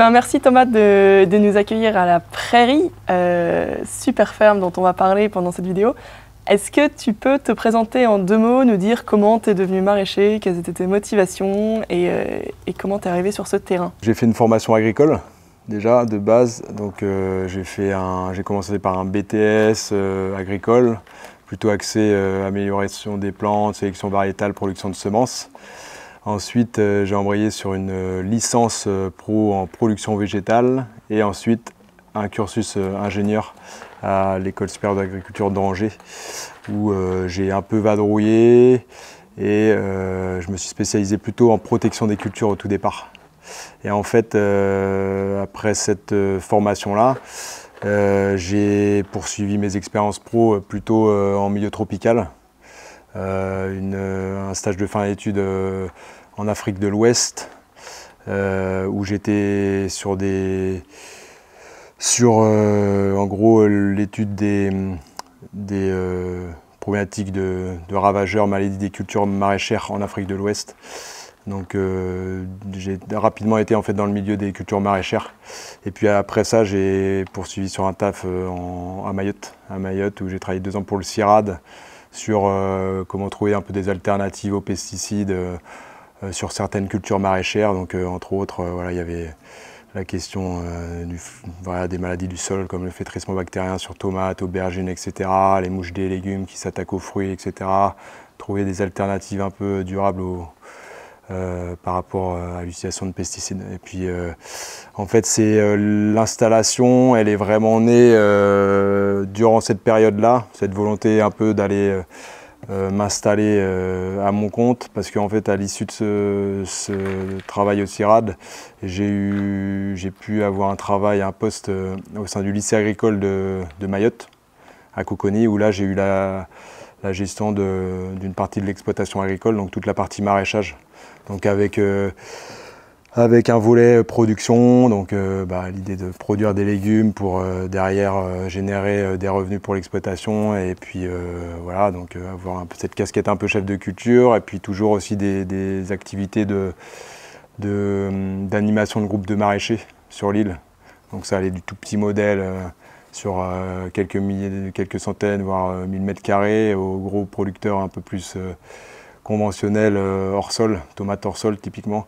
ben, merci Thomas de nous accueillir à La Prairie, super ferme dont on va parler pendant cette vidéo. Est-ce que tu peux te présenter en deux mots, nous dire comment tu es devenu maraîcher, quelles étaient tes motivations et comment tu es arrivé sur ce terrain? J'ai fait une formation agricole déjà de base, donc j'ai commencé par un BTS agricole, plutôt axé amélioration des plantes, sélection variétale, production de semences. Ensuite, j'ai embrayé sur une licence pro en production végétale et ensuite un cursus ingénieur à l'École supérieure d'agriculture d'Angers où j'ai un peu vadrouillé et je me suis spécialisé plutôt en protection des cultures au tout départ. Et en fait, après cette formation-là, j'ai poursuivi mes expériences pro plutôt en milieu tropical. Un stage de fin d'études en Afrique de l'Ouest où j'étais sur en gros l'étude des problématiques de ravageurs, maladies des cultures maraîchères en Afrique de l'Ouest. Donc j'ai rapidement été en fait dans le milieu des cultures maraîchères. Et puis après ça, j'ai poursuivi sur un taf à Mayotte où j'ai travaillé 2 ans pour le CIRAD sur comment trouver un peu des alternatives aux pesticides sur certaines cultures maraîchères. Donc entre autres, voilà, il y avait la question des maladies du sol comme le flétrissement bactérien sur tomates, aubergines, etc. Les mouches des légumes qui s'attaquent aux fruits, etc. Trouver des alternatives un peu durables par rapport à l'utilisation de pesticides. Et puis en fait, c'est l'installation, elle est vraiment née durant cette période-là, cette volonté un peu d'aller m'installer à mon compte, parce qu'en fait à l'issue de ce travail au CIRAD, j'ai pu avoir un travail, un poste au sein du lycée agricole de Mayotte, à Coconi, où là j'ai eu la gestion d'une partie de l'exploitation agricole, donc toute la partie maraîchage. Donc avec un volet production, donc l'idée de produire des légumes pour derrière générer des revenus pour l'exploitation, et puis voilà, donc avoir cette casquette un peu chef de culture, et puis toujours aussi des activités d'animation de groupes de maraîchers sur l'île. Donc ça allait du tout petit modèle sur quelques centaines, voire 1000 mètres carrés, aux gros producteurs un peu plus conventionnels hors sol, tomates hors sol typiquement.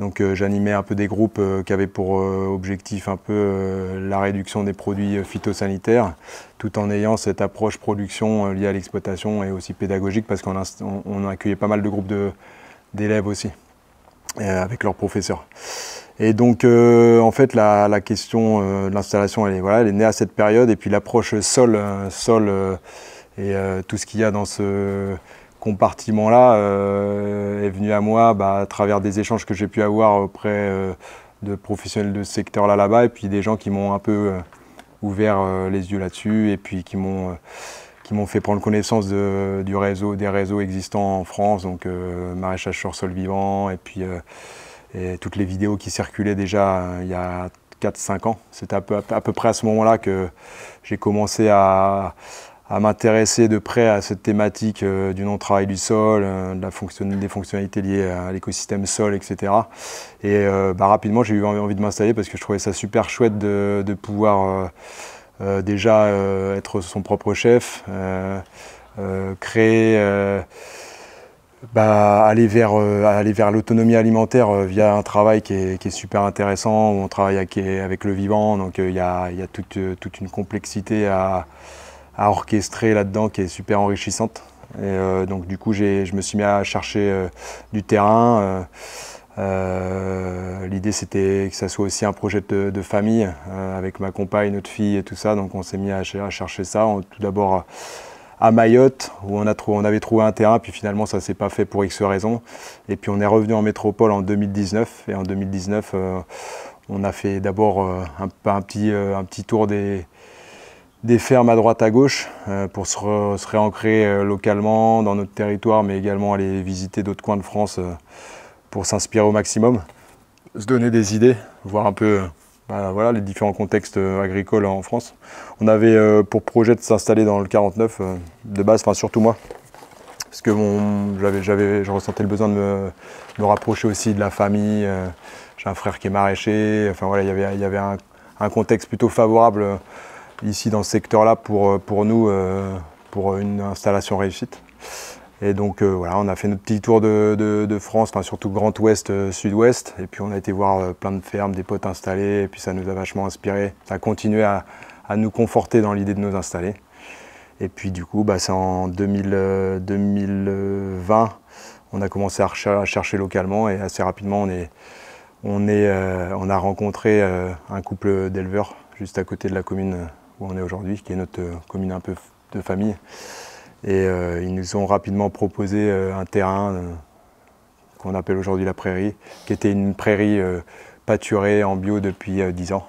Donc j'animais un peu des groupes qui avaient pour objectif un peu la réduction des produits phytosanitaires, tout en ayant cette approche production liée à l'exploitation et aussi pédagogique, parce qu'on accueillait pas mal de groupes d'élèves aussi, avec leurs professeurs. Et donc en fait la question de l'installation, elle est née à cette période, et puis l'approche sol et tout ce qu'il y a dans ce compartiment-là est venu à moi à travers des échanges que j'ai pu avoir auprès de professionnels de ce secteur-là là-bas, et puis des gens qui m'ont un peu ouvert les yeux là-dessus, et puis qui m'ont fait prendre connaissance des réseaux existants en France, donc Maraîchage Sol Vivant, et puis et toutes les vidéos qui circulaient déjà il y a 4-5 ans. C'était à peu près à ce moment-là que j'ai commencé à m'intéresser de près à cette thématique du non-travail du sol, des fonctionnalités liées à l'écosystème sol, etc. Et rapidement, j'ai eu envie de m'installer, parce que je trouvais ça super chouette de pouvoir déjà être son propre chef, créer, aller vers l'autonomie alimentaire via un travail qui est super intéressant, où on travaille avec le vivant, donc il y a toute une complexité à orchestrer là-dedans qui est super enrichissante. Et donc du coup je me suis mis à chercher du terrain. L'idée c'était que ça soit aussi un projet de famille, avec ma compagne, notre fille et tout ça, donc on s'est mis à chercher ça. Tout d'abord à Mayotte, où on avait trouvé un terrain, puis finalement ça s'est pas fait pour X raisons, et puis on est revenu en métropole en 2019, et en 2019 on a fait d'abord un petit tour des fermes à droite à gauche pour se réancrer localement dans notre territoire, mais également aller visiter d'autres coins de France pour s'inspirer au maximum, se donner des idées, voir un peu les différents contextes agricoles en France. On avait pour projet de s'installer dans le 49 de base, enfin surtout moi, parce que je ressentais le besoin de me rapprocher aussi de la famille, J'ai un frère qui est maraîcher. Enfin voilà, il y avait un contexte plutôt favorable ici dans ce secteur-là pour nous, pour une installation réussite. Et donc voilà, on a fait notre petit tour de France, enfin surtout Grand Ouest, Sud-Ouest. Et puis on a été voir plein de fermes, des potes installés. Et puis ça nous a vachement inspiré. Ça a continué à nous conforter dans l'idée de nous installer. Et puis du coup, bah, c'est en 2020, on a commencé à chercher localement. Et assez rapidement, on a rencontré un couple d'éleveurs juste à côté de la commune où on est aujourd'hui, qui est notre commune un peu de famille. Et ils nous ont rapidement proposé un terrain qu'on appelle aujourd'hui La Prairie, qui était une prairie pâturée en bio depuis 10 ans.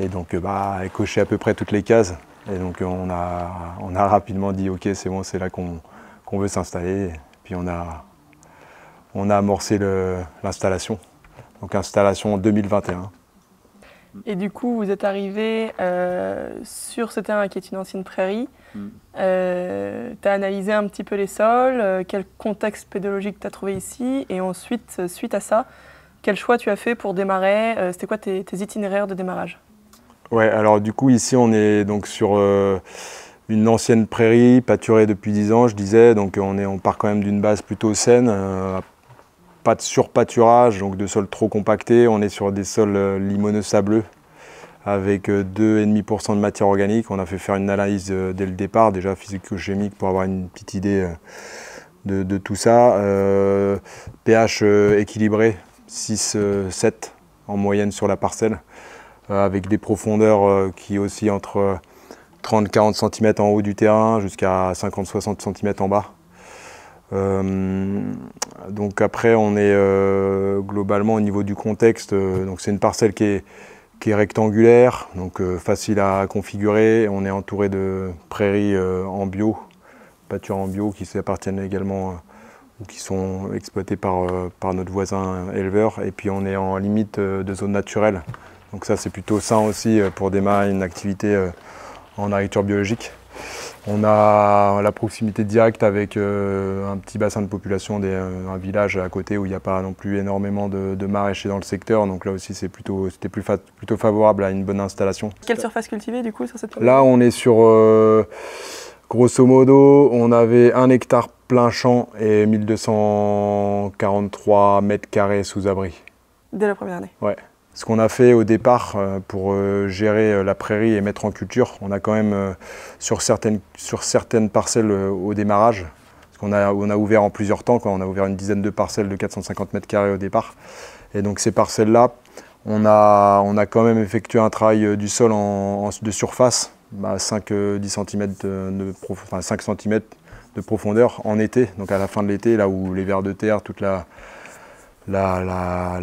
Et donc, bah, elle cochait à peu près toutes les cases. Et donc, on a rapidement dit, OK, c'est bon, c'est là qu'on veut s'installer. Puis, on a amorcé l'installation. Donc, installation en 2021. Et du coup, vous êtes arrivé sur ce terrain qui est une ancienne prairie. Tu as analysé un petit peu les sols, quel contexte pédologique tu as trouvé ici. Et ensuite, suite à ça, quel choix tu as fait pour démarrer? C'était quoi tes itinéraires de démarrage? Ouais, alors du coup, ici, on est donc sur une ancienne prairie pâturée depuis 10 ans, je disais. Donc, on part quand même d'une base plutôt saine, pas de surpâturage, donc de sols trop compactés. On est sur des sols limoneux-sableux avec 2,5% de matière organique. On a fait faire une analyse dès le départ, déjà physico-chimique, pour avoir une petite idée de tout ça. pH équilibré, 6-7 en moyenne sur la parcelle, avec des profondeurs qui oscillent entre 30-40 cm en haut du terrain jusqu'à 50-60 cm en bas. Donc après, on est globalement au niveau du contexte. Donc c'est une parcelle qui est rectangulaire, donc facile à configurer. On est entouré de prairies en bio, pâtures en bio qui appartiennent également ou qui sont exploitées par notre voisin éleveur. Et puis on est en limite de zone naturelle. Donc ça, c'est plutôt sain aussi pour démarrer une activité en agriculture biologique. On a la proximité directe avec un petit bassin de population, un village à côté où il n'y a pas non plus énormément de maraîchers dans le secteur. Donc là aussi, c'était plutôt favorable à une bonne installation. Quelle surface cultivée du coup sur cette place? Là, on est sur, grosso modo, on avait 1 hectare plein champ et 1243 mètres carrés sous abri. Dès la première année? Ouais. Ce qu'on a fait au départ pour gérer la prairie et mettre en culture, on a quand même sur certaines parcelles au démarrage, parce qu'on a ouvert en plusieurs temps, quoi. On a ouvert une dizaine de parcelles de 450 mètres carrés au départ. Et donc ces parcelles-là, on a quand même effectué un travail du sol de surface, à 5 cm de profondeur en été, donc à la fin de l'été, là où les vers de terre, toute la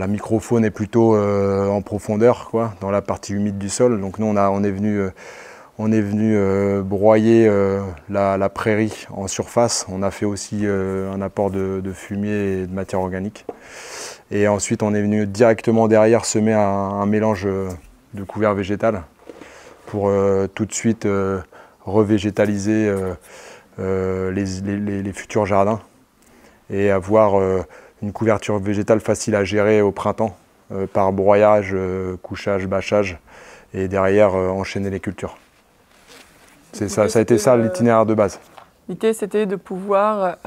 microfaune est plutôt en profondeur, quoi, dans la partie humide du sol. Donc nous, on est venu broyer la prairie en surface. On a fait aussi un apport de fumier et de matière organique. Et ensuite, on est venu directement derrière semer un mélange de couvert végétal pour tout de suite revégétaliser les futurs jardins et avoir une couverture végétale facile à gérer au printemps par broyage, couchage, bâchage et derrière enchaîner les cultures. Ça a été ça l'itinéraire de base. L'idée, c'était de pouvoir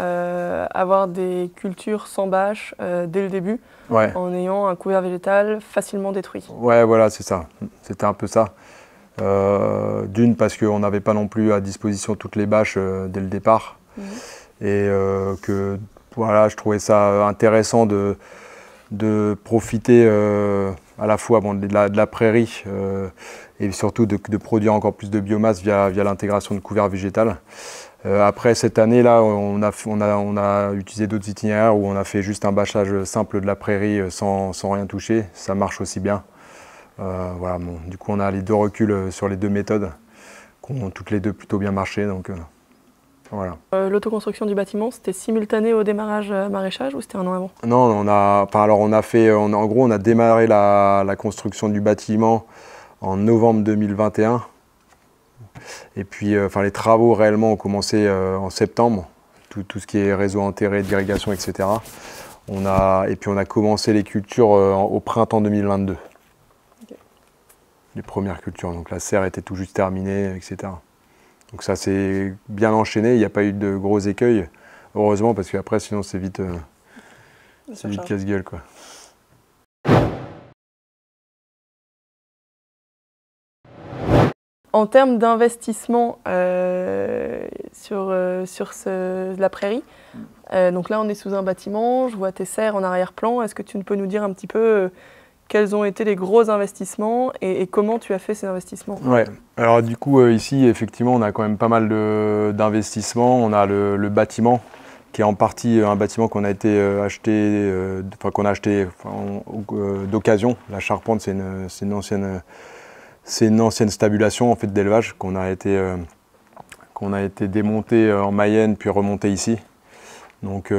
avoir des cultures sans bâche dès le début, ouais, en ayant un couvert végétal facilement détruit. Ouais, voilà, c'est ça. C'était un peu ça. D'une, parce qu'on n'avait pas non plus à disposition toutes les bâches dès le départ. Mmh. Et que... Voilà, je trouvais ça intéressant de profiter à la fois bon, de la prairie et surtout de produire encore plus de biomasse via l'intégration de couvert végétal. Après, cette année-là, on a utilisé d'autres itinéraires où on a fait juste un bâchage simple de la prairie sans rien toucher. Ça marche aussi bien. Voilà, bon, du coup, on a les deux reculs sur les deux méthodes qui ont toutes les deux plutôt bien marché. Donc, voilà. L'autoconstruction du bâtiment, c'était simultané au démarrage maraîchage ou c'était un an avant? Non, en gros, on a démarré la construction du bâtiment en novembre 2021. Et puis, les travaux réellement ont commencé en septembre, tout ce qui est réseau enterré, d'irrigation, etc. Et puis on a commencé les cultures au printemps 2022. Okay. Les premières cultures, donc la serre était tout juste terminée, etc. Donc ça s'est bien enchaîné, il n'y a pas eu de gros écueils, heureusement, parce qu'après sinon c'est vite, vite casse-gueule, quoi. En termes d'investissement sur La Prairie, donc là on est sous un bâtiment, je vois tes serres en arrière-plan. Est-ce que tu peux nous dire un petit peu quels ont été les gros investissements et comment tu as fait ces investissements? Ouais. Alors du coup ici effectivement on a quand même pas mal d'investissements. On a le bâtiment qui est en partie un bâtiment qu'on a été acheté d'occasion. La charpente c'est une ancienne stabulation en fait, d'élevage qu'on a été démontée en Mayenne puis remontée ici. Donc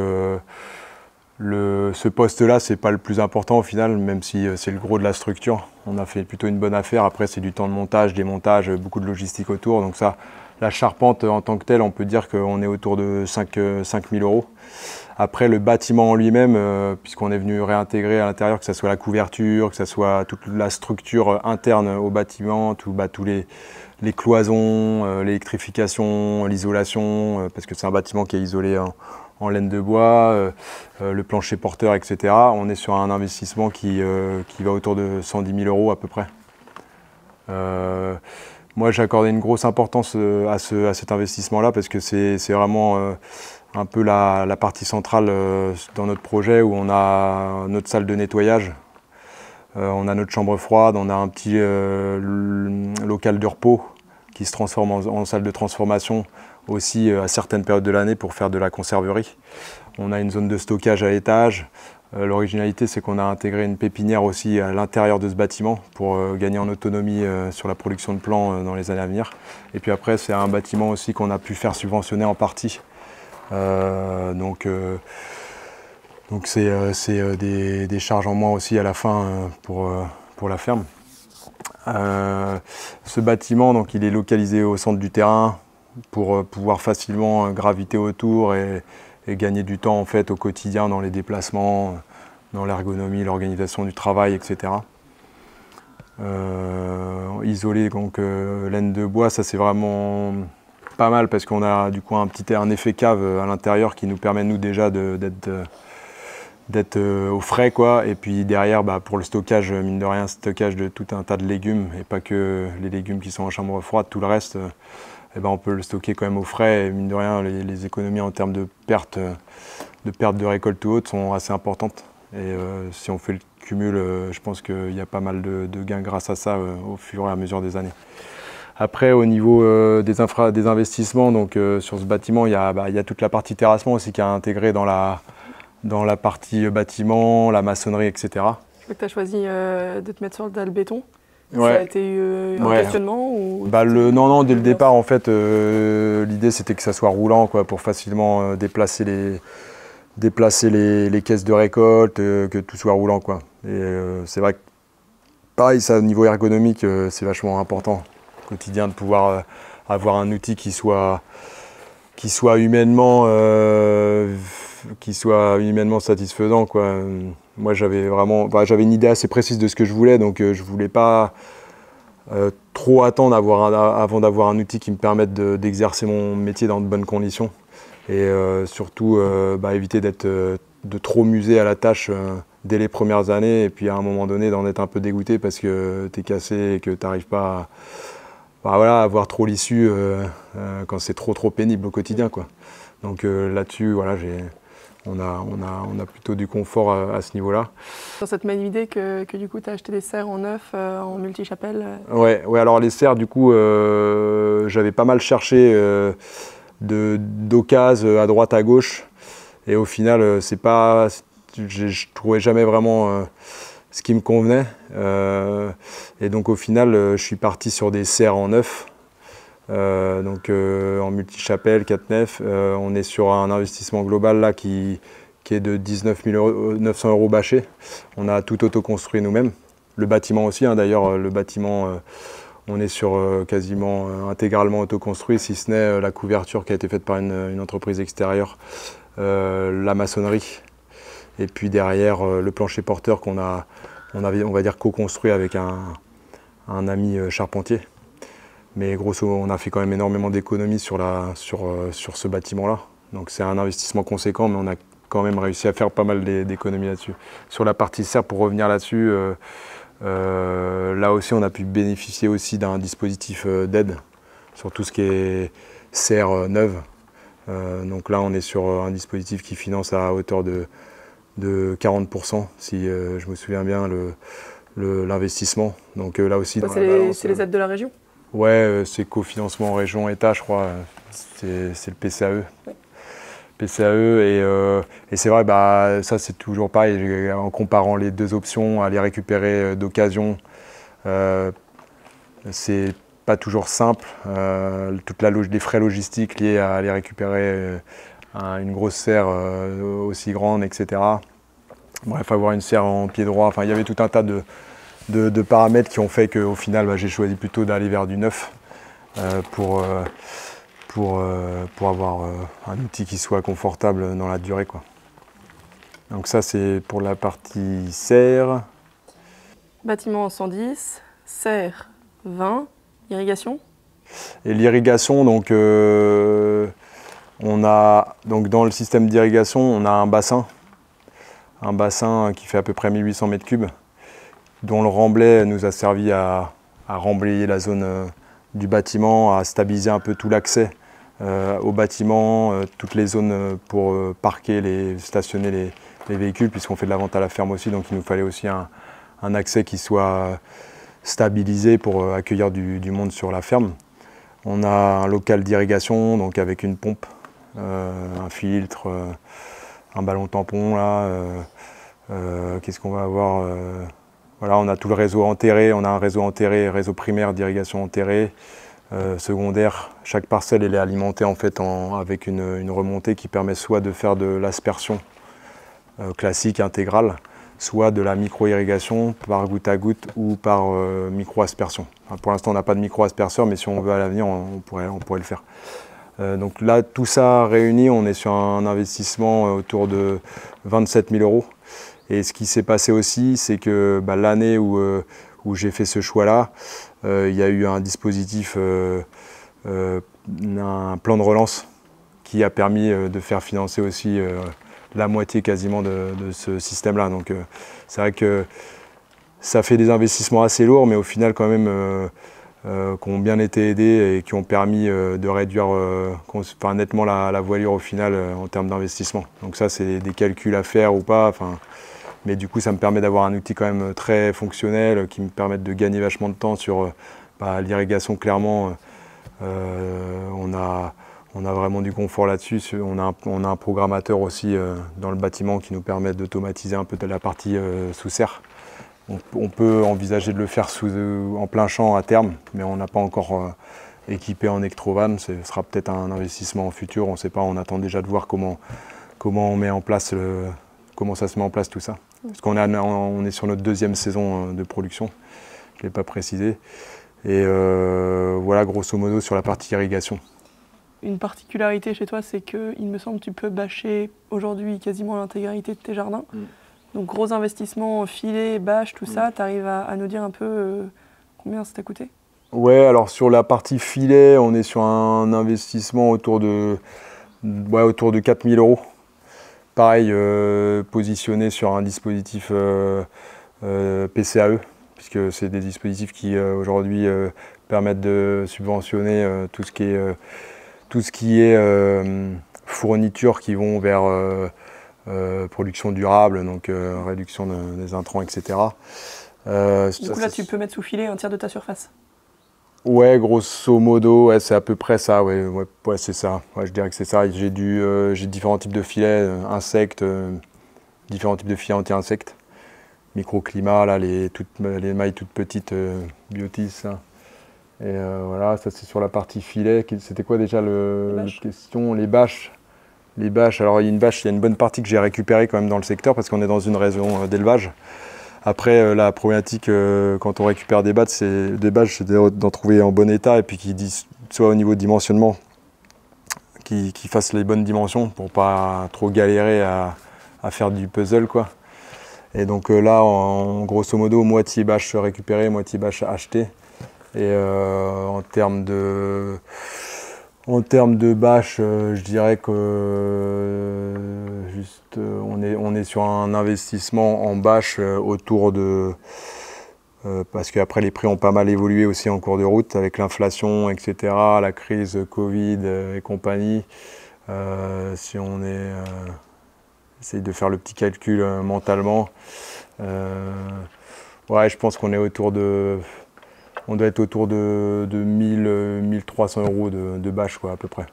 ce poste-là, c'est pas le plus important au final, même si c'est le gros de la structure. On a fait plutôt une bonne affaire. Après, c'est du temps de montage, démontage, beaucoup de logistique autour. Donc ça, la charpente en tant que telle, on peut dire qu'on est autour de 5 000 euros. Après, le bâtiment en lui-même, puisqu'on est venu réintégrer à l'intérieur, que ce soit la couverture, que ce soit toute la structure interne au bâtiment, tous les cloisons, l'électrification, l'isolation, parce que c'est un bâtiment qui est isolé en laine de bois, le plancher porteur, etc. On est sur un investissement qui va autour de 110 000 euros à peu près. Moi, j'ai accordé une grosse importance à cet investissement-là parce que c'est vraiment un peu la partie centrale dans notre projet où on a notre salle de nettoyage, on a notre chambre froide, on a un petit local de repos qui se transforme en salle de transformation aussi à certaines périodes de l'année pour faire de la conserverie. On a une zone de stockage à étage. L'originalité, c'est qu'on a intégré une pépinière aussi à l'intérieur de ce bâtiment pour gagner en autonomie sur la production de plants dans les années à venir. Et puis après, c'est un bâtiment aussi qu'on a pu faire subventionner en partie. Donc c'est des charges en moins aussi à la fin pour la ferme. Ce bâtiment, donc, il est localisé au centre du terrain pour pouvoir facilement graviter autour et gagner du temps en fait, au quotidien dans les déplacements, dans l'ergonomie, l'organisation du travail, etc. Isolé, donc laine de bois, ça c'est vraiment pas mal parce qu'on a du coup un effet cave à l'intérieur qui nous permet nous déjà d'être au frais, quoi. Et puis derrière, bah, pour le stockage, mine de rien, stockage de tout un tas de légumes et pas que les légumes qui sont en chambre froide, tout le reste. Eh ben on peut le stocker quand même au frais et mine de rien, les économies en termes de pertes de récolte ou autres sont assez importantes. Et si on fait le cumul, je pense qu'il y a pas mal de gains grâce à ça au fur et à mesure des années. Après, au niveau des investissements, donc, sur ce bâtiment, il y a toute la partie terrassement aussi qui est intégrée dans la partie bâtiment, la maçonnerie, etc. Je vois que tu as choisi de te mettre sur le béton. Ouais. Ça a été un questionnement ou... Bah non, dès le départ, en fait, l'idée c'était que ça soit roulant, quoi, pour facilement déplacer les caisses de récolte, que tout soit roulant, quoi. Et c'est vrai que, pareil, ça, au niveau ergonomique, c'est vachement important au quotidien de pouvoir avoir un outil qui soit humainement satisfaisant, quoi. Moi, j'avais une idée assez précise de ce que je voulais, donc je ne voulais pas trop attendre avant d'avoir un outil qui me permette d'exercer mon métier dans de bonnes conditions et surtout éviter de trop muser à la tâche dès les premières années et puis à un moment donné d'en être un peu dégoûté parce que tu es cassé et que tu n'arrives pas à voir trop l'issue quand c'est trop pénible au quotidien, quoi. Donc là-dessus, voilà, on a plutôt du confort à ce niveau-là. Dans cette même idée que du coup, tu as acheté des serres en neuf, en multi-chapelle. Ouais, alors les serres, du coup, j'avais pas mal cherché d'occasion à droite, à gauche. Et au final, c'est pas, je trouvais jamais vraiment ce qui me convenait. Et donc au final, je suis parti sur des serres en neuf. En multi-chapelle, 4 nefs, on est sur un investissement global là qui est de 19 900 euros bâchés. On a tout auto-construit nous-mêmes. Le bâtiment aussi, hein, d'ailleurs, le bâtiment, on est sur quasiment intégralement auto-construit, si ce n'est la couverture qui a été faite par une entreprise extérieure, la maçonnerie Et puis derrière, le plancher porteur qu'on a, on va dire, co-construit avec un ami charpentier. Mais grosso modo, on a fait quand même énormément d'économies sur ce bâtiment-là. Donc c'est un investissement conséquent, mais on a quand même réussi à faire pas mal d'économies là-dessus. Sur la partie serre, pour revenir là-dessus, là aussi on a pu bénéficier aussi d'un dispositif d'aide sur tout ce qui est serre neuve. Donc là on est sur un dispositif qui finance à hauteur de 40%, si je me souviens bien, l'investissement. Donc là aussi... C'est les aides de la région? Ouais, c'est cofinancement région-État, je crois. C'est le PCAE. Ouais. PCAE, et c'est vrai, bah, ça c'est toujours pareil, en comparant les deux options, aller récupérer d'occasion, c'est pas toujours simple, toute les frais logistiques liés à aller récupérer une grosse serre aussi grande, etc. Bref, avoir une serre en pied droit, enfin il y avait tout un tas de paramètres qui ont fait qu'au final bah, j'ai choisi plutôt d'aller vers du neuf pour avoir un outil qui soit confortable dans la durée, quoi. Donc ça, c'est pour la partie serre. Bâtiment 110, serre 20, irrigation. Et l'irrigation, donc on a donc dans le système d'irrigation, on a un bassin qui fait à peu près 1800 m3, dont le remblai nous a servi à remblayer la zone du bâtiment, à stabiliser un peu tout l'accès au bâtiment, toutes les zones pour parquer, stationner les véhicules, puisqu'on fait de la vente à la ferme aussi, donc il nous fallait aussi un accès qui soit stabilisé pour accueillir du monde sur la ferme. On a un local d'irrigation, donc avec une pompe, un filtre, un ballon tampon, là, qu'est-ce qu'on va avoir voilà, on a tout le réseau enterré, on a un réseau enterré, réseau primaire d'irrigation enterré, secondaire, chaque parcelle elle est alimentée en fait avec une remontée qui permet soit de faire de l'aspersion classique intégrale, soit de la micro-irrigation par goutte à goutte ou par micro-aspersion. Enfin, pour l'instant on n'a pas de micro-asperseur, mais si on veut à l'avenir on pourrait le faire. Donc là tout ça réuni, on est sur un investissement autour de 27 000 €. Et ce qui s'est passé aussi, c'est que bah, l'année où j'ai fait ce choix-là, il y a eu un dispositif, un plan de relance qui a permis de faire financer aussi la moitié quasiment de ce système-là. Donc c'est vrai que ça fait des investissements assez lourds, mais au final quand même qui ont bien été aidés et qui ont permis de réduire nettement la voilure au final en termes d'investissement. Donc ça c'est des calculs à faire ou pas. Mais du coup, ça me permet d'avoir un outil quand même très fonctionnel qui me permet de gagner vachement de temps sur l'irrigation. Clairement, on a vraiment du confort là-dessus. On a un programmateur aussi dans le bâtiment qui nous permet d'automatiser un peu la partie sous-serre. On peut envisager de le faire en plein champ à terme, mais on n'a pas encore équipé en électrovanne. Ce sera peut-être un investissement en futur, on ne sait pas. On attend déjà de voir comment on met en place comment ça se met en place tout ça. Parce qu'on est sur notre deuxième saison de production, je ne l'ai pas précisé. Et voilà, grosso modo, sur la partie irrigation. Une particularité chez toi, c'est que, il me semble, tu peux bâcher aujourd'hui quasiment l'intégralité de tes jardins. Mm. Donc gros investissement, filet, bâche, tout ça. Tu arrives à nous dire un peu combien ça t'a coûté? Ouais, alors sur la partie filet, on est sur un investissement autour de 4 000 €. Pareil, positionné sur un dispositif PCAE, puisque c'est des dispositifs qui aujourd'hui permettent de subventionner tout ce qui est fournitures qui vont vers production durable, donc réduction des intrants, etc. Du coup là, tu peux mettre sous filet un tiers de ta surface. Ouais, grosso modo, ouais, c'est à peu près ça, ouais, c'est ça, ouais, je dirais que c'est ça. J'ai différents types de filets, insectes, différents types de filets anti-insectes, microclimat, là, les mailles toutes petites, biotis, ça. Et voilà, ça c'est sur la partie filet. C'était quoi déjà la question? Les bâches, alors il y a une bonne partie que j'ai récupérée quand même dans le secteur parce qu'on est dans une région d'élevage. Après, la problématique, quand on récupère des bâches, c'est d'en trouver en bon état et puis qu'ils disent, soit au niveau de dimensionnement, qu'ils fassent les bonnes dimensions pour ne pas trop galérer à à faire du puzzle, quoi. Et donc là, grosso modo, moitié bâche récupérée, moitié bâche achetée. Et en termes de bâche, je dirais que on est sur un investissement en bâche autour de... parce qu'après, les prix ont pas mal évolué aussi en cours de route avec l'inflation, etc., la crise Covid et compagnie. Si on est... essaye de faire le petit calcul mentalement. Ouais, je pense qu'on est autour de... On doit être autour de 1 300 euros de bâche, quoi, à peu près.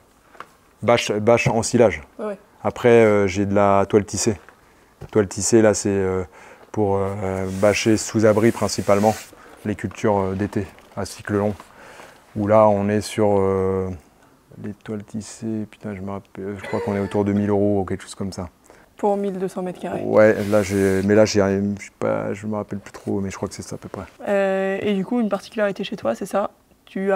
Bâche en silage. Ouais. Après, j'ai de la toile tissée. Toile tissée, là, c'est pour bâcher sous-abri principalement les cultures d'été à cycle long. Où là, on est sur les toiles tissées. Putain, je me rappelle, je crois qu'on est autour de 1 000 euros ou quelque chose comme ça. Pour 1200 mètres carrés. Ouais, là, mais là, je me rappelle plus trop, mais je crois que c'est ça à peu près. Et du coup, une particularité chez toi, c'est ça, tu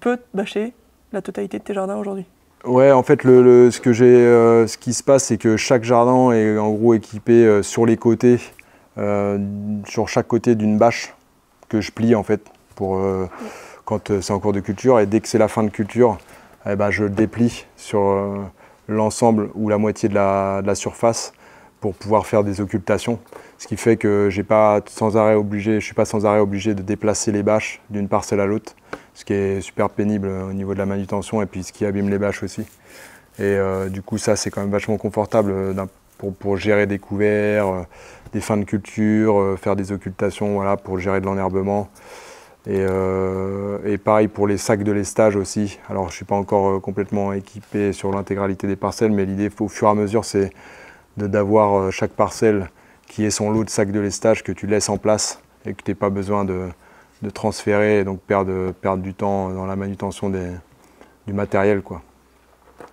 peux bâcher la totalité de tes jardins aujourd'hui. Ouais, en fait, ce qui se passe, c'est que chaque jardin est en gros équipé sur les côtés, sur chaque côté d'une bâche que je plie en fait, pour quand c'est en cours de culture. Et dès que c'est la fin de culture, eh ben, je déplie sur... l'ensemble ou la moitié de la surface pour pouvoir faire des occultations. Ce qui fait que je suis pas sans arrêt obligé de déplacer les bâches d'une parcelle à l'autre, ce qui est super pénible au niveau de la manutention et puis ce qui abîme les bâches aussi. Et du coup, ça, c'est quand même vachement confortable pour gérer des couverts, des fins de culture, faire des occultations, voilà, pour gérer de l'enherbement. Et pareil pour les sacs de lestage aussi. Alors je ne suis pas encore complètement équipé sur l'intégralité des parcelles, mais l'idée au fur et à mesure, c'est d'avoir chaque parcelle qui ait son lot de sacs de lestage que tu laisses en place et que tu n'aies pas besoin de transférer et donc perdre du temps dans la manutention du matériel, quoi.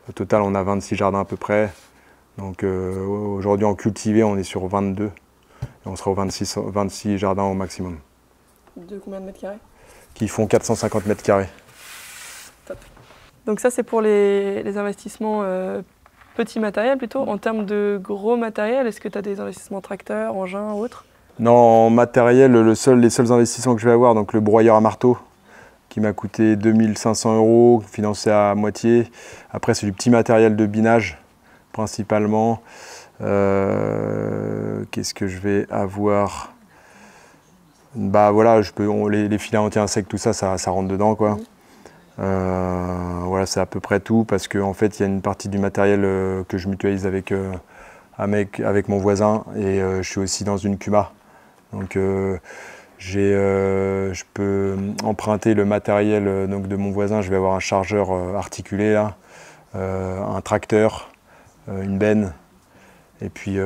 Au total, on a 26 jardins à peu près. Donc aujourd'hui, en cultivé, on est sur 22 et on sera aux 26 jardins au maximum. De combien de mètres carrés? Qui font 450 mètres carrés. Top. Donc ça, c'est pour les investissements petit matériel plutôt. En termes de gros matériel, est-ce que tu as des investissements tracteurs, engins, autres? Non, en matériel, les seuls investissements que je vais avoir, donc le broyeur à marteau, qui m'a coûté 2500 euros, financé à moitié. Après, c'est du petit matériel de binage, principalement. Qu'est-ce que je vais avoir? Bah voilà, les filets anti-insectes, tout ça, ça rentre dedans, quoi. Voilà, c'est à peu près tout, parce qu'en fait, il y a une partie du matériel que je mutualise avec mon voisin, et je suis aussi dans une CUMA. Donc, je peux emprunter le matériel de mon voisin. Je vais avoir un chargeur articulé, là, un tracteur, une benne, et puis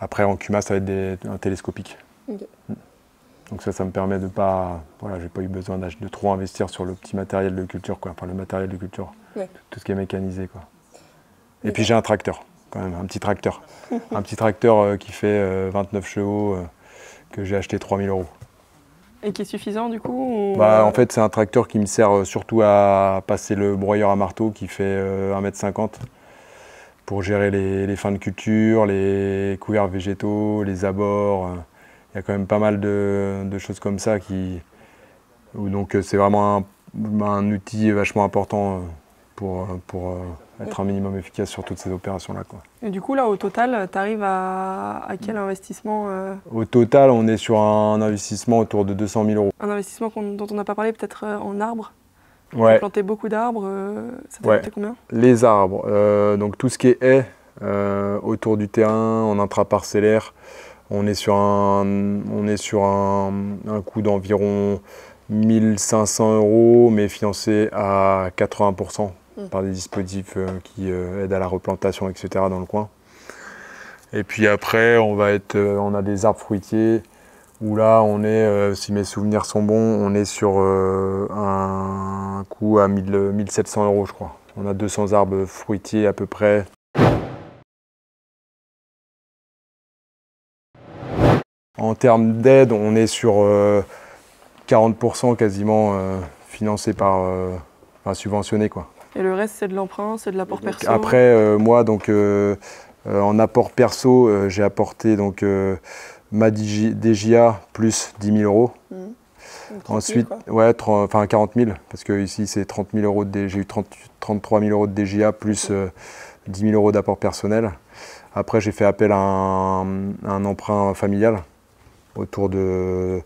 après, en CUMA, ça va être un télescopique. Okay. Donc ça me permet de pas... Voilà, j'ai pas eu besoin de trop investir sur le petit matériel de culture, quoi. Enfin, le matériel de culture, ouais. Tout ce qui est mécanisé, quoi. Et puis j'ai un tracteur, quand même, un petit tracteur. Un petit tracteur qui fait 29 chevaux, que j'ai acheté 3000 euros. Et qui est suffisant, du coup ou... Bah, en fait, c'est un tracteur qui me sert surtout à passer le broyeur à marteau, qui fait 1,50 m, pour gérer les fins de culture, les couverts végétaux, les abords... Il y a quand même pas mal de choses comme ça qui... Donc c'est vraiment un outil vachement important pour être un minimum efficace sur toutes ces opérations-là, quoi. Et du coup, là, au total, tu arrives à quel investissement Au total, on est sur un investissement autour de 200 000 euros. Un investissement dont on n'a pas parlé, peut-être en arbres. Ouais. Tu as planté beaucoup d'arbres, ça t'a coûté combien? Les arbres, donc tout ce qui est haies autour du terrain, en intraparcellaire. On est sur un coût d'environ 1500 euros, mais financé à 80% par des dispositifs qui aident à la replantation, etc. dans le coin. Et puis après, on a des arbres fruitiers, où là, on est, si mes souvenirs sont bons, on est sur un coût à 1700 euros, je crois. On a 200 arbres fruitiers à peu près. En termes d'aide, on est sur 40% quasiment financé par, subventionné, quoi. Et le reste, c'est de l'emprunt, c'est de l'apport perso. Après, moi, En apport perso, j'ai apporté donc, ma DGA plus 10 000 euros. Mmh. Ensuite, 000, ouais, 40 000, parce qu'ici c'est 30 000 euros, j'ai eu 33 000 euros de DGA plus 10 000 euros d'apport personnel. Après, j'ai fait appel à un emprunt familial autour de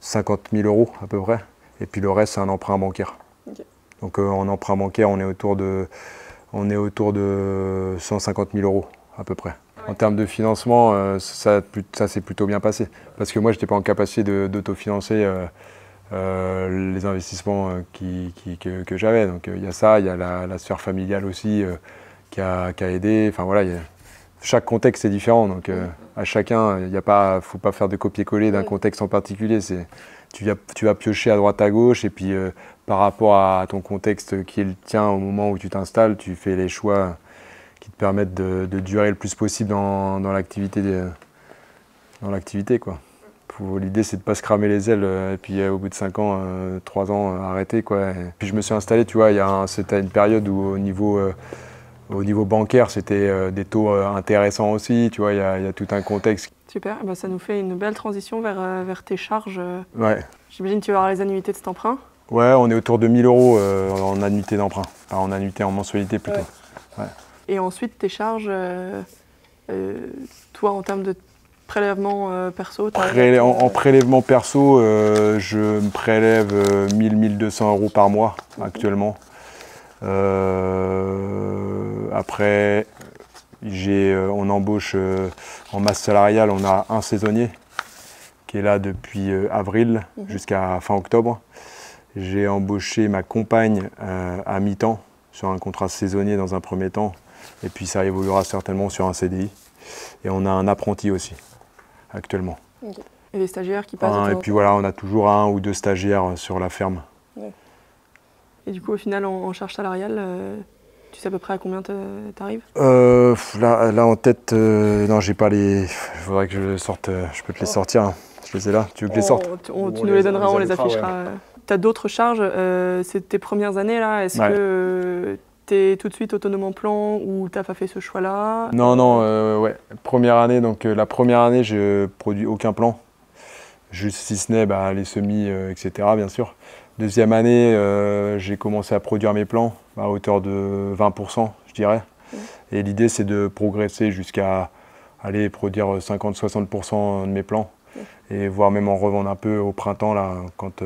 50 000 euros à peu près. Et puis le reste, c'est un emprunt bancaire. Okay. Donc en emprunt bancaire, on est autour de 150 000 euros à peu près. Ouais. En termes de financement, ça s'est plutôt bien passé. Parce que moi, je n'étais pas en capacité d'autofinancer les investissements que j'avais. Donc il y a ça, il y a la sphère familiale aussi qui a aidé. Enfin voilà, chaque contexte est différent. Donc à chacun, il ne faut pas faire de copier-coller d'un contexte en particulier. Tu vas piocher à droite à gauche et puis par rapport à ton contexte qui est le tien au moment où tu t'installes, tu fais les choix qui te permettent de durer le plus possible dans l'activité. L'idée, c'est de ne pas se cramer les ailes et puis au bout de 5 ans, 3 ans, arrêter. Quoi. Et puis je me suis installé, tu vois, c'était une période où au niveau bancaire, c'était des taux intéressants aussi, tu vois, il y a tout un contexte. Super, ben ça nous fait une belle transition vers tes charges. Ouais. J'imagine que tu vas avoir les annuités de cet emprunt. Ouais, on est autour de 1000 euros en annuité d'emprunt, enfin, en annuité en mensualité plutôt. Ouais. Ouais. Et ensuite, tes charges, toi, en termes de prélèvement perso, en prélèvement perso, je me prélève 1000-1200 euros par mois actuellement. Après, on embauche en masse salariale, on a un saisonnier qui est là depuis avril jusqu'à fin octobre. J'ai embauché ma compagne à mi-temps sur un contrat saisonnier dans un premier temps et puis ça évoluera certainement sur un CDI. Et on a un apprenti aussi actuellement. Okay. Et les stagiaires qui passent et puis voilà, on a toujours un ou deux stagiaires sur la ferme. Ouais. Et du coup, au final, en charge salariale, tu sais à peu près à combien t'arrives? Là, en tête, non, j'ai pas les... Il faudrait que je les sorte, je peux te les sortir, hein. Je les ai là, tu veux que je les sorte? Tu nous les donneras, on les affichera. Ouais. Tu as d'autres charges, c'est tes premières années là, est-ce que tu es tout de suite autonome en plan ou tu n'as pas fait ce choix-là? Non, ouais, première année, donc la première année, je produis aucun plan, juste si ce n'est les semis, etc., bien sûr. Deuxième année, j'ai commencé à produire mes plans à hauteur de 20%, je dirais. Mmh. Et l'idée, c'est de progresser jusqu'à aller produire 50-60% de mes plans. Mmh. Et voire même en revendre un peu au printemps, là, quand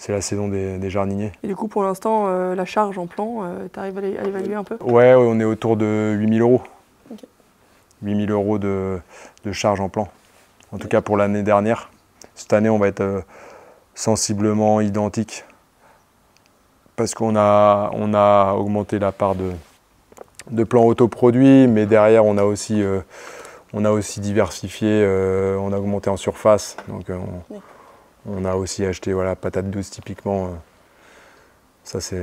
c'est la saison des jardiniers. Et du coup, pour l'instant, la charge en plan, tu arrives à l'évaluer un peu? Ouais, on est autour de 8000 euros. Okay. 8000 euros de charge en plan. En tout cas, pour l'année dernière. Cette année, on va être... sensiblement identique parce qu'on a augmenté la part de plans autoproduits, mais derrière on a aussi diversifié, on a augmenté en surface, donc on a aussi acheté, voilà, patates douces typiquement, ça c'est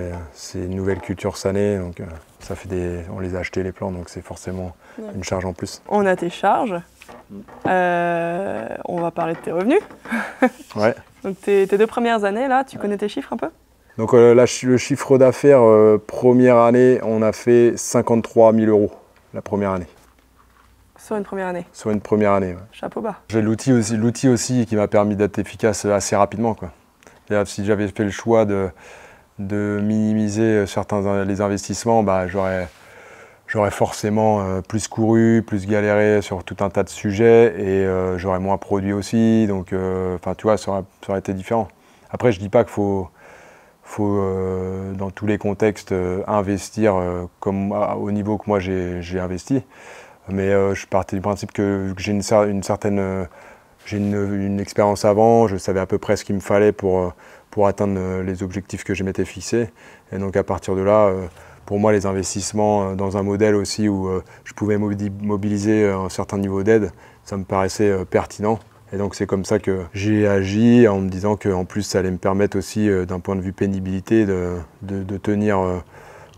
une nouvelle culture sanée, donc ça fait on les a achetés les plans, donc c'est forcément une charge en plus. On a tes charges. On va parler de tes revenus. Ouais. Donc tes deux premières années, là, tu connais tes chiffres un peu? Donc là, le chiffre d'affaires, première année, on a fait 53 000 euros la première année. Sur une première année? Sur une première année, ouais. Chapeau bas. J'ai l'outil aussi qui m'a permis d'être efficace assez rapidement, quoi. Là, si j'avais fait le choix de minimiser les investissements, j'aurais forcément plus couru, plus galéré sur tout un tas de sujets et j'aurais moins produit aussi. Donc, tu vois, ça aurait été différent. Après, je ne dis pas qu'il faut dans tous les contextes, investir comme au niveau que moi j'ai investi. Mais je partais du principe que j'ai une expérience avant, je savais à peu près ce qu'il me fallait pour atteindre les objectifs que je m'étais fixés. Et donc, à partir de là, pour moi, les investissements dans un modèle aussi où je pouvais mobiliser un certain niveau d'aide, ça me paraissait pertinent. Et donc, c'est comme ça que j'ai agi en me disant qu'en plus, ça allait me permettre aussi, d'un point de vue pénibilité, de tenir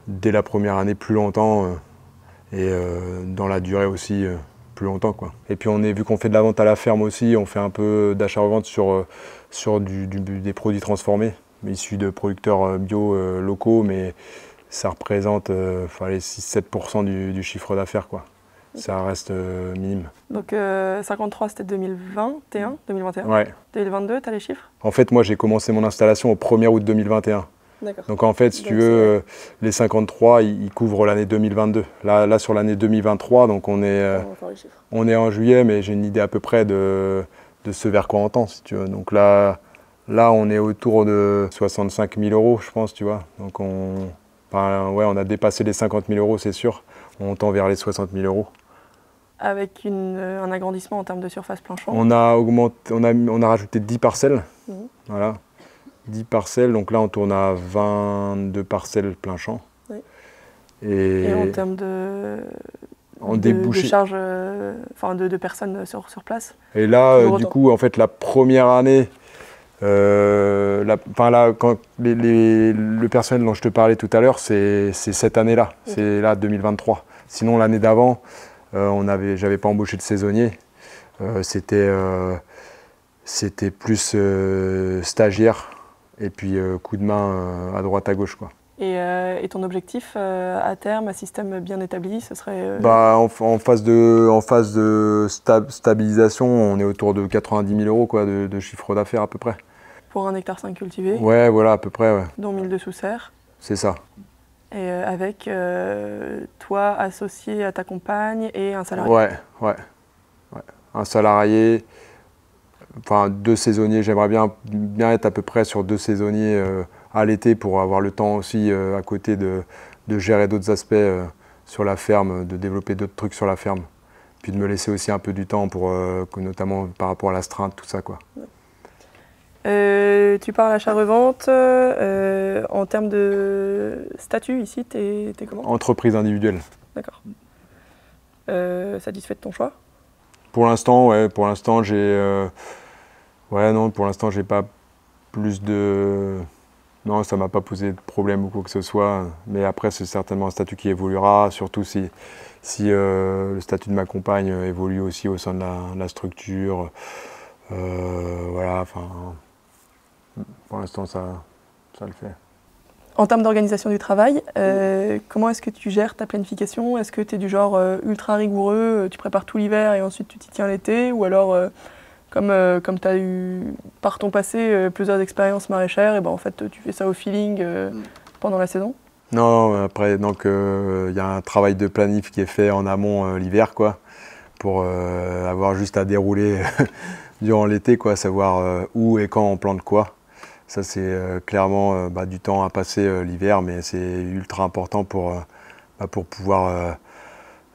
dès la première année plus longtemps et dans la durée aussi plus longtemps, quoi. Et puis, vu qu'on fait de la vente à la ferme aussi, on fait un peu d'achat-revente sur des produits transformés, issus de producteurs bio locaux, mais ça représente 6-7% du chiffre d'affaires. Ça reste minime. Donc 53, c'était 2021. Ouais. 2022, tu as les chiffres? En fait, moi, j'ai commencé mon installation au 1er août 2021. Donc en fait, si tu veux, les 53, ils couvrent l'année 2022. Là, sur l'année 2023, donc on est en juillet, mais j'ai une idée à peu près de ce vers quoi on tend, si tu veux. Donc là, on est autour de 65 000 €, je pense, tu vois. Donc on a dépassé les 50 000 €, c'est sûr. On tend vers les 60 000 €. Avec un agrandissement en termes de surface planchante. On a rajouté 10 parcelles. Mmh. Voilà. 10 parcelles, donc là on tourne à 22 parcelles plein champ. Oui. Et en termes de charge, enfin de personnes sur place. Et là, du coup, en fait, la première année, le personnel dont je te parlais tout à l'heure, c'est cette année-là, oui. C'est là 2023. Sinon, l'année d'avant, j'avais pas embauché de saisonnier. C'était plus stagiaire. Et puis coup de main à droite à gauche, quoi. Et ton objectif à terme, un système bien établi, ce serait en phase de stabilisation, on est autour de 90 000 € quoi, de chiffre d'affaires à peu près. Pour 1,5 hectare cultivé. Ouais, voilà, à peu près. Ouais. Dont 1000 de sous-serre. C'est ça. Et avec toi associé à ta compagne et un salarié. Ouais. Un salarié. Enfin, 2 saisonniers, j'aimerais bien être à peu près sur 2 saisonniers à l'été pour avoir le temps aussi à côté de gérer d'autres aspects sur la ferme, de développer d'autres trucs sur la ferme. Puis de me laisser aussi un peu du temps, pour, notamment par rapport à l'astreinte, tout ça, quoi. Tu parles achat-revente. En termes de statut, ici, t'es comment? Entreprise individuelle. D'accord. Satisfait de ton choix? Pour l'instant, ouais. Pour l'instant, j'ai... pour l'instant, j'ai pas plus de... Non, ça m'a pas posé de problème ou quoi que ce soit. Mais après, c'est certainement un statut qui évoluera, surtout si le statut de ma compagne évolue aussi au sein de la structure. Voilà, enfin... Pour l'instant, ça le fait. En termes d'organisation du travail, comment est-ce que tu gères ta planification? Est-ce que tu es du genre ultra rigoureux, tu prépares tout l'hiver et ensuite tu t'y tiens l'été? Ou alors... Comme tu as eu, par ton passé, plusieurs expériences maraîchères, et ben, en fait, tu fais ça au feeling pendant la saison? Non, après, donc y a un travail de planif qui est fait en amont l'hiver, quoi, pour avoir juste à dérouler durant l'été, quoi, savoir où et quand on plante quoi. Ça, c'est clairement du temps à passer l'hiver, mais c'est ultra important pour pouvoir...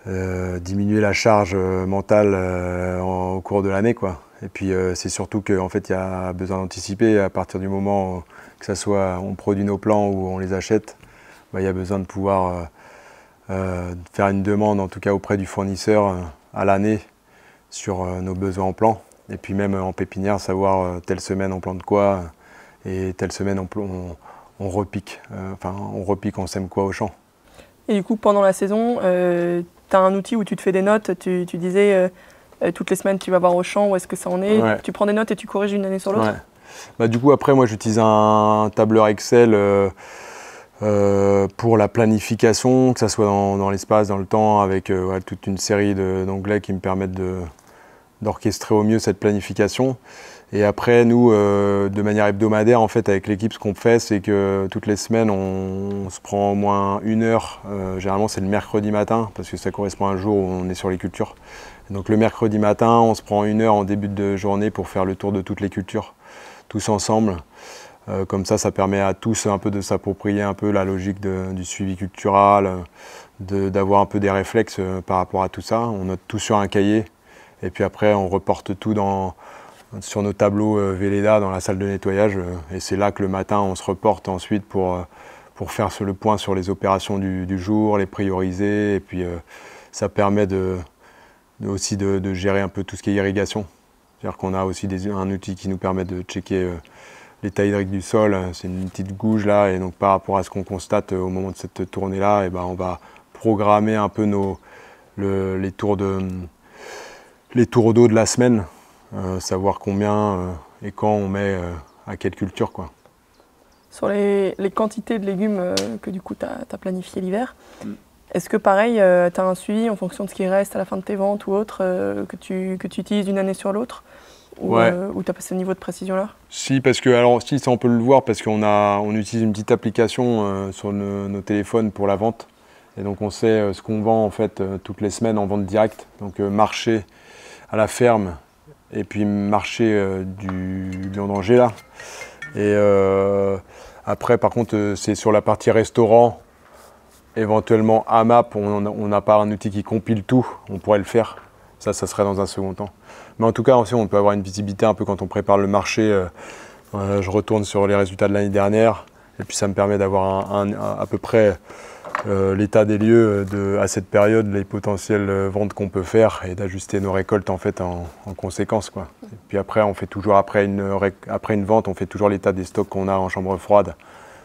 diminuer la charge mentale au cours de l'année, quoi. Et puis c'est surtout qu'en fait il y a besoin d'anticiper. À partir du moment où, que ça soit on produit nos plants ou on les achète, il y a besoin de pouvoir faire une demande, en tout cas auprès du fournisseur, à l'année sur nos besoins en plants, et puis même en pépinière, savoir telle semaine on plante quoi et telle semaine on repique, on sème quoi au champ. Et du coup, pendant la saison, tu as un outil où tu te fais des notes. Tu disais, toutes les semaines, tu vas voir au champ où est-ce que ça en est. Ouais. Tu prends des notes et tu corriges d'une année sur l'autre. Ouais. Du coup, après, moi, j'utilise un tableur Excel pour la planification, que ce soit dans l'espace, dans le temps, avec toute une série d'onglets qui me permettent d'orchestrer au mieux cette planification. Et après, nous, de manière hebdomadaire, en fait, avec l'équipe, ce qu'on fait, c'est que toutes les semaines, on se prend au moins 1 heure. Généralement, c'est le mercredi matin, parce que ça correspond à un jour où on est sur les cultures. Et donc le mercredi matin, on se prend 1 heure en début de journée pour faire le tour de toutes les cultures, tous ensemble. Comme ça, ça permet à tous un peu de s'approprier un peu la logique du suivi cultural, d'avoir un peu des réflexes par rapport à tout ça. On note tout sur un cahier, et puis après, on reporte tout sur nos tableaux Véleda dans la salle de nettoyage, et c'est là que le matin on se reporte ensuite pour faire le point sur les opérations du jour, les prioriser, et puis ça permet aussi de gérer un peu tout ce qui est irrigation. C'est-à-dire qu'on a aussi un outil qui nous permet de checker l'état hydrique du sol. C'est une petite gouge là, et donc par rapport à ce qu'on constate au moment de cette tournée-là, on va programmer un peu les tours d'eau de la semaine. Savoir combien et quand on met à quelle culture, quoi. Sur les quantités de légumes que du coup tu as planifié l'hiver, Est-ce que pareil, tu as un suivi en fonction de ce qui reste à la fin de tes ventes ou autre, que tu utilises d'une année sur l'autre? Ou ouais. T'as pas ce niveau de précision là? Si, parce que, alors si, ça on peut le voir parce qu'on utilise une petite application sur nos téléphones pour la vente. Et donc on sait ce qu'on vend en fait toutes les semaines en vente directe. Donc marché à la ferme et puis marché du Lion-d'Angers là. Et après par contre c'est sur la partie restaurant, éventuellement AMAP, on n'a pas un outil qui compile tout, on pourrait le faire. Ça serait dans un second temps. Mais en tout cas, on peut avoir une visibilité un peu quand on prépare le marché. Je retourne sur les résultats de l'année dernière et puis ça me permet d'avoir à peu près l'état des lieux à cette période, les potentielles ventes qu'on peut faire et d'ajuster nos récoltes en fait en conséquence, quoi. Et puis après, on fait toujours après une vente, on fait toujours l'état des stocks qu'on a en chambre froide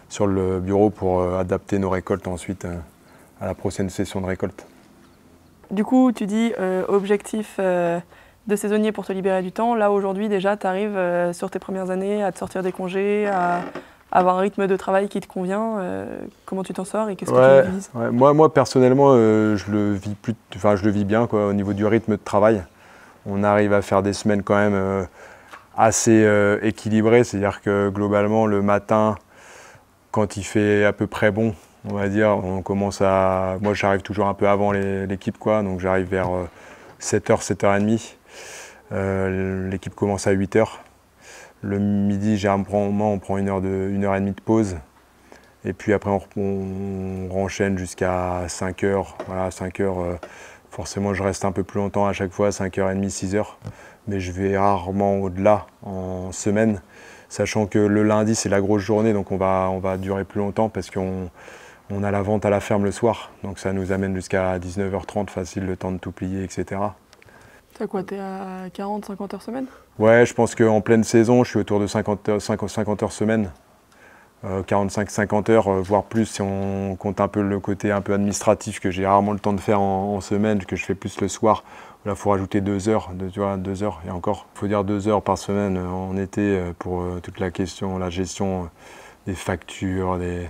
sur le bureau pour adapter nos récoltes ensuite à la prochaine session de récolte. Du coup, tu dis objectif de saisonnier pour te libérer du temps. Là, aujourd'hui, déjà, tu arrives sur tes premières années à te sortir des congés, à avoir un rythme de travail qui te convient. Comment tu t'en sors et qu'est-ce que tu utilises? Ouais. Moi, personnellement, je le vis bien quoi, au niveau du rythme de travail. On arrive à faire des semaines quand même assez équilibrées. C'est-à-dire que globalement, le matin, quand il fait à peu près bon, on va dire, on commence à... Moi, j'arrive toujours un peu avant l'équipe, quoi. Donc, j'arrive vers 7h, 7h30. L'équipe commence à 8h. Le midi, on prend une heure et demie de pause. Et puis après, on enchaîne jusqu'à 5h. Voilà, 5h, forcément, je reste un peu plus longtemps à chaque fois, 5h30, 6h. Mais je vais rarement au-delà en semaine. Sachant que le lundi, c'est la grosse journée, donc on va durer plus longtemps parce qu'on a la vente à la ferme le soir, donc ça nous amène jusqu'à 19h30, facile, le temps de tout plier, etc. T'as quoi, t'es à 40-50 heures semaine? Ouais, je pense qu'en pleine saison, je suis autour de 50 heures semaine, 45-50 heures, voire plus si on compte un peu le côté un peu administratif que j'ai rarement le temps de faire en semaine, que je fais plus le soir. Là, il faut rajouter 2 heures, tu vois, 2 heures et encore. Il faut dire 2 heures par semaine en été pour toute la question, la gestion des factures, des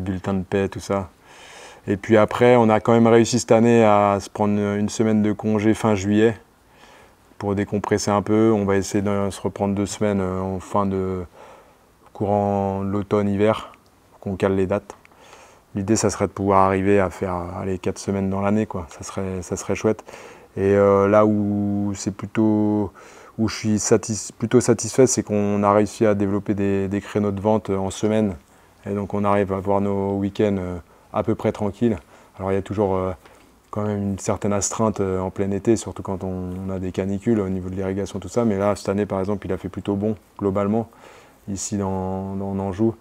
bulletins de paie, tout ça. Et puis après, on a quand même réussi cette année à se prendre une semaine de congé fin juillet pour décompresser un peu. On va essayer de se reprendre 2 semaines en fin de courant l'automne-hiver pour qu'on cale les dates. L'idée, ça serait de pouvoir arriver à faire allez, 4 semaines dans l'année, quoi. Ça serait chouette. Et là où je suis plutôt satisfait, c'est qu'on a réussi à développer des créneaux de vente en semaine. Et donc on arrive à avoir nos week-ends à peu près tranquilles. Alors il y a toujours quand même une certaine astreinte en plein été, surtout quand on a des canicules au niveau de l'irrigation, tout ça. Mais là, cette année, par exemple, il a fait plutôt bon, globalement, ici dans Anjou.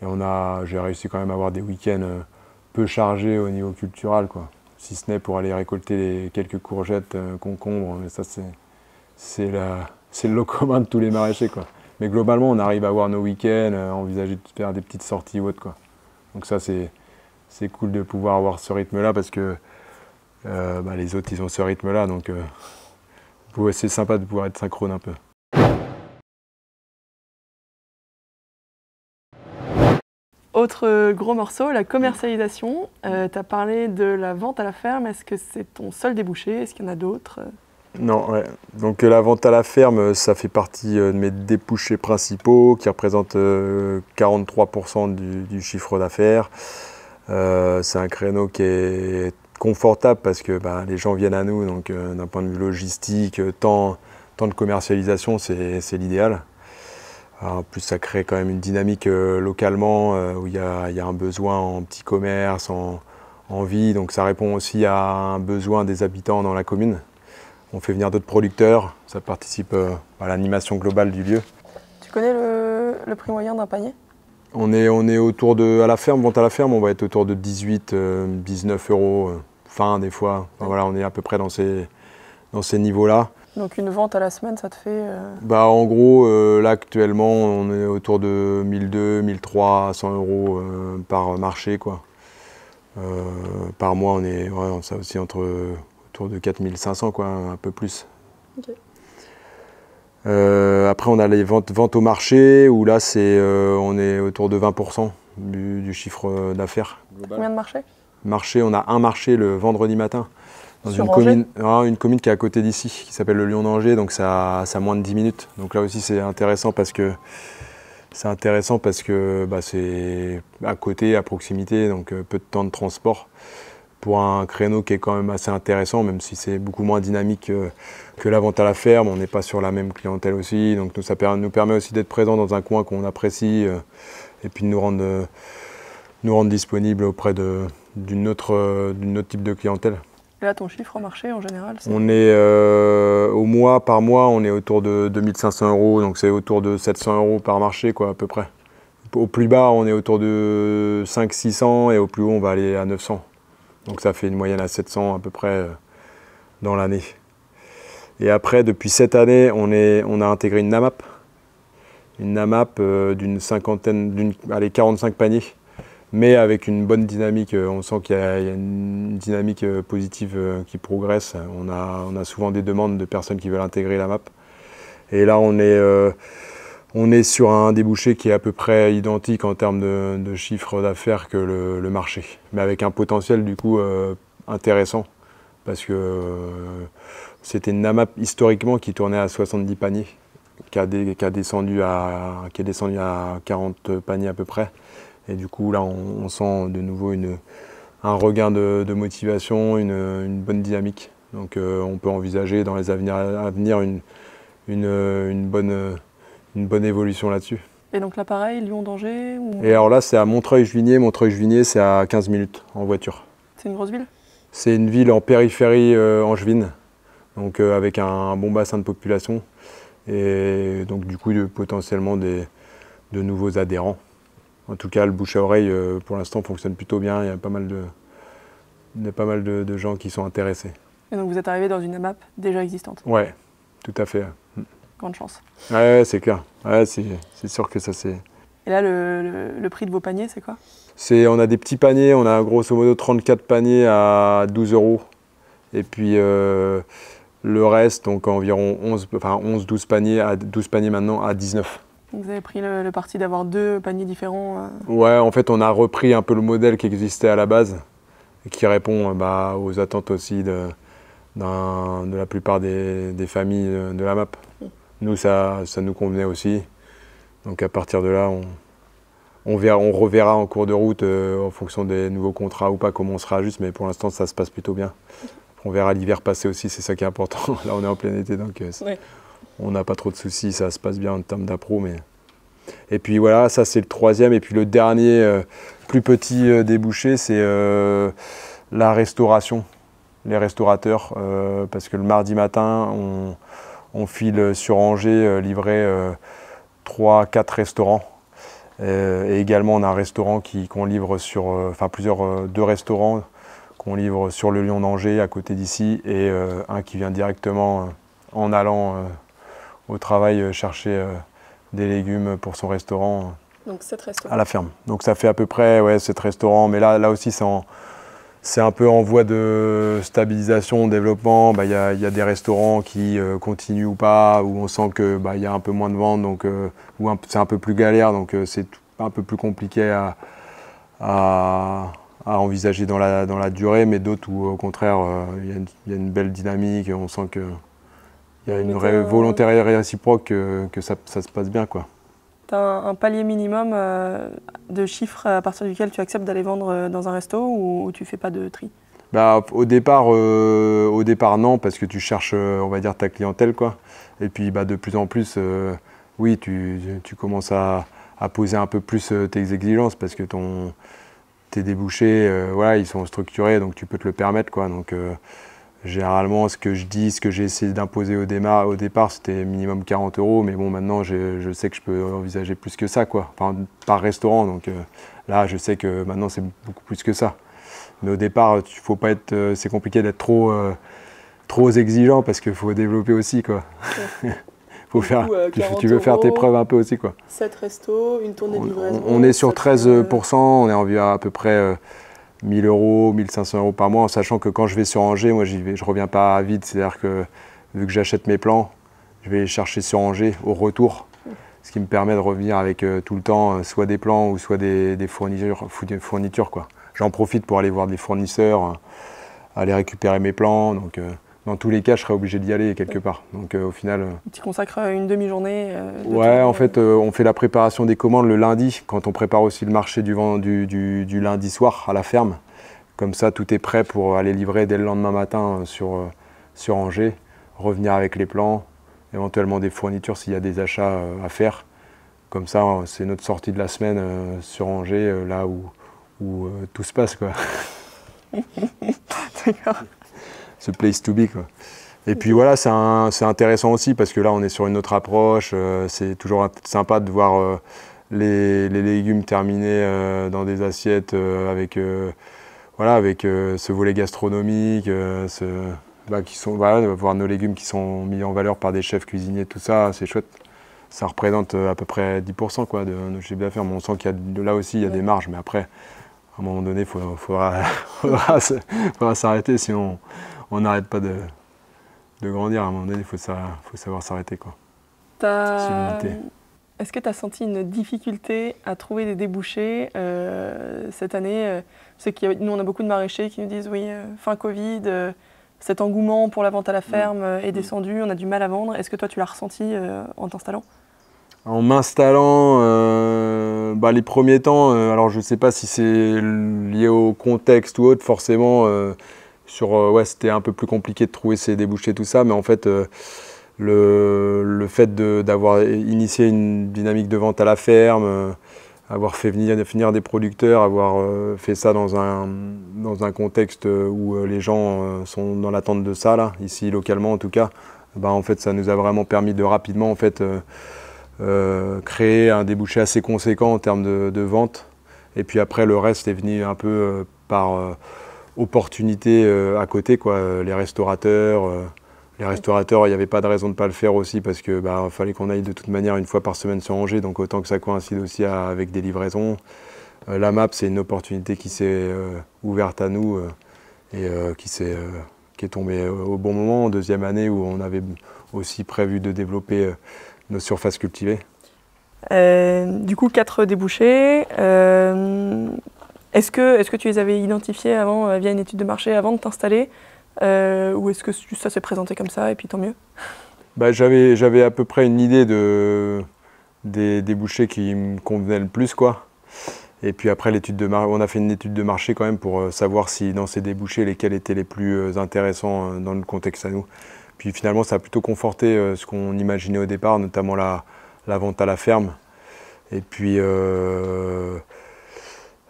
Et j'ai réussi quand même à avoir des week-ends peu chargés au niveau culturel, quoi. Si ce n'est pour aller récolter quelques courgettes, concombres, mais ça c'est le lot commun de tous les maraîchers, quoi. Mais globalement, on arrive à avoir nos week-ends, envisager de faire des petites sorties ou autre, quoi. Donc ça c'est cool de pouvoir avoir ce rythme-là parce que les autres ils ont ce rythme-là, donc c'est sympa de pouvoir être synchrone un peu. Autre gros morceau, la commercialisation. Tu as parlé de la vente à la ferme. Est-ce que c'est ton seul débouché? Est-ce qu'il y en a d'autres? Non, ouais. Donc la vente à la ferme, ça fait partie de mes débouchés principaux qui représentent 43% du chiffre d'affaires. C'est un créneau qui est confortable parce que les gens viennent à nous. Donc d'un point de vue logistique, temps de commercialisation, c'est l'idéal. En plus, ça crée quand même une dynamique localement où il y a un besoin en petit commerce, en vie. Donc ça répond aussi à un besoin des habitants dans la commune. On fait venir d'autres producteurs, ça participe à l'animation globale du lieu. Tu connais le prix moyen d'un panier? On est autour de, à la ferme, vente à la ferme, on va être autour de 18, 19 euros, fin des fois. Enfin, voilà, on est à peu près dans ces niveaux-là. Donc une vente à la semaine, ça te fait en gros, là actuellement, on est autour de 1200, 1300 euros par marché, quoi. Par mois, ça aussi autour de 4500, quoi, un peu plus. Okay. Après, on a les ventes au marché, où là, on est autour de 20% du chiffre d'affaires. Combien de marchés? marché. On a un marché le vendredi matin dans une commune qui est à côté d'ici, qui s'appelle le Lion-d'Angers, donc ça a moins de 10 minutes. Donc là aussi c'est intéressant parce que c'est à côté, à proximité, donc peu de temps de transport pour un créneau qui est quand même assez intéressant, même si c'est beaucoup moins dynamique que la vente à la ferme. On n'est pas sur la même clientèle aussi, donc ça nous permet aussi d'être présent dans un coin qu'on apprécie et puis de nous rendre disponibles auprès d'une autre type de clientèle. Et là, ton chiffre en marché, en général, c'est... On est par mois, on est autour de 2 500 €, donc c'est autour de 700 € par marché, quoi, à peu près. Au plus bas, on est autour de 500-600 € et au plus haut, on va aller à 900 €. Donc ça fait une moyenne à 700 € à peu près dans l'année. Et après, depuis cette année, on a intégré une NAMAP. Une NAMAP d'une cinquantaine, allez, 45 paniers. Mais avec une bonne dynamique, on sent qu'il y a une dynamique positive qui progresse. On a souvent des demandes de personnes qui veulent intégrer la map. Et là, on est sur un débouché qui est à peu près identique en termes de chiffre d'affaires que le marché. Mais avec un potentiel du coup intéressant. Parce que c'était une NAMAP historiquement qui tournait à 70 paniers, qui est descendu à 40 paniers à peu près. Et du coup, là, on sent de nouveau un regain de motivation, une bonne dynamique. Donc, on peut envisager dans les à venir une bonne évolution là-dessus. Et donc là, pareil, Lion-d'Angers ou... Et alors là, c'est à Montreuil-Juvigné. Montreuil-Juvigné, c'est à 15 minutes en voiture. C'est une grosse ville? C'est une ville en périphérie angevine, donc avec un bon bassin de population. Et donc, du coup, potentiellement de nouveaux adhérents. En tout cas, le bouche à oreille, pour l'instant, fonctionne plutôt bien. Il y a pas mal de gens qui sont intéressés. Et donc, vous êtes arrivé dans une AMAP déjà existante? Ouais, tout à fait. Grande chance. Ouais, c'est clair. Ouais, c'est sûr que ça, c'est... Et là, le prix de vos paniers, c'est quoi? On a des petits paniers. On a grosso modo 34 paniers à 12 €. Et puis, le reste, donc environ 12 paniers maintenant à 19 €. Vous avez pris le parti d'avoir deux paniers différents. Ouais, en fait, on a repris un peu le modèle qui existait à la base, qui répond aux attentes aussi de la plupart des familles de la MAP. Nous, ça nous convenait aussi. Donc à partir de là, on reverra en cours de route en fonction des nouveaux contrats ou pas, comment on se réajuste, mais pour l'instant, ça se passe plutôt bien. On verra l'hiver passer aussi, c'est ça qui est important. Là, on est en plein été, donc... Ouais. On n'a pas trop de soucis, ça se passe bien en termes d'appro. Mais... Et puis voilà, ça c'est le troisième. Et puis le dernier, plus petit débouché, c'est la restauration, les restaurateurs. Parce que le mardi matin, on file sur Angers livrer 3-4 restaurants. Et également, on a un restaurant qu'on livre sur... Enfin, deux restaurants qu'on livre sur le Lion-d'Angers, à côté d'ici, et un qui vient directement en allant... au travail, chercher des légumes pour son restaurant. Donc 7 restaurants. À la ferme. Donc ça fait à peu près 7 restaurants. Mais là aussi, c'est un peu en voie de stabilisation, développement. Il y a des restaurants qui continuent ou pas, où on sent que y a un peu moins de ventes, donc où c'est un peu plus galère, donc c'est un peu plus compliqué à envisager dans la durée. Mais d'autres où, au contraire, il y a une belle dynamique. On sent que... Il y a une vraie volonté réciproque que ça se passe bien, quoi. Tu as un palier minimum de chiffres à partir duquel tu acceptes d'aller vendre dans un resto ou tu fais pas de tri? Au départ, non, parce que tu cherches, on va dire, ta clientèle, quoi. Et puis, de plus en plus, oui, tu commences à poser un peu plus tes exigences parce que tes débouchés, ils sont structurés, donc tu peux te le permettre, quoi. Donc, généralement, ce que j'ai essayé d'imposer au départ, c'était minimum 40 €. Mais bon, maintenant, je sais que je peux envisager plus que ça, quoi. Enfin, par restaurant. Donc là, je sais que maintenant, c'est beaucoup plus que ça. Mais au départ, faut pas être. C'est compliqué d'être trop exigeant parce qu'il faut développer aussi, quoi. Ouais. Faut faire, coup, tu veux faire tes preuves un peu aussi, quoi. 7 restos, une tournée de livraison. On est sur 13 %. On est environ à peu près. 1 000 €, 1 500 € par mois, en sachant que quand je vais sur Angers, moi je reviens pas à vide, c'est-à-dire que vu que j'achète mes plans, je vais les chercher sur Angers au retour, ce qui me permet de revenir avec tout le temps soit des plans ou soit des fournitures, quoi. J'en profite pour aller voir des fournisseurs, aller récupérer mes plans. Donc, dans tous les cas, je serais obligé d'y aller quelque part. Donc, au final... Tu consacres une demi-journée ouais, en fait, on fait la préparation des commandes le lundi, quand on prépare aussi le marché du lundi soir à la ferme. Comme ça, tout est prêt pour aller livrer dès le lendemain matin sur Angers, revenir avec les plans, éventuellement des fournitures s'il y a des achats à faire. Comme ça, c'est notre sortie de la semaine sur Angers, là où tout se passe, quoi. D'accord. Ce place to be, quoi. Et puis voilà, c'est intéressant aussi parce que là, on est sur une autre approche. C'est toujours sympa de voir les légumes terminés dans des assiettes avec, voilà, avec ce volet gastronomique, voir nos légumes qui sont mis en valeur par des chefs cuisiniers, tout ça, c'est chouette. Ça représente à peu près 10% quoi, de nos chiffres d'affaires. Mais on sent qu'il y a là aussi il y a des marges, mais après, à un moment donné, il faudra s'arrêter, sinon on n'arrête pas de grandir. À un moment donné, il faut savoir s'arrêter. Est-ce que tu as senti une difficulté à trouver des débouchés cette année nous, on a beaucoup de maraîchers qui nous disent oui, fin Covid, cet engouement pour la vente à la ferme est descendu, on a du mal à vendre. Est-ce que toi, tu l'as ressenti en t'installant ? En m'installant, les premiers temps, alors je ne sais pas si c'est lié au contexte ou autre, forcément, ouais, c'était un peu plus compliqué de trouver ses débouchés, tout ça, mais en fait, le fait d'avoir initié une dynamique de vente à la ferme, avoir fait venir des producteurs, avoir fait ça dans un contexte où les gens sont dans l'attente de ça, là, ici localement en tout cas, bah, en fait, ça nous a vraiment permis de rapidement, en fait, créer un débouché assez conséquent en termes de vente. Et puis après, le reste est venu un peu par opportunité à côté, quoi. Les restaurateurs, il n'y avait pas de raison de ne pas le faire aussi parce qu'il fallait qu'on aille de toute manière une fois par semaine sur Angers, donc autant que ça coïncide aussi avec des livraisons. La MAP, c'est une opportunité qui s'est ouverte à nous qui est tombée au bon moment, en deuxième année où on avait aussi prévu de développer nos surfaces cultivées. Du coup, 4 débouchés. Est-ce que tu les avais identifiés avant via une étude de marché avant de t'installer ou est-ce que ça s'est présenté comme ça et puis tant mieux? J'avais à peu près une idée des débouchés qui me convenaient le plus, quoi. Et puis après, on a fait une étude de marché quand même pour savoir si dans ces débouchés, lesquels étaient les plus intéressants dans le contexte à nous. Puis finalement, ça a plutôt conforté ce qu'on imaginait au départ, notamment la vente à la ferme. Et puis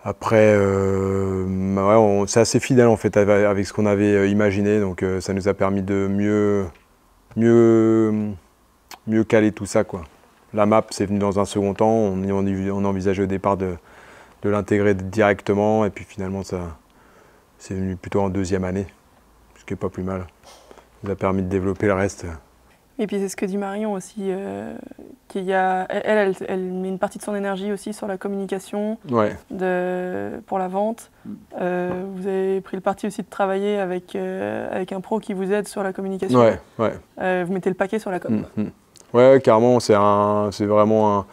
après, ouais, c'est assez fidèle en fait avec ce qu'on avait imaginé. Donc ça nous a permis de mieux caler tout ça, quoi. La MAP, c'est venu dans un second temps. On envisageait au départ de l'intégrer directement. Et puis finalement, c'est venu plutôt en deuxième année, ce qui n'est pas plus mal. Ça nous a permis de développer le reste. Et puis c'est ce que dit Marion aussi, elle met une partie de son énergie aussi sur la communication, ouais, pour la vente. Vous avez pris le parti aussi de travailler avec un pro qui vous aide sur la communication. Ouais, ouais. Vous mettez le paquet sur la com. Mm-hmm. Ouais, carrément, c'est vraiment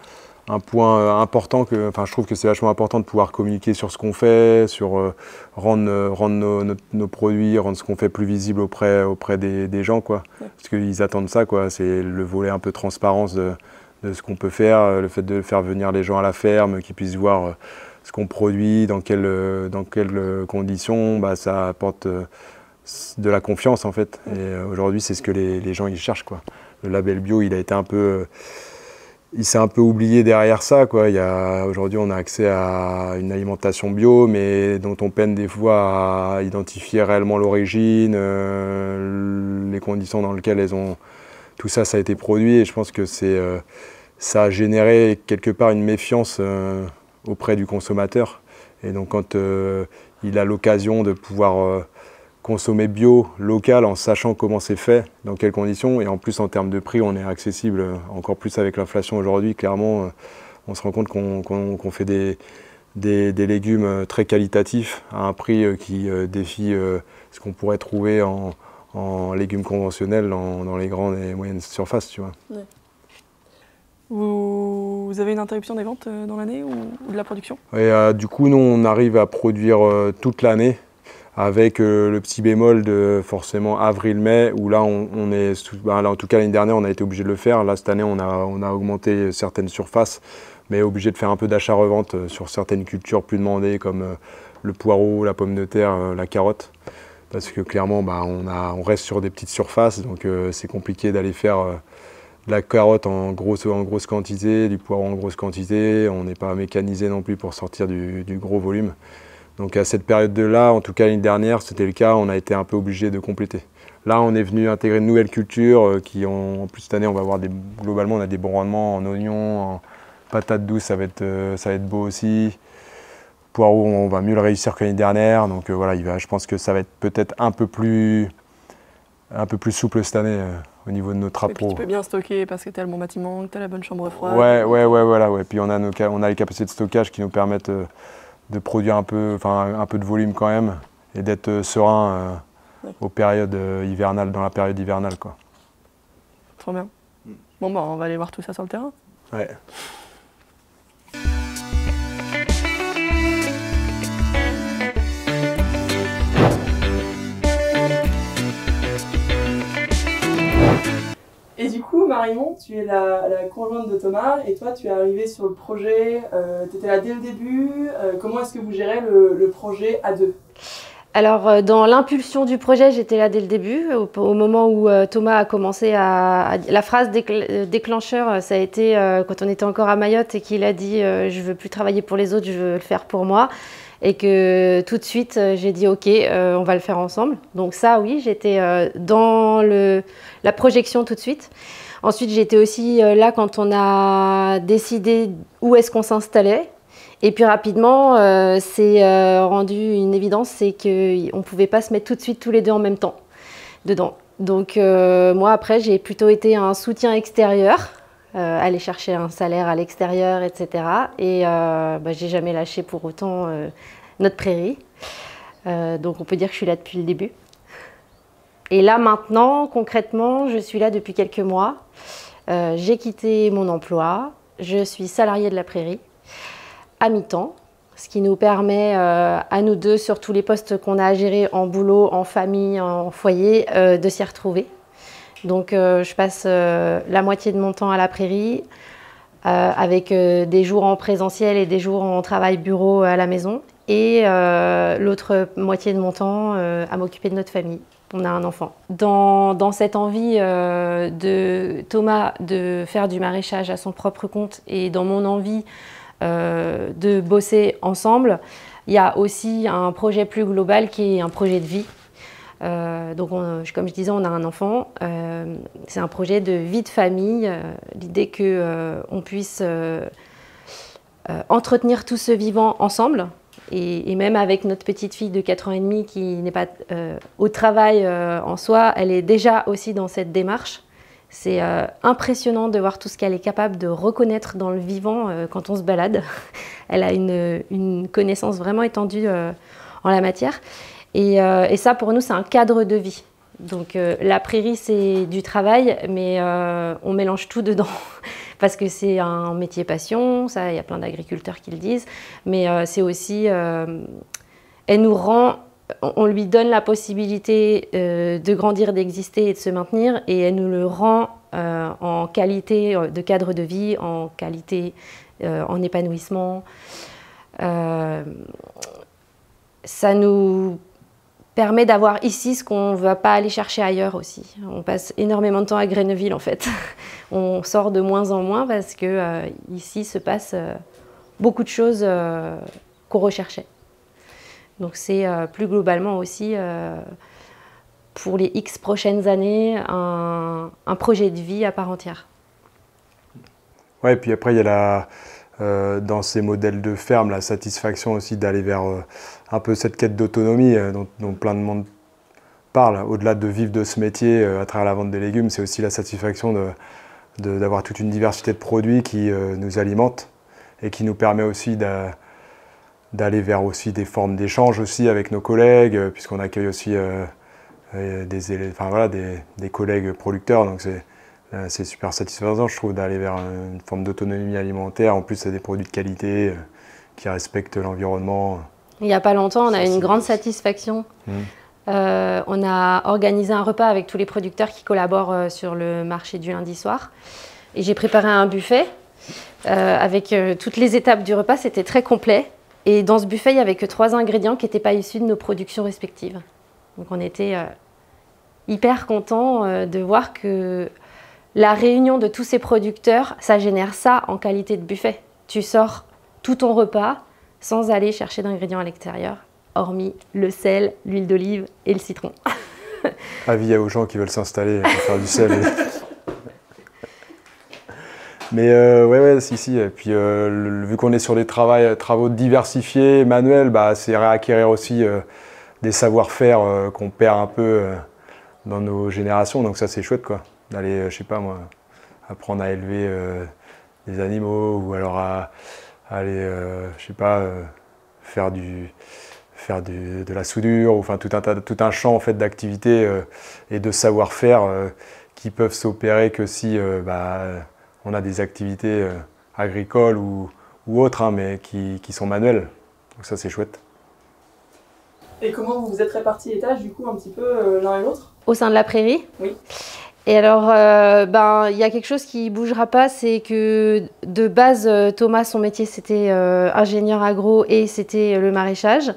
un point important. Je trouve que c'est vachement important de pouvoir communiquer sur ce qu'on fait, sur rendre nos produits, rendre ce qu'on fait plus visible auprès des gens, quoi. Ouais. Parce qu'ils attendent ça, quoi. C'est le volet un peu transparence de ce qu'on peut faire, le fait de faire venir les gens à la ferme, qu'ils puissent voir ce qu'on produit, dans quelles conditions, ça apporte de la confiance, en fait. Ouais. Et aujourd'hui, c'est ce que les gens ils cherchent, quoi. Le label bio, il a été un peu... il s'est un peu oublié derrière ça, quoi. Aujourd'hui, on a accès à une alimentation bio, mais dont on peine des fois à identifier réellement l'origine, les conditions dans lesquelles elles ont... Tout ça, ça a été produit, et je pense que ça a généré quelque part une méfiance auprès du consommateur. Et donc, quand il a l'occasion de pouvoir consommer bio, local, en sachant comment c'est fait, dans quelles conditions, et en plus en termes de prix, on est accessible encore plus avec l'inflation aujourd'hui. Clairement, on se rend compte qu'on fait des légumes très qualitatifs à un prix qui défie ce qu'on pourrait trouver en légumes conventionnels dans les grandes et moyennes surfaces, tu vois. Ouais. Vous avez une interruption des ventes dans l'année ou de la production? Et, du coup, nous, on arrive à produire toute l'année avec le petit bémol de forcément avril-mai, où là, on est, bah, là, en tout cas l'année dernière, on a été obligé de le faire. Là, cette année, on a augmenté certaines surfaces, mais obligé de faire un peu d'achat-revente sur certaines cultures plus demandées, comme le poireau, la pomme de terre, la carotte. Parce que clairement, bah, on reste sur des petites surfaces, donc c'est compliqué d'aller faire de la carotte en grosse quantité, du poireau en grosse quantité. On n'est pas mécanisé non plus pour sortir du gros volume. Donc à cette période-là, en tout cas l'année dernière, c'était le cas, on a été un peu obligé de compléter. Là, on est venu intégrer de nouvelles cultures qui ont, en plus cette année, on va avoir globalement, on a des bons rendements en oignons, en patates douces, ça va être beau aussi. Poireau, on va mieux le réussir que l'année dernière, donc voilà, je pense que ça va être peut-être un peu plus souple cette année au niveau de notre appro. Tu peux bien stocker parce que tu as le bon bâtiment, que tu as la bonne chambre froide. Ouais, voilà, ouais. Puis on a les capacités de stockage qui nous permettent de produire un peu de volume quand même et d'être serein aux périodes hivernales, dans la période hivernale, quoi. Trop bien. Bon, bah, on va aller voir tout ça sur le terrain. Ouais. Et du coup, Marion, tu es la conjointe de Thomas et toi, tu es arrivée sur le projet, tu étais là dès le début. Comment est-ce que vous gérez le projet à deux? Alors, dans l'impulsion du projet, j'étais là dès le début. Au moment où Thomas a commencé à... La phrase déclencheur, ça a été quand on était encore à Mayotte et qu'il a dit « je veux plus travailler pour les autres, je veux le faire pour moi ». Et que tout de suite, j'ai dit « ok, on va le faire ensemble ». Donc ça, oui, j'étais dans la projection tout de suite. Ensuite, j'étais aussi là quand on a décidé où est-ce qu'on s'installait. Et puis rapidement, c'est rendu une évidence, c'est qu'on ne pouvait pas se mettre tout de suite tous les deux en même temps dedans. Donc moi, après, j'ai plutôt été un soutien extérieur. Aller chercher un salaire à l'extérieur, etc. Et bah, j'ai jamais lâché pour autant notre prairie. Donc on peut dire que je suis là depuis le début. Et là maintenant, concrètement, je suis là depuis quelques mois. J'ai quitté mon emploi. Je suis salariée de la prairie à mi-temps, ce qui nous permet à nous deux, sur tous les postes qu'on a à gérer en boulot, en famille, en foyer, de s'y retrouver. Donc je passe la moitié de mon temps à la prairie avec des jours en présentiel et des jours en travail bureau à la maison et l'autre moitié de mon temps à m'occuper de notre famille. On a un enfant. Dans cette envie de Thomas de faire du maraîchage à son propre compte et dans mon envie de bosser ensemble, il y a aussi un projet plus global qui est un projet de vie. Donc, comme je disais, on a un enfant. C'est un projet de vie de famille. L'idée qu'on puisse entretenir tout ce vivant ensemble. Et même avec notre petite fille de 4 ans et demi qui n'est pas au travail en soi, elle est déjà aussi dans cette démarche. C'est impressionnant de voir tout ce qu'elle est capable de reconnaître dans le vivant quand on se balade. Elle a une connaissance vraiment étendue en la matière. Et ça, pour nous, c'est un cadre de vie. Donc, la prairie, c'est du travail, mais on mélange tout dedans. Parce que c'est un métier passion, ça, il y a plein d'agriculteurs qui le disent. Mais c'est aussi... elle nous rend... On lui donne la possibilité de grandir, d'exister et de se maintenir. Et elle nous le rend en qualité de cadre de vie, en qualité, en épanouissement. Ça nous... permet d'avoir ici ce qu'on ne va pas aller chercher ailleurs aussi. On passe énormément de temps à Grenneville en fait. On sort de moins en moins parce que ici se passe beaucoup de choses qu'on recherchait. Donc c'est plus globalement aussi pour les X prochaines années un projet de vie à part entière. Ouais, et puis après il y a dans ces modèles de ferme, la satisfaction aussi d'aller vers un peu cette quête d'autonomie dont plein de monde parle. Au-delà de vivre de ce métier à travers la vente des légumes, c'est aussi la satisfaction d'avoir toute une diversité de produits qui nous alimentent et qui nous permet aussi d'aller vers aussi des formes d'échange aussi avec nos collègues, puisqu'on accueille aussi des collègues producteurs. Donc C'est super satisfaisant, je trouve, d'aller vers une forme d'autonomie alimentaire. En plus, c'est des produits de qualité qui respectent l'environnement. Il n'y a pas longtemps, on a eu une grande satisfaction. On a organisé un repas avec tous les producteurs qui collaborent sur le marché du lundi soir. Et j'ai préparé un buffet avec toutes les étapes du repas. C'était très complet. Et dans ce buffet, il n'y avait que 3 ingrédients qui n'étaient pas issus de nos productions respectives. Donc on était hyper contents de voir que la réunion de tous ces producteurs, ça génère ça en qualité de buffet. Tu sors tout ton repas sans aller chercher d'ingrédients à l'extérieur, hormis le sel, l'huile d'olive et le citron. Avis aux gens qui veulent s'installer pour faire du sel. Mais ouais, si, si. Et puis, vu qu'on est sur des travaux diversifiés, manuels, bah, c'est réacquérir aussi des savoir-faire qu'on perd un peu dans nos générations. Donc ça, c'est chouette, quoi. D'aller, je sais pas moi, apprendre à élever des animaux ou alors à aller, je sais pas, faire de la soudure, ou enfin tout un champ en fait d'activités et de savoir-faire qui peuvent s'opérer que si on a des activités agricoles ou autres, hein, mais qui sont manuelles. Donc ça, c'est chouette. Et comment vous vous êtes répartis les tâches, du coup, un petit peu l'un et l'autre? Au sein de La Prairie? Oui. Et alors, y a quelque chose qui ne bougera pas, c'est que de base, Thomas, son métier, c'était ingénieur agro et c'était le maraîchage.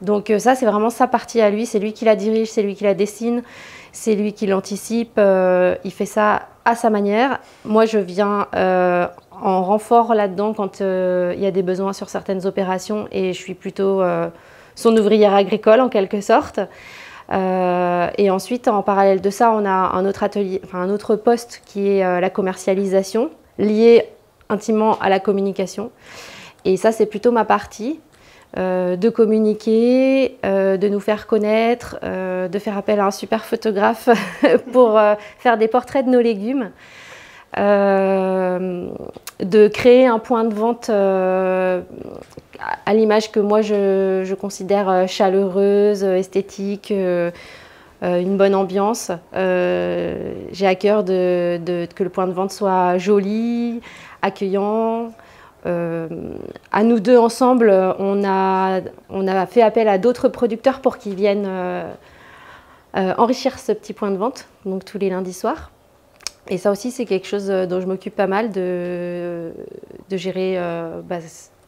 Donc ça, c'est vraiment sa partie à lui. C'est lui qui la dirige, c'est lui qui la dessine, c'est lui qui l'anticipe. Il fait ça à sa manière. Moi, je viens en renfort là-dedans quand il y a des besoins sur certaines opérations et je suis plutôt son ouvrière agricole, en quelque sorte. Et ensuite, en parallèle de ça, on a un autre atelier, enfin un autre poste qui est la commercialisation, lié intimement à la communication. Et ça, c'est plutôt ma partie, de communiquer, de nous faire connaître, de faire appel à un super photographe pour faire des portraits de nos légumes, de créer un point de vente à l'image que moi je considère chaleureuse, esthétique, une bonne ambiance. J'ai à cœur que le point de vente soit joli, accueillant. À nous deux ensemble, on a fait appel à d'autres producteurs pour qu'ils viennent enrichir ce petit point de vente, donc tous les lundis soirs. Et ça aussi, c'est quelque chose dont je m'occupe pas mal, de gérer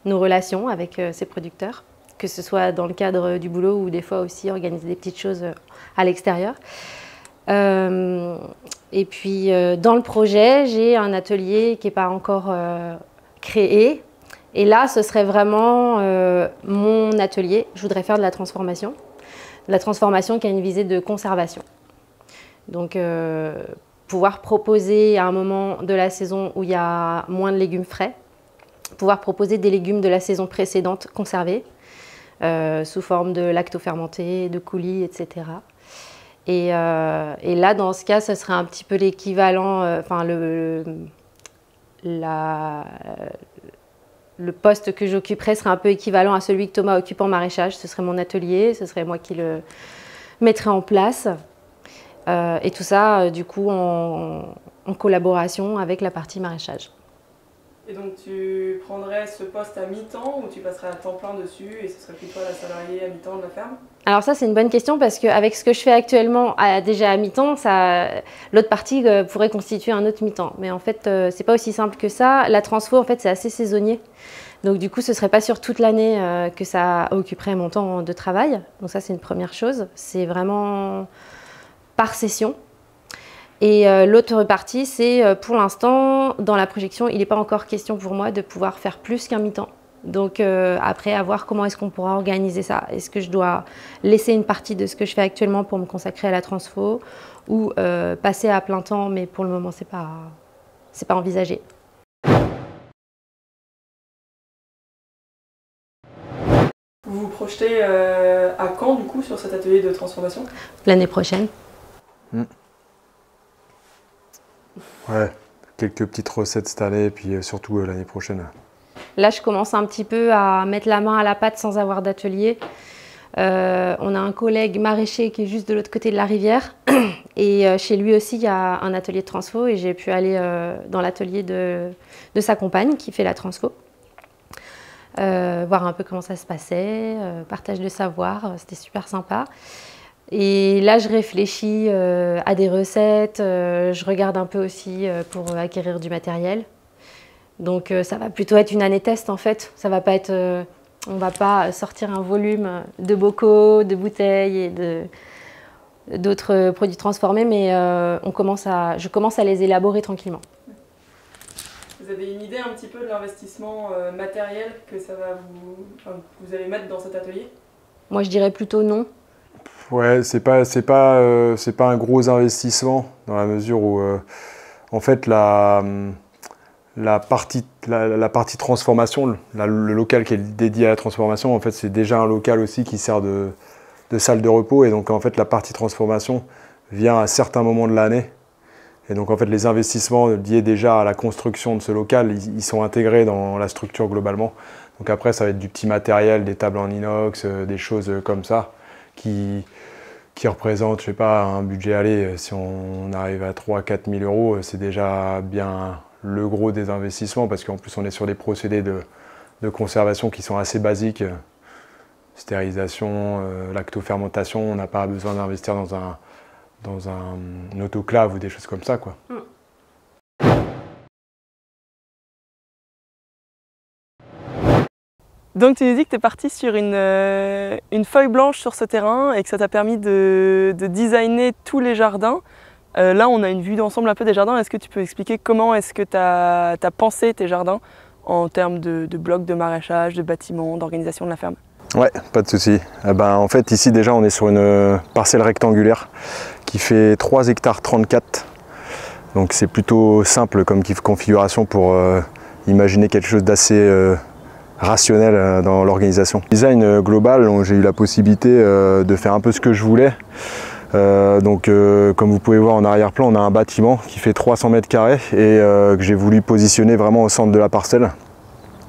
nos relations avec ces producteurs, que ce soit dans le cadre du boulot ou des fois aussi organiser des petites choses à l'extérieur. Et puis, dans le projet, j'ai un atelier qui n'est pas encore créé. Et là, ce serait vraiment mon atelier. Je voudrais faire de la transformation. La transformation qui a une visée de conservation. Donc, pouvoir proposer à un moment de la saison où il y a moins de légumes frais, pouvoir proposer des légumes de la saison précédente conservés, sous forme de lactofermentés, de coulis, etc. Et là, dans ce cas, ce serait un petit peu l'équivalent, enfin le poste que j'occuperais serait un peu équivalent à celui que Thomas occupe en maraîchage. Ce serait mon atelier, ce serait moi qui le mettrais en place. Et tout ça, du coup, en collaboration avec la partie maraîchage. Et donc, tu prendrais ce poste à mi-temps ou tu passerais à temps plein dessus et ce serait plutôt la salariée à mi-temps de la ferme? Alors ça, c'est une bonne question parce qu'avec ce que je fais actuellement, déjà à mi-temps, l'autre partie pourrait constituer un autre mi-temps. Mais en fait, c'est pas aussi simple que ça. La transfo, en fait, c'est assez saisonnier. Donc du coup, ce serait pas sur toute l'année que ça occuperait mon temps de travail. Donc ça, c'est une première chose. C'est vraiment par session. Et l'autre partie, c'est pour l'instant, dans la projection, il n'est pas encore question pour moi de pouvoir faire plus qu'un mi-temps. Donc après, à voir comment est-ce qu'on pourra organiser ça. Est-ce que je dois laisser une partie de ce que je fais actuellement pour me consacrer à la transfo ou passer à plein temps, mais pour le moment, c'est pas envisagé. Vous vous projetez à quand, du coup, sur cet atelier de transformation? L'année prochaine. Ouais, quelques petites recettes cette année et puis surtout l'année prochaine. Là, je commence un petit peu à mettre la main à la pâte sans avoir d'atelier. On a un collègue maraîcher qui est juste de l'autre côté de la rivière Et chez lui aussi, il y a un atelier de transfo et j'ai pu aller dans l'atelier de sa compagne qui fait la transfo. Voir un peu comment ça se passait, partage de savoir, c'était super sympa. Et là, je réfléchis à des recettes, je regarde un peu aussi pour acquérir du matériel. Donc ça va plutôt être une année test en fait, ça va pas être, on ne va pas sortir un volume de bocaux, de bouteilles et d'autres produits transformés, mais je commence à les élaborer tranquillement. Vous avez une idée un petit peu de l'investissement matériel que ça va vous allez mettre dans cet atelier? Moi, je dirais plutôt non. Ouais, c'est pas un gros investissement dans la mesure où en fait la partie transformation, le local qui est dédié à la transformation, en fait c'est déjà un local aussi qui sert de salle de repos, et donc en fait la partie transformation vient à certains moments de l'année, et donc en fait les investissements liés déjà à la construction de ce local, ils sont intégrés dans la structure globalement. Donc après ça va être du petit matériel, des tables en inox, des choses comme ça qui représente, je sais pas, un budget, allez, si on arrive à 3 000 à 4 000 euros, c'est déjà bien le gros des investissements, parce qu'en plus on est sur des procédés de conservation qui sont assez basiques, stérilisation, lactofermentation, on n'a pas besoin d'investir dans un autoclave ou des choses comme ça, quoi. Donc tu nous dis que tu es parti sur une feuille blanche sur ce terrain et que ça t'a permis de designer tous les jardins. Là, on a une vue d'ensemble un peu des jardins. Est-ce que tu peux expliquer comment est-ce que tu as pensé tes jardins en termes de blocs, de maraîchage, de bâtiments, d'organisation de la ferme? Ouais, pas de souci. En fait, ici déjà, on est sur une parcelle rectangulaire qui fait 3,34 hectares. Donc c'est plutôt simple comme configuration pour imaginer quelque chose d'assez... rationnel dans l'organisation. Design global, j'ai eu la possibilité de faire un peu ce que je voulais. Donc comme vous pouvez voir en arrière-plan, on a un bâtiment qui fait 300 m² et que j'ai voulu positionner vraiment au centre de la parcelle,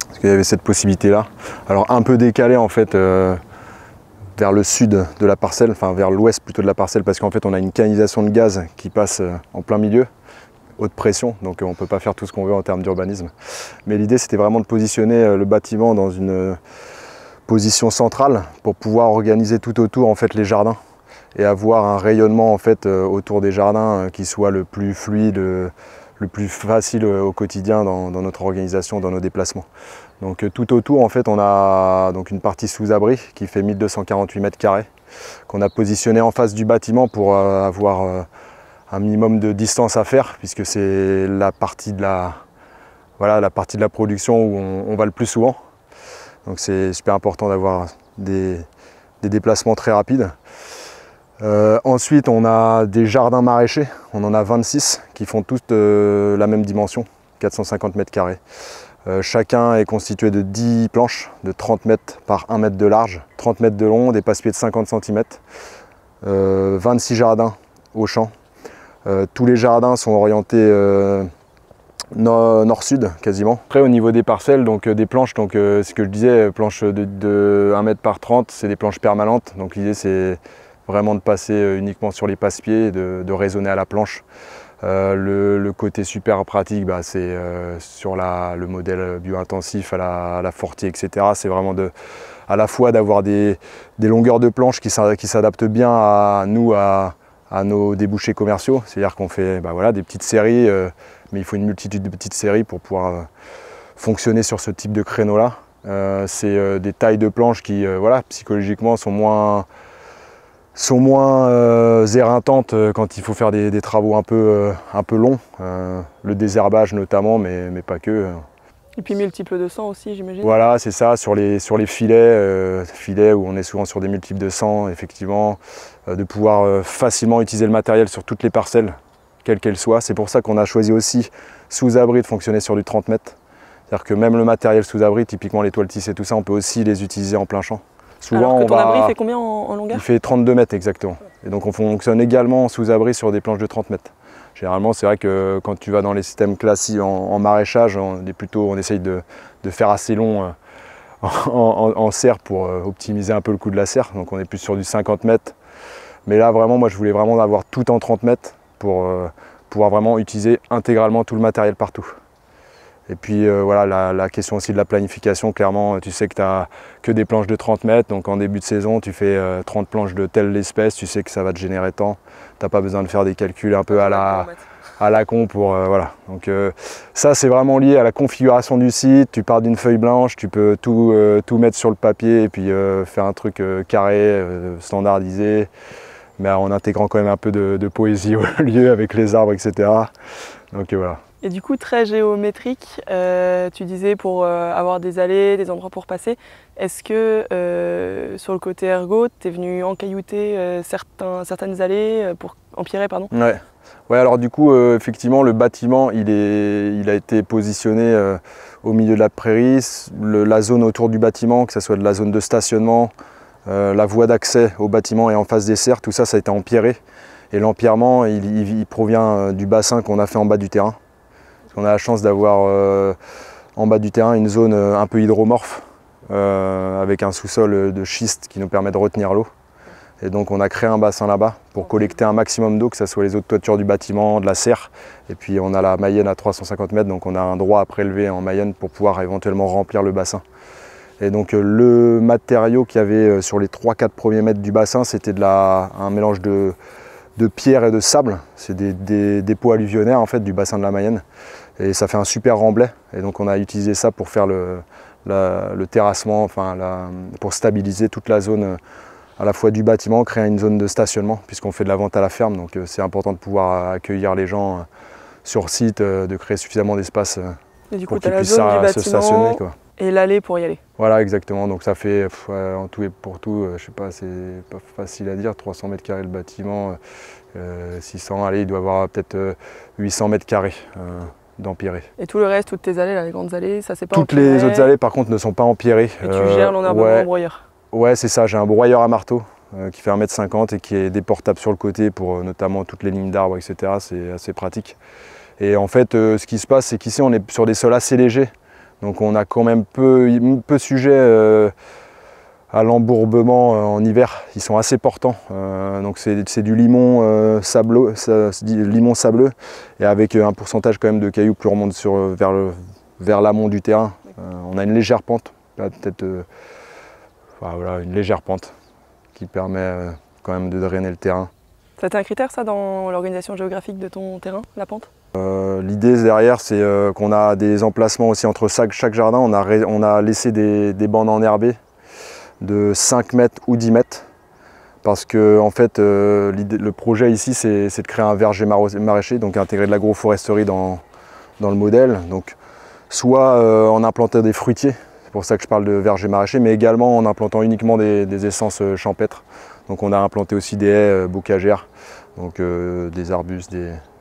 parce qu'il y avait cette possibilité là. Alors un peu décalé en fait vers le sud de la parcelle, enfin vers l'ouest plutôt de la parcelle, parce qu'en fait on a une canalisation de gaz qui passe en plein milieu, haute pression, donc on ne peut pas faire tout ce qu'on veut en termes d'urbanisme. Mais l'idée, c'était vraiment de positionner le bâtiment dans une position centrale pour pouvoir organiser tout autour en fait les jardins et avoir un rayonnement en fait autour des jardins qui soit le plus fluide, le plus facile au quotidien dans notre organisation, dans nos déplacements. Donc tout autour en fait, on a donc une partie sous-abri qui fait 1248 m² qu'on a positionné en face du bâtiment pour avoir un minimum de distance à faire, puisque c'est la partie de la production où on va le plus souvent. Donc c'est super important d'avoir des déplacements très rapides. Ensuite, on a des jardins maraîchers, on en a 26 qui font tous la même dimension, 450 m². Chacun est constitué de 10 planches de 30 mètres par 1 mètre de large, 30 mètres de long, des passe-pieds de 50 cm, 26 jardins au champ. Tous les jardins sont orientés nord-sud quasiment. Après au niveau des parcelles, donc des planches, donc ce que je disais, planches de 1 mètre par 30, c'est des planches permanentes. Donc l'idée c'est vraiment de passer uniquement sur les passe-pieds et de raisonner à la planche. Le côté super pratique, c'est sur le modèle bio-intensif à la Fortier, etc. C'est vraiment à la fois d'avoir des longueurs de planches qui s'adaptent bien à nous, à nos débouchés commerciaux, c'est-à-dire qu'on fait des petites séries, mais il faut une multitude de petites séries pour pouvoir fonctionner sur ce type de créneau-là. C'est des tailles de planches qui, psychologiquement, sont moins éreintantes quand il faut faire des travaux un peu longs, le désherbage notamment, mais pas que. Et puis multiples de 100 aussi, j'imagine. Voilà, c'est ça, sur les filets, où on est souvent sur des multiples de 100, effectivement, de pouvoir facilement utiliser le matériel sur toutes les parcelles, quelles qu'elles soient. C'est pour ça qu'on a choisi aussi, sous-abri, de fonctionner sur du 30 mètres. C'est-à-dire que même le matériel sous-abri, typiquement les toiles tissées, tout ça, on peut aussi les utiliser en plein champ. Souvent, alors que ton abri fait combien en longueur? Il fait 32 mètres exactement. Et donc on fonctionne également en sous-abri sur des planches de 30 mètres. Généralement, c'est vrai que quand tu vas dans les systèmes classiques en maraîchage, on essaye de faire assez long en serre pour optimiser un peu le coût de la serre. Donc on est plus sur du 50 mètres Mais là, vraiment, moi, je voulais vraiment avoir tout en 30 mètres pour pouvoir vraiment utiliser intégralement tout le matériel partout. Et puis voilà, la question aussi de la planification, clairement, tu sais que tu n'as que des planches de 30 mètres, donc en début de saison, tu fais 30 planches de telle espèce, tu sais que ça va te générer tant, tu n'as pas besoin de faire des calculs un peu à la con pour... voilà. Donc ça, c'est vraiment lié à la configuration du site, tu pars d'une feuille blanche, tu peux tout mettre sur le papier et puis faire un truc carré, standardisé, mais en intégrant quand même un peu de poésie au lieu avec les arbres, etc. Donc voilà. Et du coup, très géométrique, tu disais pour avoir des allées, des endroits pour passer. Est-ce que sur le côté ergot, tu es venu encaillouter certaines allées, pour empirer, pardon? Ouais, alors du coup, effectivement, le bâtiment, il a été positionné au milieu de la prairie. La zone autour du bâtiment, que ce soit de la zone de stationnement, la voie d'accès au bâtiment et en face des serres, tout ça, ça a été empierré. Et l'empierrement, il provient du bassin qu'on a fait en bas du terrain. On a la chance d'avoir en bas du terrain une zone un peu hydromorphe avec un sous-sol de schiste qui nous permet de retenir l'eau. Et donc on a créé un bassin là-bas pour collecter un maximum d'eau, que ce soit les eaux de toiture du bâtiment, de la serre. Et puis on a la Mayenne à 350 mètres, donc on a un droit à prélever en Mayenne pour pouvoir éventuellement remplir le bassin. Et donc le matériau qu'il y avait sur les 3-4 premiers mètres du bassin, c'était un mélange de pierre et de sable. C'est des dépôts alluvionnaires en fait, du bassin de la Mayenne. Et ça fait un super remblai, et donc on a utilisé ça pour faire le terrassement, enfin pour stabiliser toute la zone à la fois du bâtiment, créer une zone de stationnement, puisqu'on fait de la vente à la ferme, donc c'est important de pouvoir accueillir les gens sur site, de créer suffisamment d'espace pour qu'ils puissent se stationner, quoi. Et l'allée pour y aller. Voilà, exactement, donc ça fait en tout et pour tout, je sais pas, c'est pas facile à dire, 300 mètres carrés le bâtiment, 600, allez, il doit avoir peut-être 800 mètres carrés. D'empirer. Et tout le reste, toutes tes allées, là, les grandes allées, ça c'est pas empiré. Toutes les autres allées par contre ne sont pas empirées. Et tu gères l'enherbement en broyeur. Ouais, c'est ça, j'ai un broyeur à marteau qui fait 1,50 m et qui est déportable sur le côté pour notamment toutes les lignes d'arbres, etc. C'est assez pratique. Et en fait, ce qui se passe, c'est qu'ici on est sur des sols assez légers. Donc on a quand même peu sujet à l'embourbement en hiver. Ils sont assez portants, donc c'est du limon, limon sableux, et avec un pourcentage quand même de cailloux plus on remonte vers l'amont du terrain. On a une légère pente, peut-être voilà, une légère pente qui permet quand même de drainer le terrain. C'était un critère ça dans l'organisation géographique de ton terrain, la pente? L'idée derrière, c'est qu'on a des emplacements aussi entre chaque jardin. On a laissé des bandes enherbées de 5 mètres ou 10 mètres parce que en fait le projet ici c'est de créer un verger maraîcher, donc intégrer de l'agroforesterie dans le modèle, donc soit en implantant des fruitiers, c'est pour ça que je parle de verger maraîcher, mais également en implantant uniquement des essences champêtres. Donc on a implanté aussi des haies bocagères, donc des arbustes,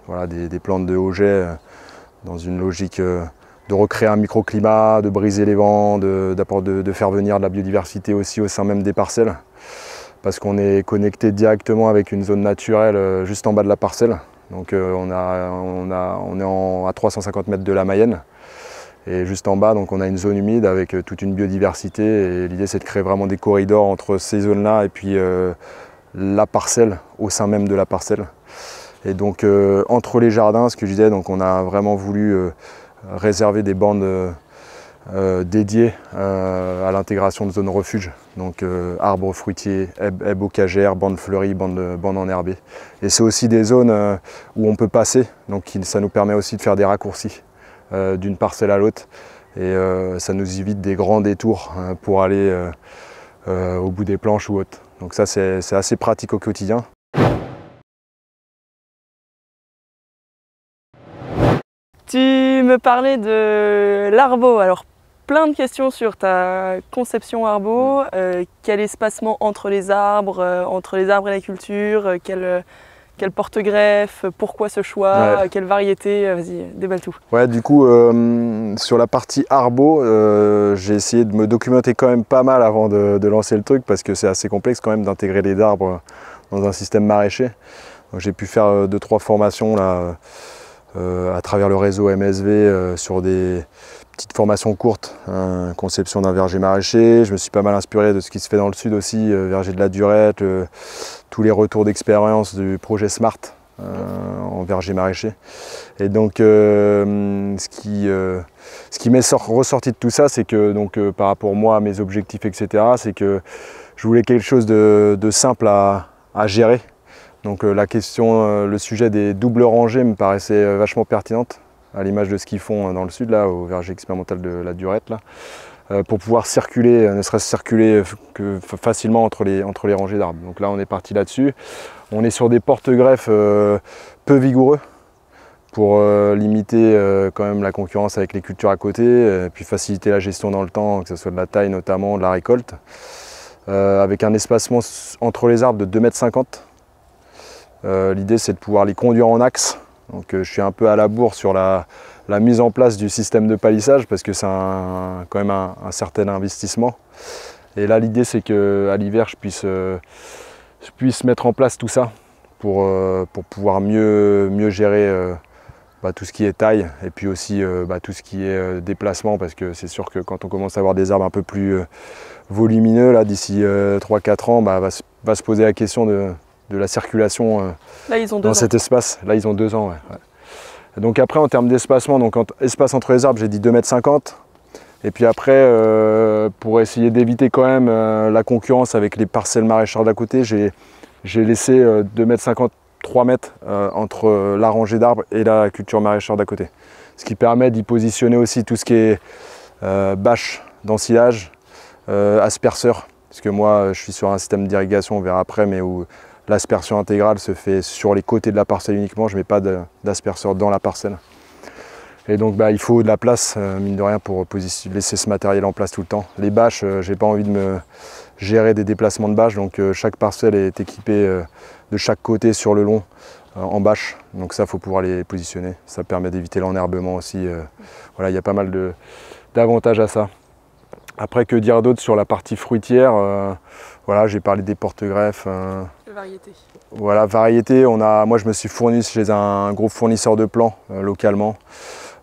voilà, des plantes de haut jet dans une logique de recréer un microclimat, de briser les vents, de faire venir de la biodiversité aussi au sein même des parcelles. Parce qu'on est connecté directement avec une zone naturelle juste en bas de la parcelle. Donc on est à 350 mètres de la Mayenne. Et juste en bas, donc on a une zone humide avec toute une biodiversité. Et l'idée, c'est de créer vraiment des corridors entre ces zones-là et puis la parcelle, au sein même de la parcelle. Et donc entre les jardins, ce que je disais, donc on a vraiment voulu... réserver des bandes dédiées à l'intégration de zones refuges, donc arbres fruitiers, haies bocagères, bandes fleuries, bandes enherbées. Et c'est aussi des zones où on peut passer, donc ça nous permet aussi de faire des raccourcis d'une parcelle à l'autre, et ça nous évite des grands détours pour aller au bout des planches ou autre. Donc ça c'est assez pratique au quotidien. Tu me parlais de l'arbo, alors plein de questions sur ta conception arbo, quel espacement entre les arbres et la culture, quel porte-greffe, pourquoi ce choix, quelle variété, vas-y, déballe tout. Ouais, du coup, sur la partie arbo, j'ai essayé de me documenter quand même pas mal avant de lancer le truc, parce que c'est assez complexe quand même d'intégrer les arbres dans un système maraîcher. J'ai pu faire 2-3 formations là, à travers le réseau MSV sur des petites formations courtes, conception d'un verger maraîcher. Je me suis pas mal inspiré de ce qui se fait dans le sud aussi, verger de la Durette, tous les retours d'expérience du projet SMART en verger maraîcher. Et donc ce qui m'est ressorti de tout ça, c'est que donc, par rapport moi à mes objectifs, etc., c'est que je voulais quelque chose de simple à gérer. Donc la question, le sujet des doubles rangées me paraissait vachement pertinente, à l'image de ce qu'ils font dans le sud, là, au verger expérimental de la Durette, là, pour pouvoir circuler, ne serait-ce circuler que facilement entre les rangées d'arbres. Donc là, on est parti là-dessus. On est sur des porte-greffes peu vigoureux pour limiter quand même la concurrence avec les cultures à côté, et puis faciliter la gestion dans le temps, que ce soit de la taille notamment, de la récolte, avec un espacement entre les arbres de 2,50 m. L'idée, c'est de pouvoir les conduire en axe. Donc je suis un peu à la bourre sur la mise en place du système de palissage, parce que c'est quand même un certain investissement. Et là, l'idée, c'est qu'à l'hiver, je puisse mettre en place tout ça pour pouvoir mieux gérer tout ce qui est taille, et puis aussi tout ce qui est déplacement, parce que c'est sûr que quand on commence à avoir des arbres un peu plus volumineux, là, d'ici 3-4 ans, va se poser la question de la circulation là, ils ont dans cet espace. Là, ils ont 2 ans. Ouais. Donc après, en termes d'espacement, donc espace entre les arbres, j'ai dit 2,50 m. Et puis après, pour essayer d'éviter quand même la concurrence avec les parcelles maraîchères d'à côté, j'ai laissé 2,50 m, 3 m entre la rangée d'arbres et la culture maraîchère d'à côté. Ce qui permet d'y positionner aussi tout ce qui est bâche d'ensilage, asperceur. Parce que moi, je suis sur un système d'irrigation, on verra après, mais où l'aspersion intégrale se fait sur les côtés de la parcelle uniquement, je ne mets pas d'asperceur dans la parcelle. Et donc il faut de la place, mine de rien, pour laisser ce matériel en place tout le temps. Les bâches, j'ai pas envie de me gérer des déplacements de bâches, donc chaque parcelle est équipée de chaque côté sur le long en bâches. Donc ça, il faut pouvoir les positionner. Ça permet d'éviter l'enherbement aussi. Voilà, il y a pas mal d'avantages à ça. Après, que dire d'autre sur la partie fruitière? Voilà, j'ai parlé des porte-greffes. Variété. Voilà, variété. Moi, je me suis fourni chez un gros fournisseur de plants localement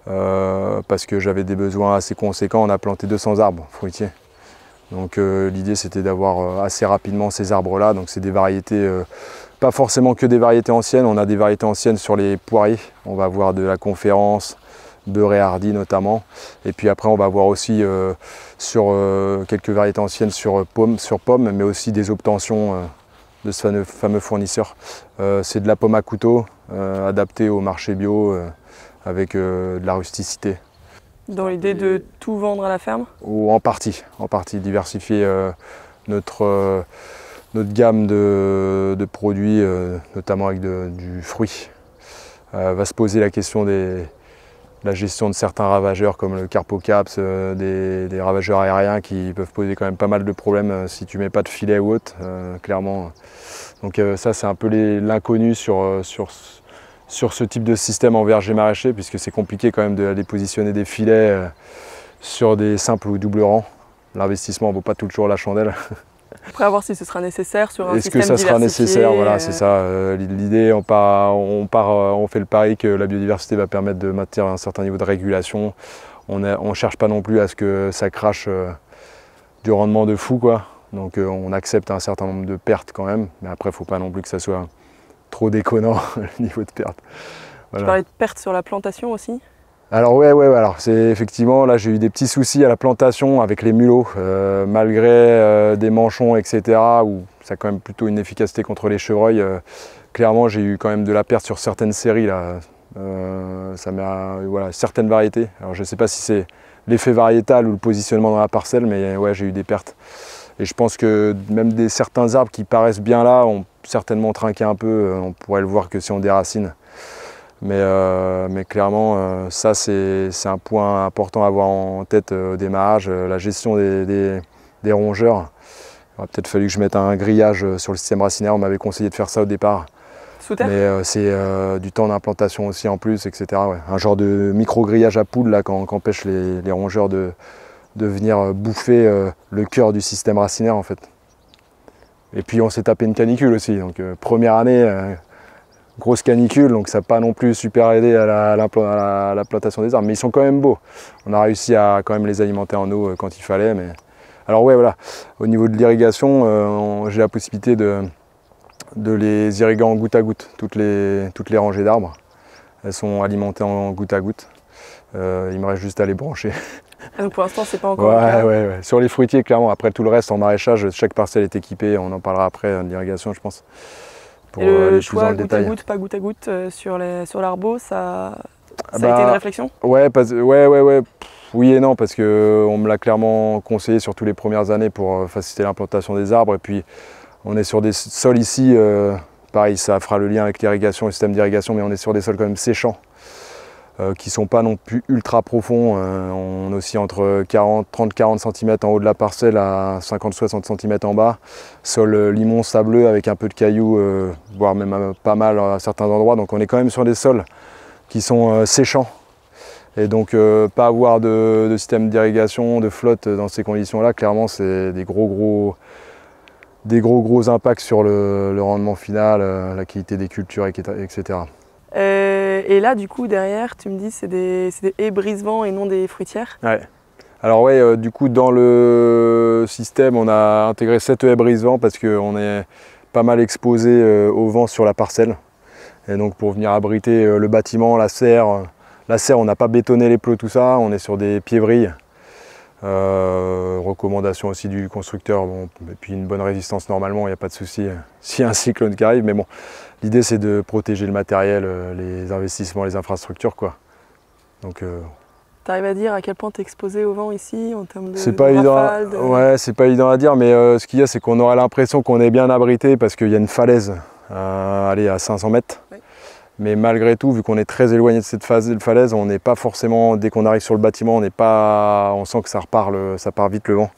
parce que j'avais des besoins assez conséquents. On a planté 200 arbres fruitiers. Donc, l'idée, c'était d'avoir assez rapidement ces arbres-là. Donc, c'est des variétés, pas forcément que des variétés anciennes. On a des variétés anciennes sur les poiriers. On va avoir de la Conférence, Beurre et Hardy notamment, et puis après on va avoir aussi sur quelques variétés anciennes sur pommes, mais aussi des obtentions de ce fameux fournisseur. C'est de la pomme à couteau adaptée au marché bio avec de la rusticité. Dans l'idée de tout vendre à la ferme? Ou en partie diversifier notre gamme de produits, notamment avec du fruit. Va se poser la question des la gestion de certains ravageurs comme le carpocaps, des ravageurs aériens qui peuvent poser quand même pas mal de problèmes si tu mets pas de filet ou autre, clairement. Donc ça, c'est un peu l'inconnu sur ce type de système en verger maraîcher, puisque c'est compliqué quand même d'aller positionner des filets sur des simples ou doubles rangs. L'investissement ne vaut pas toujours la chandelle. Après, à voir si ce sera nécessaire sur un système diversifié. Est-ce que ça sera nécessaire? Voilà, c'est ça. L'idée, on fait le pari que la biodiversité va permettre de maintenir un certain niveau de régulation. On ne cherche pas non plus à ce que ça crache du rendement de fou, quoi. Donc on accepte un certain nombre de pertes quand même. Mais après, il ne faut pas non plus que ça soit trop déconnant, le niveau de perte. Voilà. Tu parlais de pertes sur la plantation aussi? Alors ouais, alors c'est effectivement, là j'ai eu des petits soucis à la plantation avec les mulots, malgré des manchons, etc., où ça a quand même plutôt une efficacité contre les chevreuils. Clairement, j'ai eu quand même de la perte sur certaines séries, là. Ça met à, voilà, certaines variétés. Alors je ne sais pas si c'est l'effet variétal ou le positionnement dans la parcelle, mais ouais, j'ai eu des pertes. Et je pense que même certains arbres qui paraissent bien là ont certainement trinqué un peu, on pourrait le voir que si on déracine. Mais clairement, ça c'est un point important à avoir en tête au démarrage, la gestion des rongeurs. Il aurait peut-être fallu que je mette un grillage sur le système racinaire, on m'avait conseillé de faire ça au départ. Sous terre ? Mais c'est du temps d'implantation aussi en plus, etc. Ouais. Un genre de micro-grillage à poudre qu'empêche les rongeurs de venir bouffer le cœur du système racinaire en fait. Et puis on s'est tapé une canicule aussi, donc première année, grosse canicule, donc ça n'a pas non plus super aidé à la plantation des arbres, mais ils sont quand même beaux. On a réussi à quand même les alimenter en eau quand il fallait. Mais alors ouais, voilà, au niveau de l'irrigation, j'ai la possibilité de les irriguer en goutte à goutte. Toutes les rangées d'arbres, elles sont alimentées en goutte à goutte. Il me reste juste à les brancher. Donc pour l'instant, c'est pas encore le cas. Ouais. Sur les fruitiers, clairement. Après tout le reste, en maraîchage, chaque parcelle est équipée. On en parlera après de l'irrigation, je pense. Pour et le choix goutte à goutte, pas goutte à goutte sur l'arbo, ça a été une réflexion? Ouais. Oui et non, parce qu'on me l'a clairement conseillé surtout les premières années pour faciliter l'implantation des arbres. Et puis on est sur des sols ici, pareil, ça fera le lien avec l'irrigation, le système d'irrigation, mais on est sur des sols quand même séchants, qui ne sont pas non plus ultra profonds. On oscille entre 30-40 cm en haut de la parcelle à 50-60 cm en bas. Sol limon, sableux, avec un peu de cailloux, voire même pas mal à certains endroits. Donc on est quand même sur des sols qui sont séchants. Et donc pas avoir de système d'irrigation, de flotte dans ces conditions-là, clairement c'est des gros impacts sur le rendement final, la qualité des cultures, etc. Et là du coup derrière tu me dis c'est des haies brise-vent et non des fruitières. Ouais. Alors ouais, du coup dans le système on a intégré 7 haies brise-vent parce qu'on est pas mal exposé au vent sur la parcelle. Et donc pour venir abriter le bâtiment, la serre. On n'a pas bétonné les plots, tout ça, on est sur des piévrilles. Recommandation aussi du constructeur, bon, et puis une bonne résistance normalement, il n'y a pas de souci s'il y a un cyclone qui arrive. Mais bon, l'idée c'est de protéger le matériel, les investissements, les infrastructures, quoi. Donc, t'arrives à dire à quel point t'es exposé au vent ici en termes de rafales, de... Ouais, c'est pas évident à dire, mais ce qu'il y a, c'est qu'on aura l'impression qu'on est bien abrité parce qu'il y a une falaise à 500 mètres. Ouais. Mais malgré tout, vu qu'on est très éloigné de cette falaise, on n'est pas forcément, dès qu'on arrive sur le bâtiment, on sent que ça part vite le vent.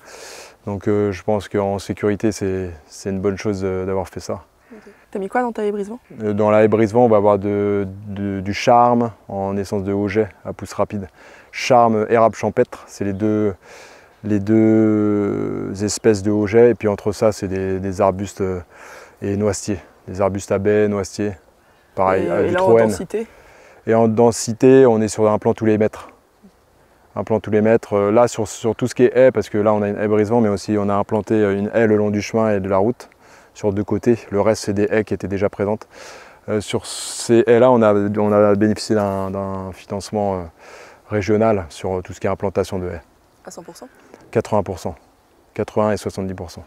Donc je pense qu'en sécurité, c'est une bonne chose d'avoir fait ça. Okay. T'as mis quoi dans ta haie brise-vent? Dans la haie brise-vent, on va avoir du charme en essence de hauget à pousse rapide. Charme, érable champêtre, c'est les deux espèces de hauget. Et puis entre ça, c'est des arbustes et noisetiers, des arbustes à baies, noisetiers. Pareil, et là, en densité. Et en densité, on est sur un plan tous les mètres. Un plan tous les mètres. Là, sur tout ce qui est haie, parce que là, on a une haie brise-vent, mais aussi on a implanté une haie le long du chemin et de la route, sur deux côtés. Le reste, c'est des haies qui étaient déjà présentes. Sur ces haies-là, on a bénéficié d'un financement régional sur tout ce qui est implantation de haies. À 100%? 80%. 80 et 70%. Parce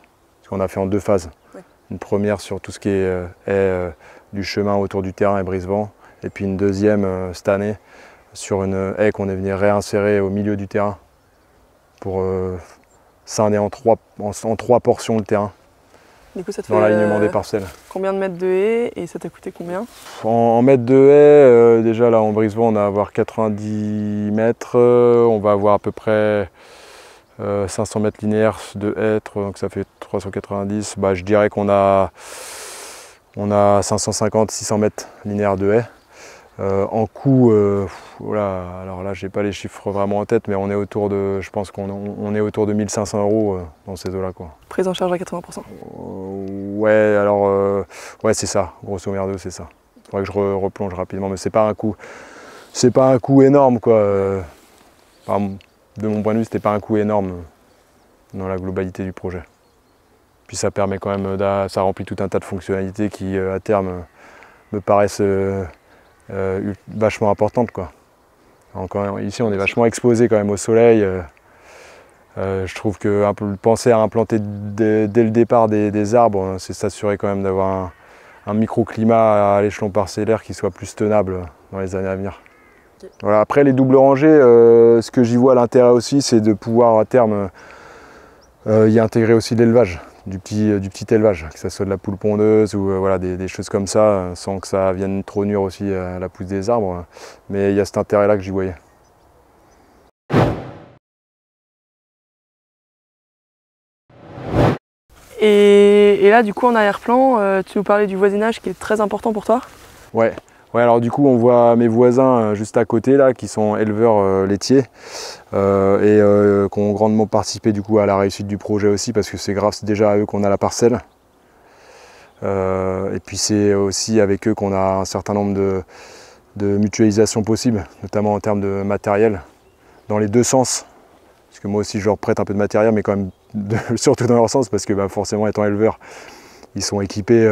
qu'on a fait en deux phases. Ouais. Une première sur tout ce qui est haies, du chemin autour du terrain et brise-vent, et puis une deuxième cette année sur une haie qu'on est venu réinsérer au milieu du terrain pour scinder en trois portions le terrain. Du coup, ça te fait dans l'alignement des parcelles. Combien de mètres de haies et ça t'a coûté combien? En mètres de haies, déjà là en brise-vent on va avoir 90 mètres, on va avoir à peu près 500 mètres linéaires de haies, donc ça fait 390. Bah, je dirais qu'on a 550-600 mètres linéaires de haies. En coût, alors là, je n'ai pas les chiffres vraiment en tête, mais on est autour de, je pense qu'on est autour de 1 500 € dans ces eaux-là. Prise en charge à 80%? Ouais, alors, ouais, c'est ça, grosso merdo, c'est ça. Il faudrait que je replonge rapidement, mais ce n'est pas un coût énorme, quoi. De mon point de vue, ce n'était pas un coût énorme dans la globalité du projet. Puis ça permet quand même, ça remplit tout un tas de fonctionnalités qui à terme me paraissent vachement importantes, quoi. Encore, ici on est vachement exposé quand même au soleil. Je trouve que penser à implanter dès le départ des arbres, c'est s'assurer quand même d'avoir un microclimat à l'échelon parcellaire qui soit plus tenable dans les années à venir. Okay. Voilà, après les doubles rangées, ce que j'y vois l'intérêt aussi, c'est de pouvoir à terme y intégrer aussi l'élevage. Du petit élevage, que ce soit de la poule pondeuse ou voilà, des choses comme ça, sans que ça vienne trop nuire aussi à la pousse des arbres. Mais il y a cet intérêt-là que j'y voyais. Et là, du coup, en arrière-plan, tu nous parlais du voisinage qui est très important pour toi? Ouais, alors du coup, on voit mes voisins juste à côté, là, qui sont éleveurs laitiers et qui ont grandement participé du coup à la réussite du projet aussi, parce que c'est grâce déjà à eux qu'on a la parcelle. Et puis c'est aussi avec eux qu'on a un certain nombre de mutualisations possibles, notamment en termes de matériel, dans les deux sens. Parce que moi aussi, je leur prête un peu de matériel, mais quand même surtout dans leur sens, parce que bah, forcément, étant éleveurs, ils sont équipés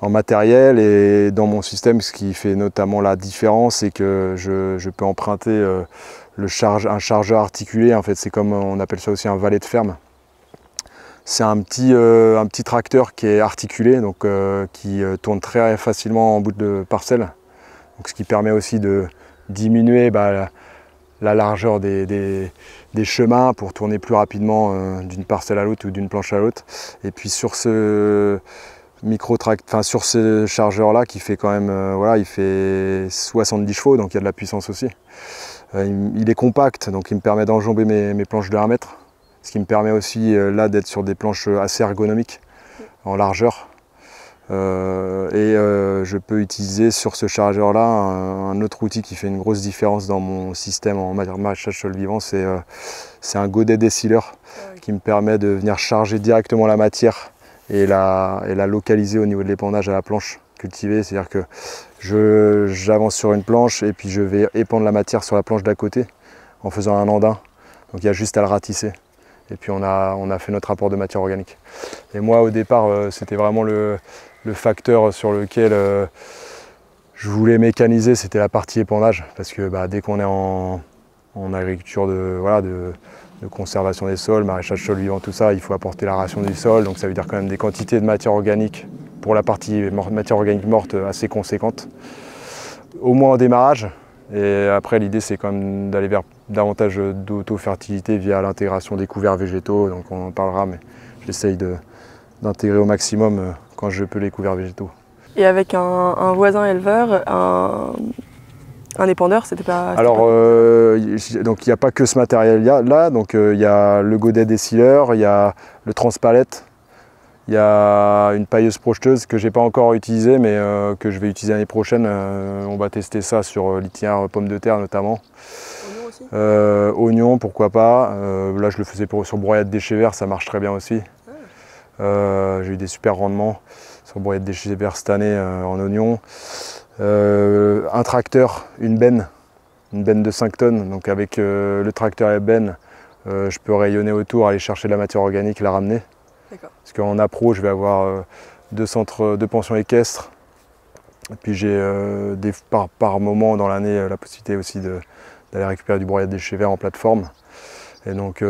en matériel. Et dans mon système, ce qui fait notamment la différence, c'est que je peux emprunter un chargeur articulé. En fait, c'est comme on appelle ça aussi un valet de ferme. C'est un petit tracteur qui est articulé, donc qui tourne très facilement en bout de parcelle. Donc, ce qui permet aussi de diminuer la largeur des chemins pour tourner plus rapidement d'une parcelle à l'autre ou d'une planche à l'autre. Et puis sur ce chargeur là qui fait quand même voilà, il fait 70 chevaux, donc il y a de la puissance aussi. Il est compact, donc il me permet d'enjamber mes planches de 1 mètre, ce qui me permet aussi là d'être sur des planches assez ergonomiques en largeur. Je peux utiliser sur ce chargeur là un autre outil qui fait une grosse différence dans mon système en maraîchage sol vivant, c'est un godet décileur qui me permet de venir charger directement la matière et la localiser au niveau de l'épandage à la planche cultivée. C'est à dire que j'avance sur une planche et puis je vais épandre la matière sur la planche d'à côté en faisant un andin, donc il y a juste à le ratisser et puis on a fait notre apport de matière organique. Et moi au départ c'était vraiment le facteur sur lequel je voulais mécaniser, c'était la partie épandage, parce que dès qu'on est en agriculture de conservation des sols, maraîchage sol vivant, tout ça, il faut apporter la ration du sol, donc ça veut dire quand même des quantités de matière organique pour la partie matière organique morte assez conséquentes, au moins au démarrage. Et après l'idée c'est quand même d'aller vers davantage d'auto-fertilité via l'intégration des couverts végétaux, donc on en parlera, mais j'essaye d'intégrer au maximum quand je peux les couverts végétaux. Et avec un voisin éleveur, un épandeur, c'était pas... Alors, donc il n'y a pas que ce matériel là, donc il y a le godet décileur, il y a le transpalette, il y a une pailleuse projeteuse que j'ai pas encore utilisée, mais que je vais utiliser l'année prochaine. On va tester ça sur litière, pommes de terre notamment. Oignons aussi. Oignons, pourquoi pas. Là, je le faisais sur broyade déchets verts, ça marche très bien aussi. J'ai eu des super rendements sur broyade déchets verts cette année en oignons. Un tracteur, une benne de 5 tonnes. Donc avec le tracteur et la benne, je peux rayonner autour, aller chercher de la matière organique, la ramener. Parce qu'en appro, je vais avoir deux pensions équestres. Et puis j'ai par moment dans l'année la possibilité aussi d'aller récupérer du broyat déchets verts en plateforme. Et donc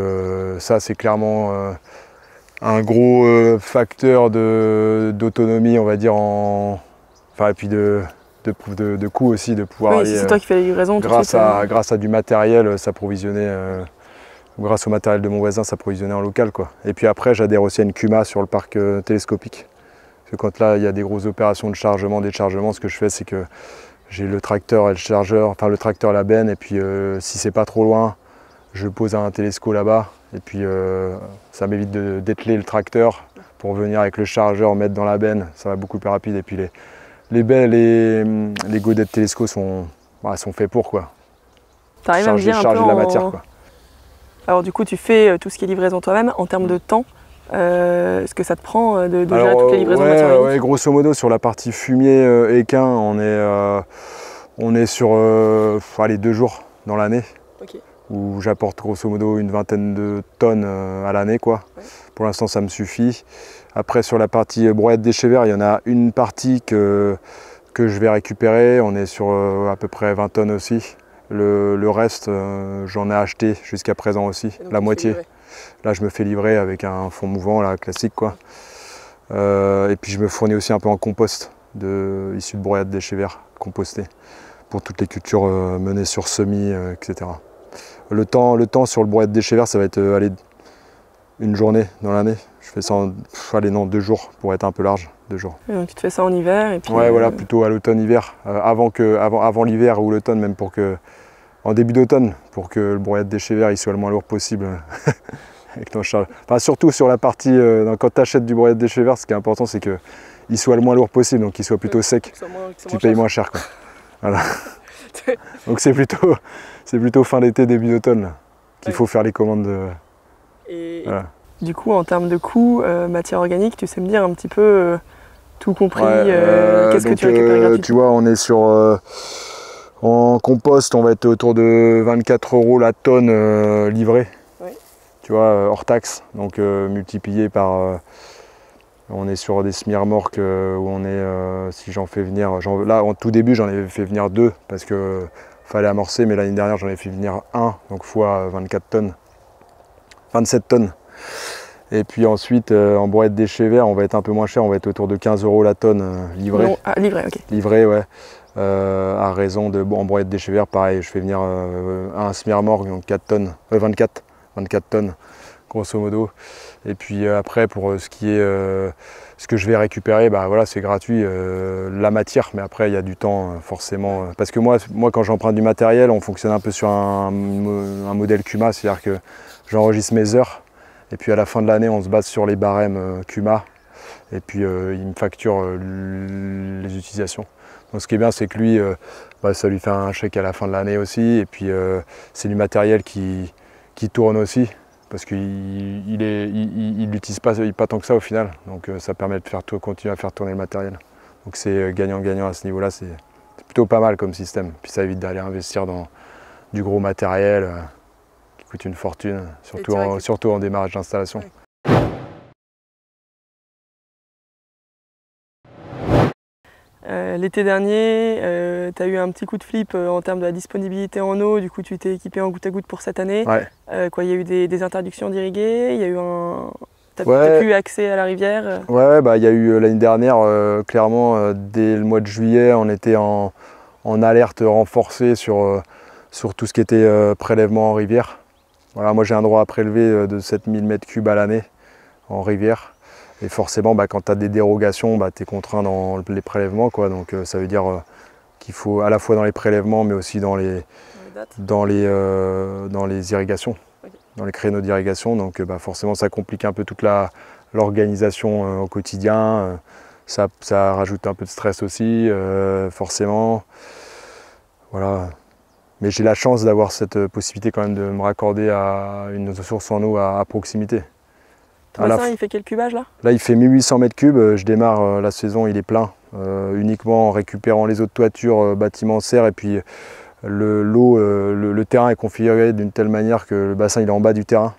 ça, c'est clairement un gros facteur d'autonomie, on va dire, et puis de coût aussi, de pouvoir aller, c'est toi qui fais les livraisons, grâce à du matériel s'approvisionner. Grâce au matériel de mon voisin, s'approvisionner en local, quoi. Et puis après, j'adhère aussi à une CUMA sur le parc télescopique. Parce que quand là, il y a des grosses opérations de chargement, déchargement, ce que je fais, c'est que j'ai le tracteur et le chargeur, enfin le tracteur et la benne, et puis si c'est pas trop loin, je pose un télescope là-bas, et puis ça m'évite de dételer le tracteur pour venir avec le chargeur mettre dans la benne, ça va beaucoup plus rapide. Et puis les godets de télescope sont faits pour, quoi. T'arrives à me dire un peu de la matière, quoi. Alors du coup, tu fais tout ce qui est livraison toi-même. En termes de temps, est-ce que ça te prend de gérer toutes les livraisons de matière organique ? Ouais, grosso modo, sur la partie fumier équin, on est sur 2 jours dans l'année, où j'apporte grosso modo une vingtaine de tonnes à l'année, quoi. Ouais. Pour l'instant, ça me suffit. Après, sur la partie broyade déchets verts, il y en a une partie que je vais récupérer. On est sur à peu près 20 tonnes aussi. Le reste, j'en ai acheté jusqu'à présent aussi, la moitié. Là, je me fais livrer avec un fond mouvant, là, classique, quoi. Et puis, je me fournis aussi un peu en compost issu de broyade déchets verts compostés pour toutes les cultures menées sur semis, etc. Le temps sur le broyade déchets verts, ça va être une journée dans l'année. Je fais ça en 2 jours pour être un peu large. 2 jours. Et donc tu te fais ça en hiver et puis... Ouais, voilà, plutôt à l'automne-hiver, avant l'hiver ou l'automne, même en début d'automne, pour que le broyat de déchets verts il soit le moins lourd possible. Avec ton charge. Enfin, surtout sur la partie, quand tu achètes du broyat de déchets verts, ce qui est important, c'est qu'il soit le moins lourd possible, donc qu'il soit plutôt sec, tu payes moins cher, quoi. Voilà. Donc c'est plutôt fin d'été, début d'automne qu'il faut faire les commandes. Voilà. Du coup, en termes de coût, matière organique, tu sais me dire un petit peu tout compris, qu'est-ce que tu récupères gratuitement ? Tu vois, on est sur, en compost, on va être autour de 24 € la tonne livrée, tu vois, hors taxe, donc multiplié par On est sur des semi-remorques où on est, si j'en fais venir, là en tout début j'en avais fait venir 2 parce que fallait amorcer, mais l'année dernière j'en avais fait venir 1, donc fois 24 tonnes, 27 tonnes. Et puis ensuite en boîte déchets verts on va être un peu moins cher, on va être autour de 15 € la tonne livrée. Non, ah, livrée, ok. Livrée, ouais. À raison de, bon, en boîte déchets verts, pareil, je fais venir un semi-remorque, donc 4 tonnes, 24 tonnes. Grosso modo. Et puis après, pour ce qui est ce que je vais récupérer, bah voilà, c'est gratuit, la matière, mais après il y a du temps forcément, parce que moi quand j'emprunte du matériel, on fonctionne un peu sur un modèle CUMA, c'est-à-dire que j'enregistre mes heures et puis à la fin de l'année on se base sur les barèmes CUMA et puis il me facture les utilisations. Donc ce qui est bien, c'est que lui, bah, ça lui fait un chèque à la fin de l'année aussi, et puis c'est du matériel qui tourne aussi. Parce qu'il l'utilise pas tant que ça au final, donc ça permet de continuer à faire tourner le matériel. Donc c'est gagnant-gagnant à ce niveau-là, c'est plutôt pas mal comme système. Puis ça évite d'aller investir dans du gros matériel qui coûte une fortune, surtout en démarrage d'installation. Ouais. L'été dernier, tu as eu un petit coup de flip en termes de la disponibilité en eau, du coup tu t'es équipé en goutte à goutte pour cette année. Ouais. Il y a eu des interdictions d'irriguer, il y a eu un... T'as plus accès à la rivière. Ouais, bah, il y a eu l'année dernière, clairement, dès le mois de juillet, on était en alerte renforcée sur tout ce qui était prélèvement en rivière. Voilà, moi j'ai un droit à prélever de 7000 m3 à l'année en rivière. Et forcément, bah, quand tu as des dérogations, bah, tu es contraint dans les prélèvements, quoi. Donc ça veut dire qu'il faut à la fois dans les prélèvements, mais aussi dans les irrigations, okay, dans les créneaux d'irrigation. Donc bah, forcément, ça complique un peu toute l'organisation au quotidien. Ça rajoute un peu de stress aussi, forcément. Voilà. Mais j'ai la chance d'avoir cette possibilité quand même de me raccorder à une source en eau à proximité. Thomas, il fait quel cubage là? Là il fait 1800 m3, je démarre la saison, il est plein, uniquement en récupérant les eaux de toiture, bâtiments, serres, et puis le terrain est configuré d'une telle manière que le bassin il est en bas du terrain.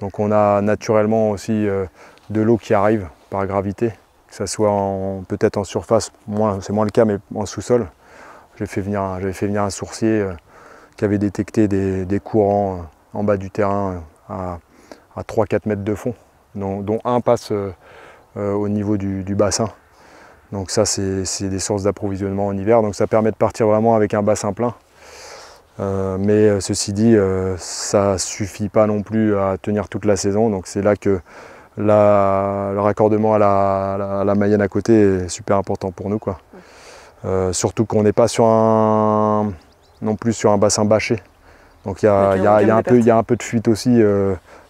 Donc on a naturellement aussi de l'eau qui arrive par gravité, que ça soit peut-être en surface, c'est moins le cas, mais en sous-sol. J'avais fait venir un sourcier qui avait détecté des courants en bas du terrain à 3-4 mètres de fond, dont un passe au niveau du bassin. Donc ça, c'est des sources d'approvisionnement en hiver, donc ça permet de partir vraiment avec un bassin plein. Mais ceci dit, ça suffit pas non plus à tenir toute la saison, donc c'est là que le raccordement à la Mayenne à côté est super important pour nous, quoi. Surtout qu'on n'est pas non plus sur un bassin bâché, donc il y a un peu de fuite aussi,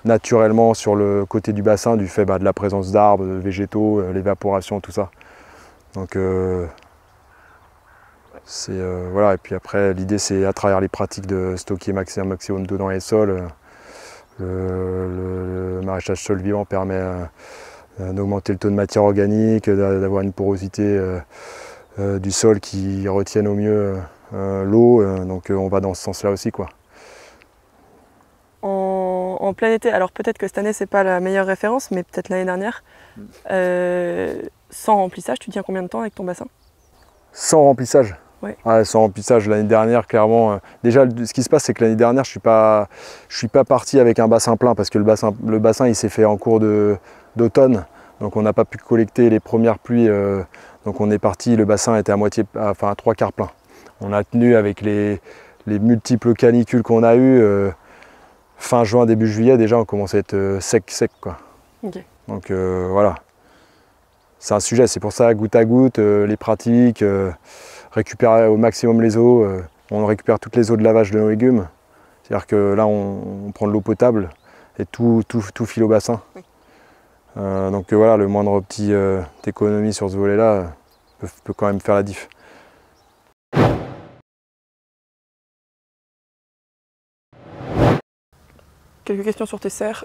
naturellement sur le côté du bassin, du fait bah, de la présence d'arbres, de végétaux, l'évaporation, tout ça. Donc c'est voilà, et puis après l'idée c'est à travers les pratiques de stocker maximum d'eau dans les sols. Le maraîchage sol vivant permet d'augmenter le taux de matière organique, d'avoir une porosité du sol qui retienne au mieux l'eau, donc on va dans ce sens là aussi, quoi. En plein été, alors peut-être que cette année c'est pas la meilleure référence, mais peut-être l'année dernière, sans remplissage, tu tiens combien de temps avec ton bassin? Sans remplissage? Ouais. Ah, sans remplissage, l'année dernière, clairement. Déjà, ce qui se passe, c'est que l'année dernière, je suis pas parti avec un bassin plein, parce que le bassin il s'est fait en cours d'automne, donc on n'a pas pu collecter les premières pluies, donc on est parti, le bassin était à 3/4 plein. On a tenu avec les multiples canicules qu'on a eues. Fin juin, début juillet, déjà on commence à être sec, quoi. Okay. Donc voilà, c'est un sujet, c'est pour ça, goutte à goutte, les pratiques, récupérer au maximum les eaux. On récupère toutes les eaux de lavage de nos légumes, c'est-à-dire que là on prend de l'eau potable et tout file au bassin. Oui. Donc voilà, le moindre petit économie sur ce volet-là peut quand même faire la diff. Quelques questions sur tes serres.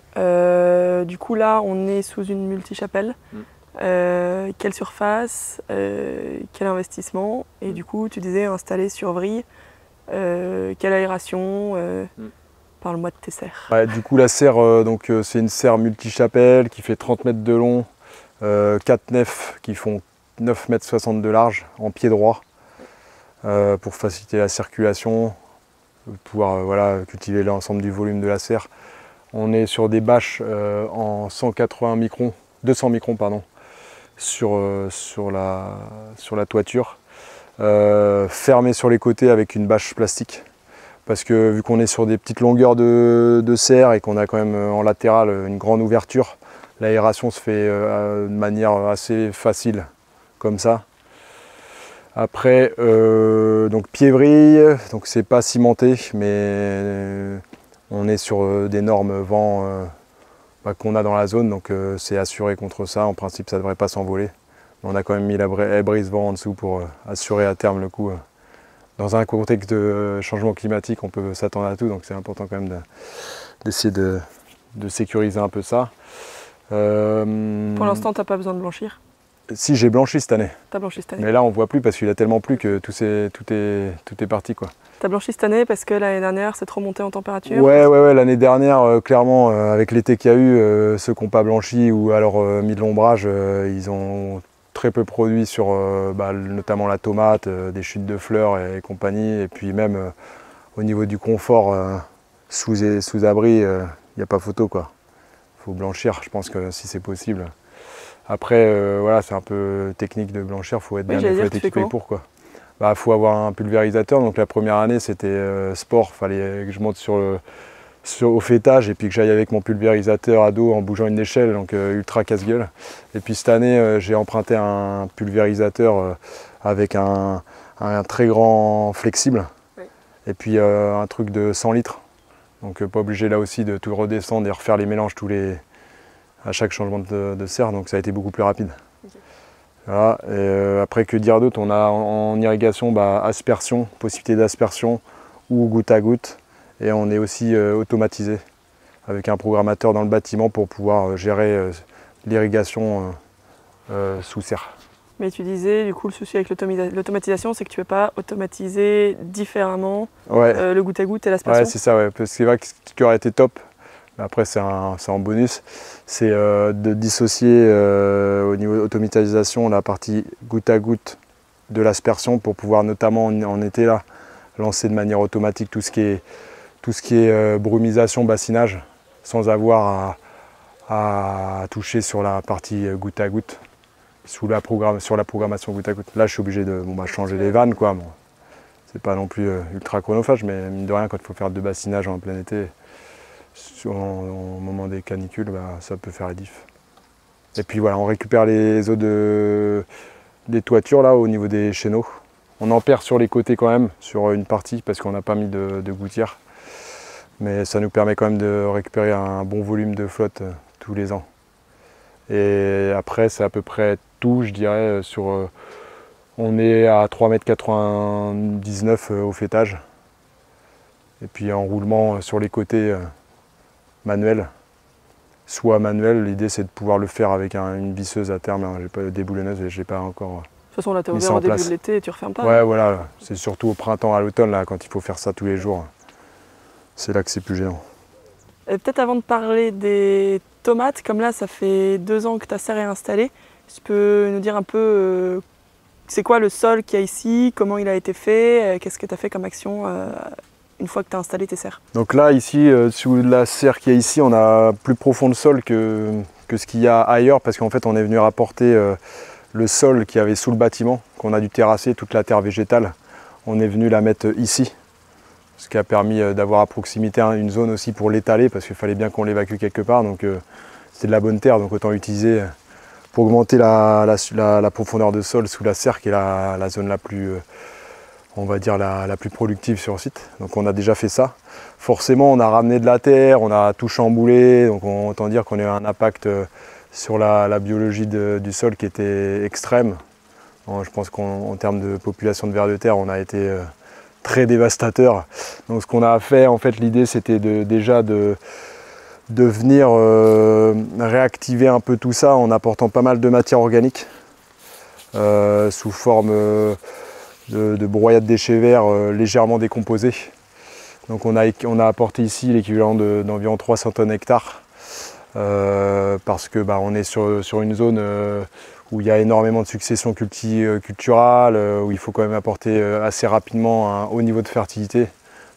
Du coup là on est sous une multi-chapelle. Quelle surface, quel investissement, et du coup tu disais installer sur vrille, quelle aération, parle-moi de tes serres. Ouais, du coup la serre, c'est une serre multi-chapelle qui fait 30 mètres de long, 4 nefs qui font 9,60 m de large en pied droit pour faciliter la circulation, pouvoir voilà, cultiver l'ensemble du volume de la serre. On est sur des bâches en 200 microns pardon, sur la toiture, fermée sur les côtés avec une bâche plastique. Parce que vu qu'on est sur des petites longueurs de serre et qu'on a quand même en latéral une grande ouverture, l'aération se fait de manière assez facile, comme ça. Après, donc piévrille, donc c'est pas cimenté, mais on est sur des normes vent qu'on a dans la zone, donc c'est assuré contre ça. En principe, ça devrait pas s'envoler. On a quand même mis la brise-vent en dessous pour assurer à terme le coup. Dans un contexte de changement climatique, on peut s'attendre à tout, donc c'est important quand même d'essayer de sécuriser un peu ça. Pour l'instant, tu n'as pas besoin de blanchir? Si, j'ai blanchi cette année. T'as blanchi cette année. Mais là, on ne voit plus parce qu'il a tellement plu que tout est parti, quoi. T'as blanchi cette année parce que l'année dernière, c'est trop monté en température? Ouais, l'année dernière, clairement, avec l'été qu'il y a eu, ceux qui n'ont pas blanchi ou alors mis de l'ombrage, ils ont très peu produit sur notamment la tomate, des chutes de fleurs et compagnie. Et puis même au niveau du confort, sous abri, il n'y a pas photo, quoi. Faut blanchir, je pense que si c'est possible. Après, voilà, c'est un peu technique de blanchir, faut être équipé pour, quoi. Bah, faut avoir un pulvérisateur. Donc la première année, c'était sport, fallait que je monte au fêtage et puis que j'aille avec mon pulvérisateur à dos en bougeant une échelle, donc ultra casse-gueule. Et puis cette année, j'ai emprunté un pulvérisateur avec un très grand flexible, oui. Et puis un truc de 100 litres. Donc pas obligé là aussi de tout redescendre et refaire les mélanges à chaque changement de serre, donc ça a été beaucoup plus rapide. Okay. Voilà. Et après, que dire d'autre? On a en irrigation, aspersion, possibilité d'aspersion ou goutte à goutte. Et on est aussi automatisé avec un programmateur dans le bâtiment pour pouvoir gérer l'irrigation sous serre. Mais tu disais, du coup, le souci avec l'automatisation, c'est que tu ne peux pas automatiser différemment, ouais, le goutte à goutte et l'aspersion. Ouais, c'est ça, ouais. Parce que c'est vrai que ce qui aurait été top, après c'est en bonus, c'est de dissocier au niveau automatisation la partie goutte à goutte de l'aspersion pour pouvoir notamment en été là lancer de manière automatique tout ce qui est brumisation, bassinage, sans avoir à toucher sur la partie goutte à goutte, sur la programmation goutte à goutte. Là, je suis obligé de changer les vannes, quoi. Bon, c'est pas non plus ultra chronophage, mais mine de rien, quand il faut faire deux bassinages en plein été, au moment des canicules, ça peut faire la diff. Et puis voilà, on récupère les eaux des toitures, là, au niveau des chéneaux. On en perd sur les côtés quand même, sur une partie, parce qu'on n'a pas mis de gouttière. Mais ça nous permet quand même de récupérer un bon volume de flotte tous les ans. Et après, c'est à peu près tout, je dirais. On est à 3,99 m au fêtage. Et puis en roulement sur les côtés manuel. Soit manuel, l'idée c'est de pouvoir le faire avec une visseuse à terme. J'ai pas de déboulonneuse et je n'ai pas encore... De toute façon, là, tu as ouvert au début de l'été et tu refermes pas. Ouais, voilà. C'est surtout au printemps, à l'automne, là, quand il faut faire ça tous les jours. C'est là que c'est plus gênant. Et peut-être avant de parler des tomates, comme là, ça fait 2 ans que ta serre est installée, tu peux nous dire un peu c'est quoi le sol qu'il y a ici, comment il a été fait, qu'est-ce que tu as fait comme action une fois que tu as installé tes serres. Donc là, ici, sous la serre qu'il y a ici, on a plus profond le sol que ce qu'il y a ailleurs, parce qu'en fait, on est venu rapporter... le sol qu'il y avait sous le bâtiment, qu'on a dû terrasser, toute la terre végétale, on est venu la mettre ici. Ce qui a permis d'avoir à proximité une zone aussi pour l'étaler, parce qu'il fallait bien qu'on l'évacue quelque part. Donc c'était de la bonne terre, donc autant l'utiliser pour augmenter la profondeur de sol sous la serre, qui est la zone la plus, on va dire, la plus productive sur le site. Donc on a déjà fait ça. Forcément, on a ramené de la terre, on a tout chamboulé, donc autant dire qu'on a eu un impact sur la biologie du sol qui était extrême. Je pense qu'en termes de population de vers de terre, on a été très dévastateur. Donc ce qu'on a fait, en fait, l'idée, c'était de venir réactiver un peu tout ça en apportant pas mal de matière organique sous forme de broyat de déchets verts légèrement décomposés. Donc on a apporté ici l'équivalent d'environ 300 tonnes hectares. parce que bah, on est sur une zone où il y a énormément de succession culturale, où il faut quand même apporter assez rapidement un haut niveau de fertilité,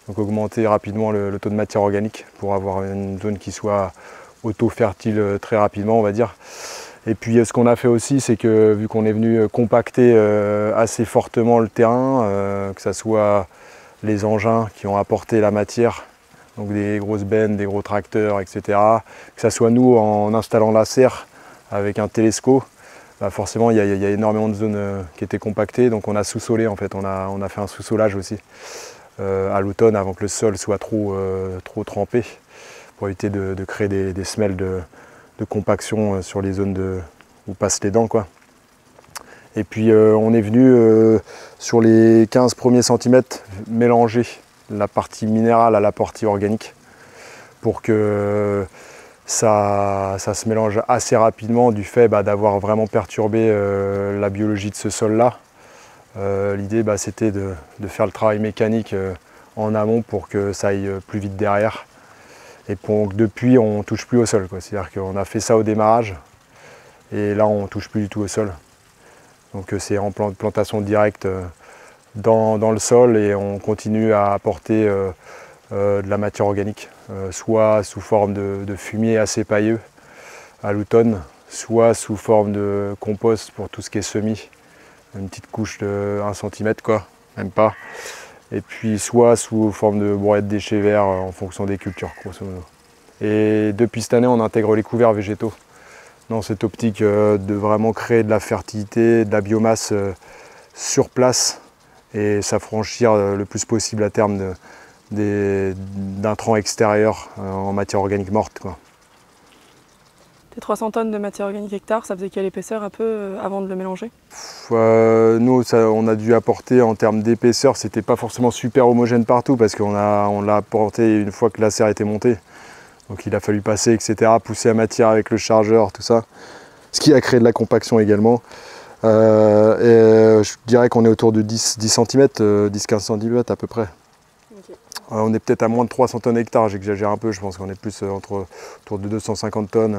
donc augmenter rapidement le taux de matière organique pour avoir une zone qui soit auto-fertile très rapidement, on va dire. Et puis ce qu'on a fait aussi, c'est que vu qu'on est venu compacter assez fortement le terrain, que ce soit les engins qui ont apporté la matière, donc des grosses bennes, des gros tracteurs, etc., que ce soit nous en installant la serre avec un télescope, bah forcément il y a énormément de zones qui étaient compactées, donc on a sous-solé en fait, on a fait un sous-solage aussi à l'automne avant que le sol soit trop trempé, pour éviter de créer des semelles de compaction sur les zones où passent les dents, quoi. Et puis on est venu sur les 15 premiers centimètres mélanger la partie minérale à la partie organique pour que ça se mélange assez rapidement du fait bah, d'avoir vraiment perturbé la biologie de ce sol-là. L'idée bah, c'était de faire le travail mécanique en amont pour que ça aille plus vite derrière. Et donc depuis, on ne touche plus au sol, quoi. C'est-à-dire qu'on a fait ça au démarrage et là, on ne touche plus du tout au sol. Donc c'est en plantation directe dans le sol et on continue à apporter de la matière organique, soit sous forme de fumier assez pailleux à l'automne, soit sous forme de compost pour tout ce qui est semis, une petite couche de 1 cm, quoi, même pas. Et puis soit sous forme de bourrée de déchets verts en fonction des cultures, grosso modo. Et depuis cette année, on intègre les couverts végétaux dans cette optique de vraiment créer de la fertilité, de la biomasse sur place et s'affranchir le plus possible à terme d'intrants extérieurs en matière organique morte, quoi. Les 300 tonnes de matière organique hectare, ça faisait quelle épaisseur un peu avant de le mélanger? Nous, on a dû apporter en termes d'épaisseur, c'était pas forcément super homogène partout parce qu'on l'a apporté une fois que la serre était montée. Donc il a fallu passer, etc., pousser la matière avec le chargeur, tout ça. Ce qui a créé de la compaction également. Et je dirais qu'on est autour de 10-15 cm à peu près. Okay. On est peut-être à moins de 300 tonnes hectare, j'exagère un peu, je pense qu'on est plus autour de 250 tonnes.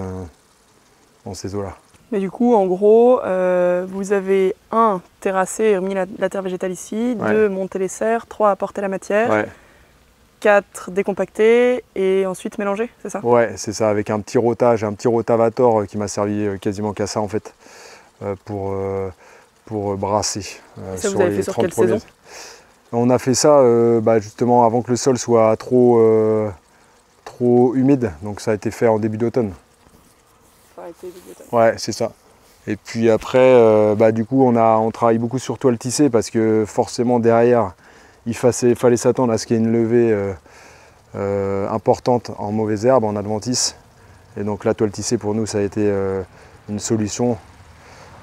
Dans ces eaux-là. Mais du coup, en gros, vous avez un terrassé et remis la terre végétale ici, ouais. 2 monter les serres, 3 apporter la matière, ouais. 4 décompacter et ensuite mélanger, c'est ça? Ouais, c'est ça, avec un petit rotage, un petit rotavator qui m'a servi quasiment qu'à ça en fait, pour brasser. Ça, vous avez fait sur quelle saison? On a fait ça bah, justement avant que le sol soit trop humide, donc ça a été fait en début d'automne. Ouais, c'est ça. Et puis après, bah, du coup, on travaille beaucoup sur toile tissée parce que forcément derrière, il fallait s'attendre à ce qu'il y ait une levée importante en mauvaises herbes, en adventices. Et donc la toile tissée pour nous, ça a été une solution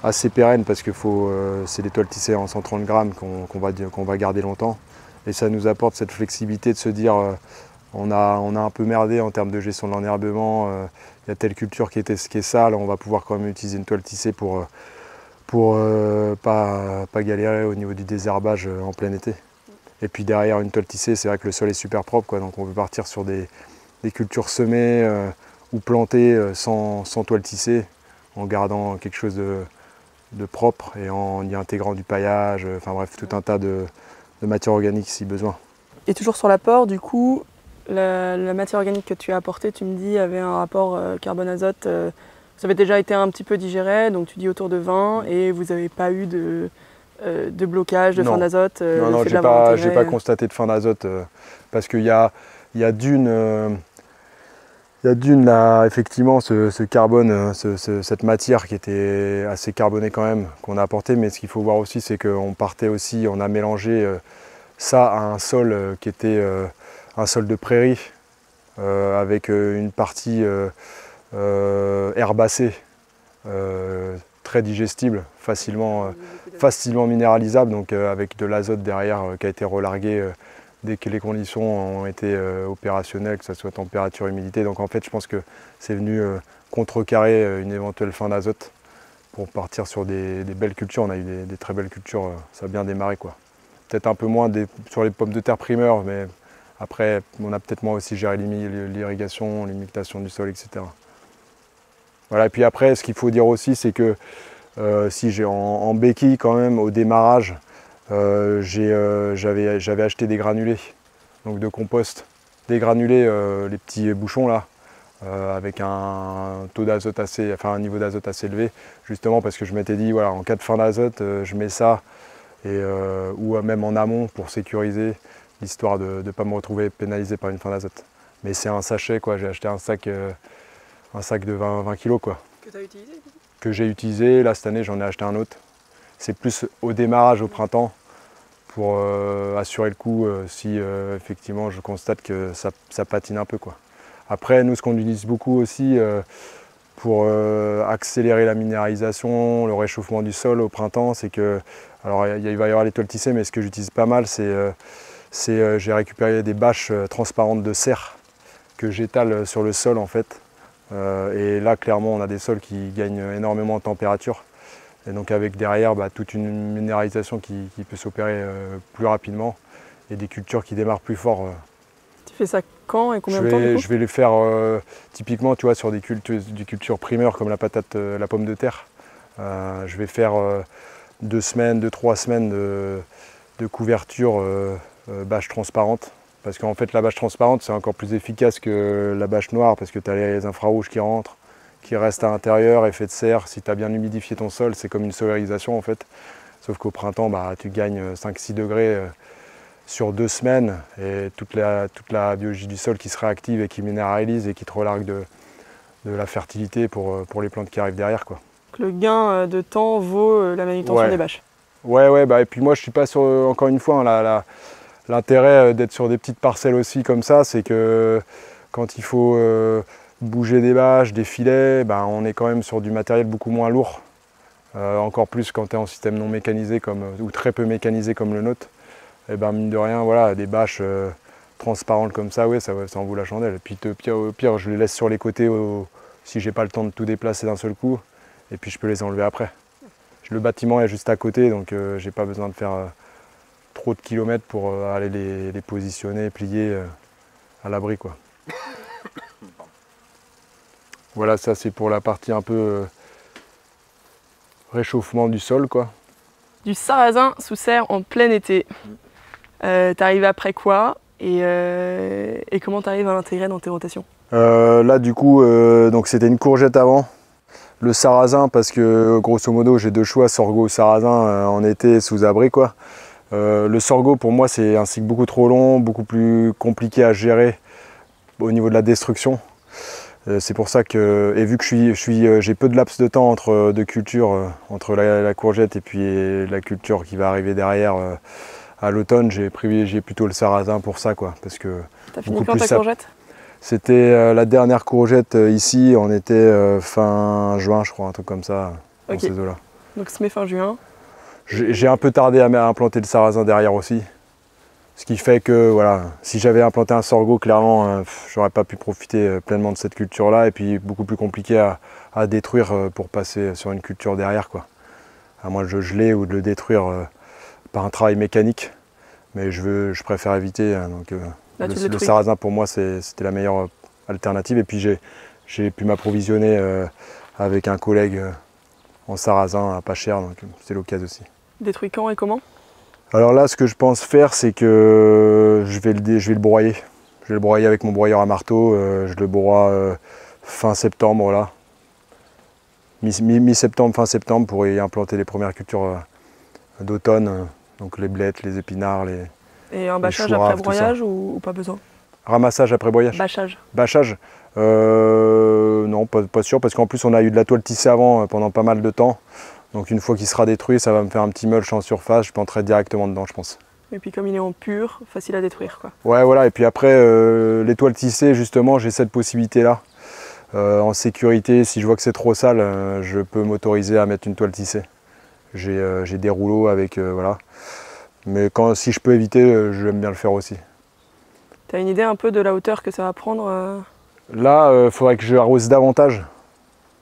assez pérenne parce que c'est des toiles tissées en 130 grammes qu'on va garder longtemps. Et ça nous apporte cette flexibilité de se dire, on a un peu merdé en termes de gestion de l'enherbement. Il y a telle culture qui est sale, on va pouvoir quand même utiliser une toile tissée pour pas galérer au niveau du désherbage en plein été. Et puis derrière une toile tissée, c'est vrai que le sol est super propre, quoi, donc on peut partir sur des cultures semées ou plantées sans toile tissée, en gardant quelque chose de propre et en y intégrant du paillage, enfin bref, tout un tas de matières organiques si besoin. Et toujours sur l'apport, du coup, la matière organique que tu as apportée, tu me dis, avait un rapport carbone-azote, ça avait déjà été un petit peu digéré, donc tu dis autour de 20, et vous n'avez pas eu de blocage, de fin d'azote? Non, je n'ai pas constaté de fin d'azote, parce qu'il y a d'une, là, effectivement, ce carbone, cette matière qui était assez carbonée quand même, qu'on a apportée, mais ce qu'il faut voir aussi, c'est qu'on partait aussi, on a mélangé ça à un sol qui était... un sol de prairie avec une partie herbacée, très digestible, facilement minéralisable, donc avec de l'azote derrière qui a été relargué dès que les conditions ont été opérationnelles, que ce soit température, humidité. Donc en fait, je pense que c'est venu contrecarrer une éventuelle fin d'azote pour partir sur des belles cultures. On a eu des très belles cultures, ça a bien démarré, quoi. Peut-être un peu moins sur les pommes de terre primeurs, mais après, on a peut-être moins aussi géré l'irrigation, l'humectation du sol, etc. Voilà, et puis après, ce qu'il faut dire aussi, c'est que si j'ai en béquille quand même, au démarrage, j'avais acheté des granulés, donc de compost. Des granulés, les petits bouchons là, avec un taux d'azote assez, enfin un niveau d'azote assez élevé, justement parce que je m'étais dit, voilà, en cas de fin d'azote, je mets ça, et, ou même en amont pour sécuriser, l'histoire de ne pas me retrouver pénalisé par une fin d'azote. Mais c'est un sachet, quoi, j'ai acheté un sac de 20 kilos, quoi. Que tu as utilisé? Que j'ai utilisé, là cette année j'en ai acheté un autre. C'est plus au démarrage, au printemps, pour assurer le coup si effectivement je constate que ça patine un peu, quoi. Après, nous, ce qu'on utilise beaucoup aussi pour accélérer la minéralisation, le réchauffement du sol au printemps, c'est que, alors il va y avoir l'étoile tissée, mais ce que j'utilise pas mal, c'est j'ai récupéré des bâches transparentes de serre que j'étale sur le sol, en fait. Et là, clairement, on a des sols qui gagnent énormément en température. Et donc avec derrière, bah, toute une minéralisation qui peut s'opérer plus rapidement et des cultures qui démarrent plus fort. Tu fais ça quand et combien de temps, du coup ? Je vais les faire typiquement, tu vois, sur des cultures primeurs comme la patate, la pomme de terre. Je vais faire 2 à 3 semaines de couverture bâche transparente, parce qu'en fait la bâche transparente c'est encore plus efficace que la bâche noire, parce que tu as les infrarouges qui rentrent, qui restent à l'intérieur, effet de serre, si tu as bien humidifié ton sol, c'est comme une solarisation en fait, sauf qu'au printemps bah, tu gagnes 5-6 degrés sur 2 semaines, et toute la biologie du sol qui se réactive et qui minéralise et qui te relargue de la fertilité pour les plantes qui arrivent derrière, quoi. Le gain de temps vaut la manutention, ouais, des bâches. Ouais, bah, et puis moi je suis pas sur, encore une fois, hein, l'intérêt d'être sur des petites parcelles aussi comme ça, c'est que quand il faut bouger des bâches, des filets, bah, on est quand même sur du matériel beaucoup moins lourd, encore plus quand tu es en système non mécanisé comme, ou très peu mécanisé comme le nôtre, et ben mine de rien, voilà, des bâches transparentes comme ça, ouais, ça en vaut la chandelle. Et puis au pire, je les laisse sur les côtés si j'ai pas le temps de tout déplacer d'un seul coup, et puis je peux les enlever après. Le bâtiment est juste à côté, donc j'ai pas besoin de faire trop de kilomètres pour aller les positionner, plier à l'abri, quoi. Voilà, ça c'est pour la partie un peu réchauffement du sol, quoi. Du sarrasin sous serre en plein été. T'arrives après quoi et comment t'arrives à l'intégrer dans tes rotations? Là du coup, donc c'était une courgette avant. Le sarrasin, parce que grosso modo j'ai 2 choix, sorgho ou sarrasin en été sous abri, quoi. Le sorgho pour moi c'est un cycle beaucoup trop long, beaucoup plus compliqué à gérer au niveau de la destruction. C'est pour ça que, et vu que j'ai peu de laps de temps entre deux cultures, entre la courgette et puis la culture qui va arriver derrière à l'automne, j'ai privilégié plutôt le sarrasin pour ça, quoi, parce que. T'as fini quand ta courgette? C'était la dernière courgette ici, on était fin juin, je crois, un truc comme ça, dans ces eaux-là. Donc se met fin juin. J'ai un peu tardé à implanter le sarrasin derrière aussi. Ce qui fait que, voilà, si j'avais implanté un sorgho, clairement, j'aurais pas pu profiter pleinement de cette culture-là. Et puis, beaucoup plus compliqué à détruire pour passer sur une culture derrière, quoi. À moins de le geler ou de le détruire par un travail mécanique. Mais je préfère éviter, donc... Là, le sarrasin pour moi c'était la meilleure alternative, et puis j'ai pu m'approvisionner avec un collègue en sarrasin à pas cher, donc c'était l'occasion aussi. Détruit quand et comment? Alors là ce que je pense faire, c'est que je vais le broyer. Je vais le broyer avec mon broyeur à marteau, je le broie fin septembre là. Mi-septembre, fin septembre, pour y implanter les premières cultures d'automne, donc les blettes, les épinards, les... Et un bâchage après broyage ou pas besoin? Ramassage après broyage. Bâchage. Bâchage, non, pas sûr, parce qu'en plus on a eu de la toile tissée avant pendant pas mal de temps. Donc une fois qu'il sera détruit, ça va me faire un petit mulch en surface, je planterai directement dedans, je pense. Et puis comme il est en pur, facile à détruire, quoi. Ouais, voilà, et puis après, les toiles tissées, justement, j'ai cette possibilité-là. En sécurité, si je vois que c'est trop sale, je peux m'autoriser à mettre une toile tissée. J'ai des rouleaux avec, voilà. Mais si je peux éviter, j'aime bien le faire aussi. Tu as une idée un peu de la hauteur que ça va prendre Là, il faudrait que j'arrose davantage.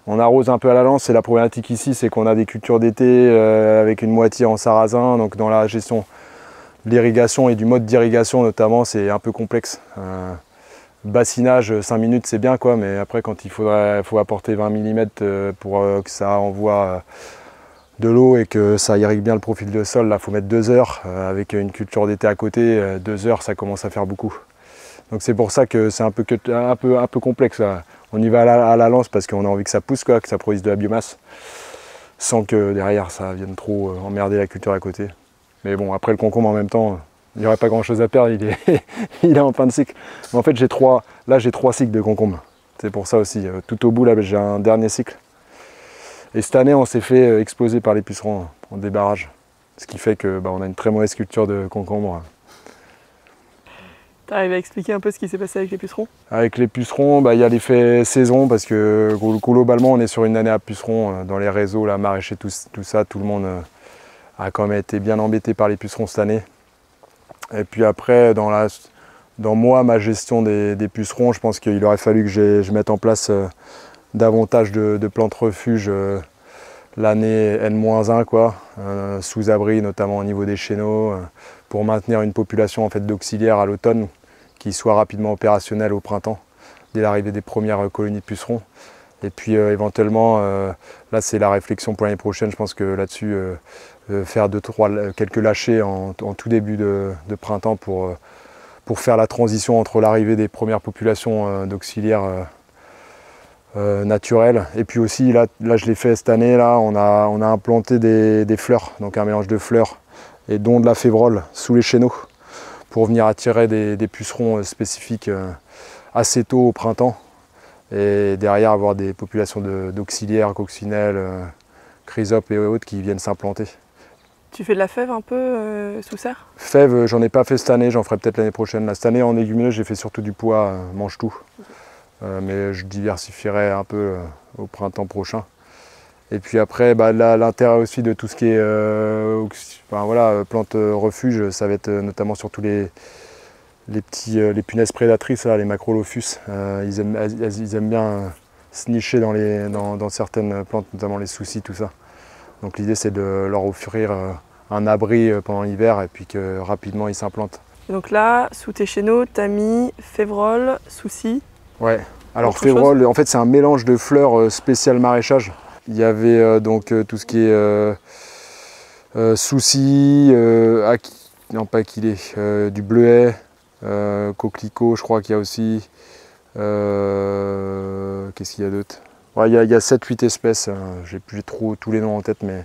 On arrose un peu à la lance, et la problématique ici, c'est qu'on a des cultures d'été avec une moitié en sarrasin. Donc dans la gestion de l'irrigation et du mode d'irrigation notamment, c'est un peu complexe. bassinage, 5 minutes c'est bien quoi, mais après quand il faut apporter 20 mm pour que ça envoie de l'eau et que ça irrigue bien le profil de sol, là il faut mettre 2 heures, avec une culture d'été à côté, 2 heures ça commence à faire beaucoup. Donc c'est pour ça que c'est un peu complexe là. On y va à la lance parce qu'on a envie que ça pousse quoi, que ça produise de la biomasse, sans que derrière ça vienne trop emmerder la culture à côté. Mais bon, après le concombre en même temps, il n'y aurait pas grand chose à perdre, il est en fin de cycle. Mais en fait j'ai trois cycles de concombre, c'est pour ça aussi, tout au bout là j'ai un dernier cycle. Et cette année on s'est fait exploser par les pucerons en débarrage, ce qui fait que bah, on a une très mauvaise culture de concombre. T'arrives à expliquer un peu ce qui s'est passé avec les pucerons? Avec les pucerons, bah, y a l'effet saison parce que globalement on est sur une année à pucerons dans les réseaux, la maraîchers, tout ça, tout le monde a quand même été bien embêté par les pucerons cette année. Et puis après, dans moi, ma gestion des pucerons, je pense qu'il aurait fallu que je mette en place davantage de plantes refuges l'année N-1 quoi, sous-abri notamment au niveau des chéneaux, pour maintenir une population en fait, d'auxiliaires à l'automne qui soit rapidement opérationnelle au printemps, dès l'arrivée des premières colonies de pucerons. Et puis éventuellement, là c'est la réflexion pour l'année prochaine, je pense que là-dessus, faire quelques lâchers en tout début de printemps pour faire la transition entre l'arrivée des premières populations d'auxiliaires naturelles. Et puis aussi, là je l'ai fait cette année, là on a implanté des fleurs, donc un mélange de fleurs et dont de la févrole sous les chéneaux pour venir attirer des pucerons spécifiques assez tôt au printemps et derrière avoir des populations d'auxiliaires, coccinelles, chrysopes et autres qui viennent s'implanter. Tu fais de la fève un peu sous serre? Fève, j'en ai pas fait cette année, j'en ferai peut-être l'année prochaine. Là, cette année en légumineuse, j'ai fait surtout du pois, mange-tout. Mais je diversifierai un peu au printemps prochain. Et puis après, bah, l'intérêt aussi de tout ce qui est plantes refuge, ça va être notamment surtout les punaises prédatrices, là, les Macrolophus. Ils aiment bien se nicher dans certaines plantes, notamment les soucis, tout ça. Donc l'idée c'est de leur offrir un abri pendant l'hiver et puis que rapidement ils s'implantent. Donc là, sous tes chéneaux, t'as mis févrole, souci. Ouais, alors févrole, en fait c'est un mélange de fleurs spécial maraîchage. Il y avait tout ce qui est souci, non pas qu'il est, du bleuet, coquelicot je crois qu'il y a aussi. Qu'est-ce qu'il y a d'autre? Ouais, il y a 7-8 espèces, j'ai plus trop tous les noms en tête, mais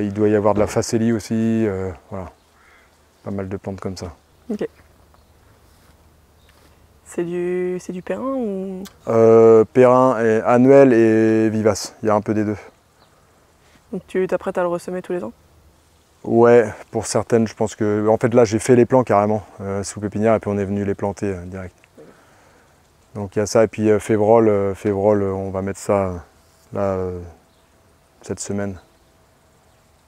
il doit y avoir de la facélie aussi, voilà, pas mal de plantes comme ça. Ok. C'est du périn ou... Périn et annuel et vivace, il y a un peu des deux. Donc tu t'apprêtes à le ressemer tous les ans? Ouais, pour certaines, je pense que... En fait là j'ai fait les plants carrément, sous pépinière, et puis on est venu les planter direct. Donc il y a ça, et puis févrole, on va mettre ça là cette semaine.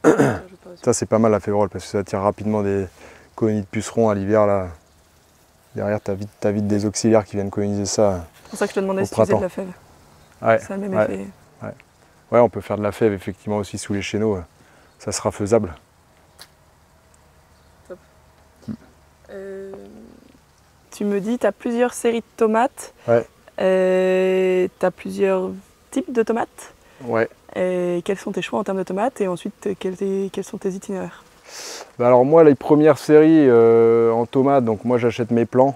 Ça c'est pas mal la févrole parce que ça attire rapidement des colonies de pucerons à l'hiver là. Derrière t'as vite des auxiliaires qui viennent coloniser ça. C'est pour ça que je te demandais si tu faisais de la fève. Ouais, ça a le même effet. Ouais, on peut faire de la fève effectivement aussi sous les chéneaux, ça sera faisable. Top. Tu me dis, tu as plusieurs séries de tomates, ouais. Tu as plusieurs types de tomates. Ouais. Et quels sont tes choix en termes de tomates et ensuite quels sont tes itinéraires? Bah alors moi, les premières séries en tomates, donc moi j'achète mes plants.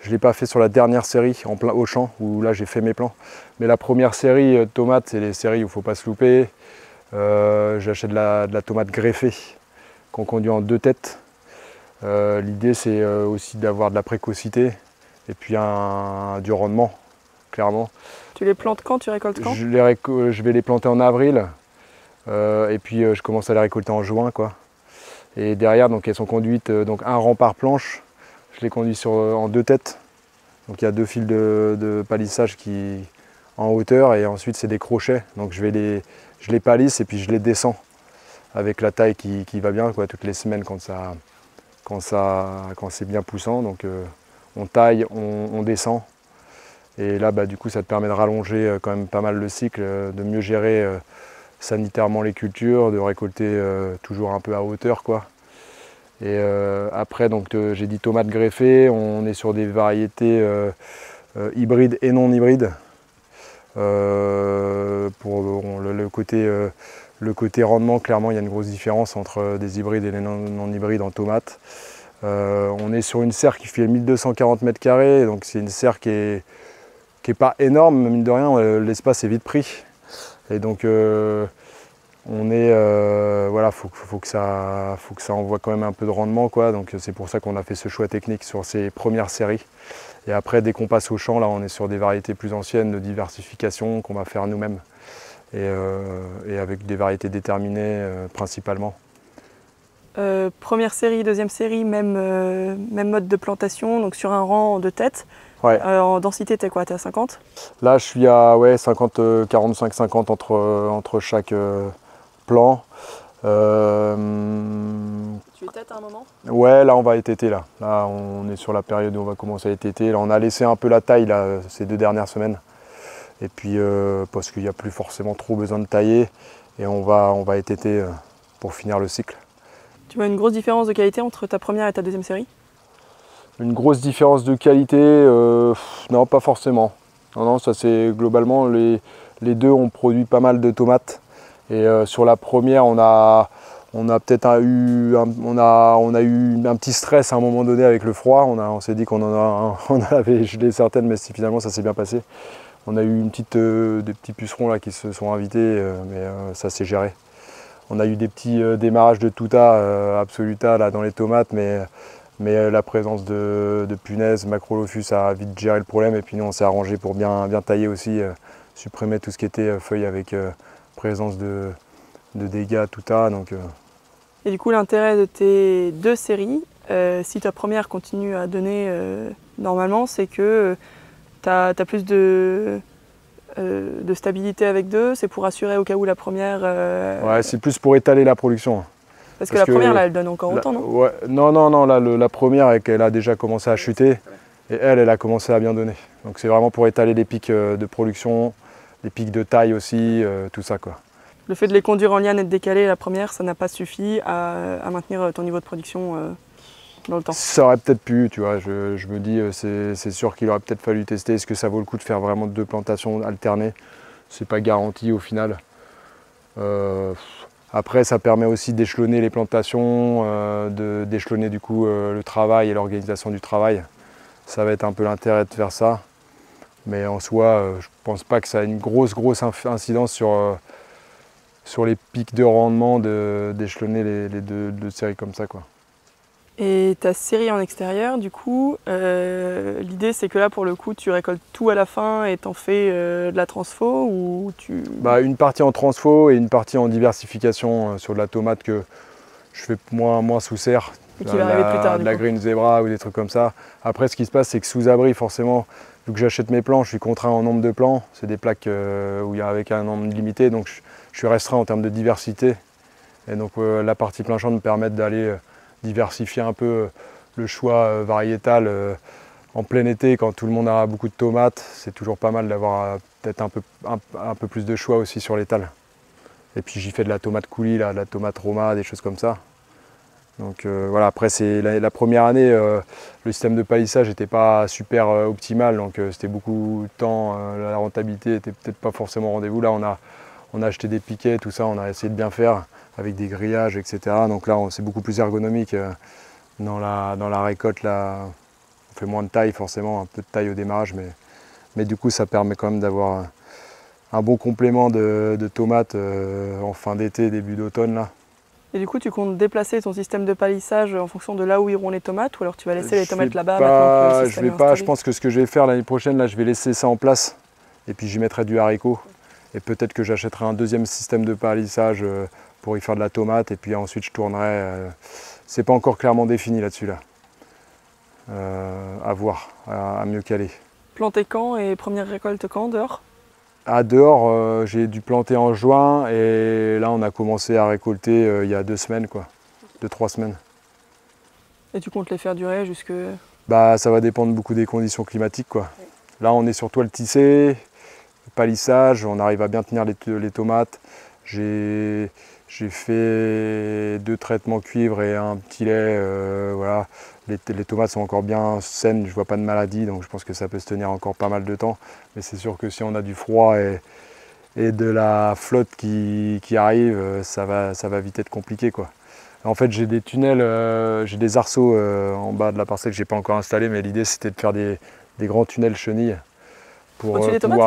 Je ne l'ai pas fait sur la dernière série en plein Auchan où là j'ai fait mes plants. Mais la première série de tomates, c'est les séries où il ne faut pas se louper. J'achète de la tomate greffée qu'on conduit en 2 têtes. L'idée c'est aussi d'avoir de la précocité et puis du rendement, clairement. Tu les plantes quand? Tu récoltes quand? Je vais les planter en avril et puis je commence à les récolter en juin quoi. Et derrière donc elles sont conduites, donc un rang par planche, je les conduis en 2 têtes. Donc il y a 2 fils de palissage en hauteur et ensuite c'est des crochets. Donc je les palisse et puis je les descends avec la taille qui va bien quoi, toutes les semaines quand c'est bien poussant, donc on taille, on descend. Et là, bah, du coup, ça te permet de rallonger quand même pas mal le cycle, de mieux gérer sanitairement les cultures, de récolter toujours un peu à hauteur, quoi. Et après, donc j'ai dit tomates greffées, on est sur des variétés hybrides et non hybrides. Pour le côté rendement, clairement, il y a une grosse différence entre des hybrides et les non-hybrides en tomates. On est sur une serre qui fait 1240 m², donc c'est une serre qui est pas énorme, mine de rien, l'espace est vite pris. Et donc voilà, faut que ça envoie quand même un peu de rendement, quoi. Donc c'est pour ça qu'on a fait ce choix technique sur ces premières séries. Et après, dès qu'on passe au champ, là, on est sur des variétés plus anciennes de diversification qu'on va faire nous-mêmes. Et avec des variétés déterminées principalement. Première série, deuxième série, même mode de plantation, donc sur un rang de tête. Ouais. En densité, t'es quoi? T'es à 50? Là, je suis à 45-50 entre chaque plan. Tu étêtes à un moment? Ouais, là on va étêter, là on est sur la période où on va commencer à étêter. Là on a laissé un peu la taille là, ces 2 dernières semaines, et puis parce qu'il n'y a plus forcément trop besoin de tailler, et on va étêter pour finir le cycle. Tu vois une grosse différence de qualité entre ta première et ta deuxième série? Une grosse différence de qualité, non, pas forcément. Non, ça c'est globalement, les deux ont produit pas mal de tomates. Et sur la première, on a eu un petit stress à un moment donné avec le froid. On s'est dit qu'on en avait gelé certaines, mais finalement ça s'est bien passé. On a eu des petits pucerons là, qui se sont invités, mais ça s'est géré. On a eu des petits démarrages de Tuta Absoluta là, dans les tomates, mais la présence de punaises, Macrolophus a vite géré le problème. Et puis nous, on s'est arrangé pour bien tailler aussi, supprimer tout ce qui était feuilles avec... présence de dégâts, tout ça. Et du coup, l'intérêt de tes deux séries, si ta première continue à donner normalement, c'est que tu as plus de stabilité avec deux, c'est pour assurer au cas où la première... Ouais, c'est plus pour étaler la production. Parce que la première, là, elle donne encore autant, non? Ouais, non, là, la première, elle a déjà commencé à chuter, et elle a commencé à bien donner. Donc c'est vraiment pour étaler les pics de production, les pics de taille aussi, tout ça, quoi. Le fait de les conduire en liane et de décaler la première, ça n'a pas suffi à maintenir ton niveau de production dans le temps? Ça aurait peut-être pu, tu vois, je me dis, c'est sûr qu'il aurait peut-être fallu tester. Est-ce que ça vaut le coup de faire vraiment 2 plantations alternées? C'est pas garanti au final. Après, ça permet aussi d'échelonner les plantations, d'échelonner du coup le travail et l'organisation du travail. Ça va être un peu l'intérêt de faire ça. Mais en soi, je ne pense pas que ça a une grosse incidence sur les pics de rendement d'échelonner les deux séries comme ça, quoi. Et ta série en extérieur, du coup, l'idée c'est que là, pour le coup, tu récoltes tout à la fin et t'en fais de la transfo ou tu... Bah, une partie en transfo et une partie en diversification sur de la tomate que je fais moins sous serre. Et qui va arriver plus tard, de la green zebra ou des trucs comme ça. Après, ce qui se passe, c'est que sous abri, forcément, vu que j'achète mes plans, je suis contraint en nombre de plans. C'est des plaques où il y a avec un nombre limité, donc je suis restreint en termes de diversité. Et donc la partie plein champ me permet d'aller diversifier un peu le choix variétal en plein été, quand tout le monde a beaucoup de tomates. C'est toujours pas mal d'avoir peut-être un peu plus de choix aussi sur l'étal. Et puis j'y fais de la tomate coulis, de la tomate roma, des choses comme ça. Donc voilà, après c'est la première année, le système de palissage n'était pas super optimal, donc c'était beaucoup de temps, la rentabilité n'était peut-être pas forcément au rendez-vous. Là on a acheté des piquets, tout ça, on a essayé de bien faire avec des grillages, etc. Donc là c'est beaucoup plus ergonomique dans la récolte, là, on fait moins de taille forcément, un peu de taille au démarrage, mais du coup ça permet quand même d'avoir un bon complément de tomates en fin d'été, début d'automne là. Et du coup, tu comptes déplacer ton système de palissage en fonction de là où iront les tomates, ou alors tu vas laisser les tomates là-bas maintenant que le système est installé ? Je pense que ce que je vais faire l'année prochaine, là, je vais laisser ça en place, et puis j'y mettrai du haricot. Et peut-être que j'achèterai un deuxième système de palissage pour y faire de la tomate, et puis ensuite je tournerai. C'est pas encore clairement défini là-dessus, là. À voir, à mieux caler. Planter quand et première récolte quand dehors ? À dehors, j'ai dû planter en juin, et là on a commencé à récolter il y a 2 semaines, quoi. 2-3 semaines. Et tu comptes les faire durer jusque... Bah, ça va dépendre beaucoup des conditions climatiques, quoi. Ouais. Là on est sur toile tissée, palissage, on arrive à bien tenir les tomates. J'ai J'ai fait 2 traitements cuivre et un petit lait. Voilà. Les tomates sont encore bien saines, je ne vois pas de maladie, donc je pense que ça peut se tenir encore pas mal de temps. Mais c'est sûr que si on a du froid et de la flotte qui arrive, ça va vite être compliqué, quoi. En fait, j'ai des tunnels, j'ai des arceaux en bas de la parcelle que je n'ai pas encore installé, mais l'idée c'était de faire des grands tunnels chenilles. Au-dessus des tomates ?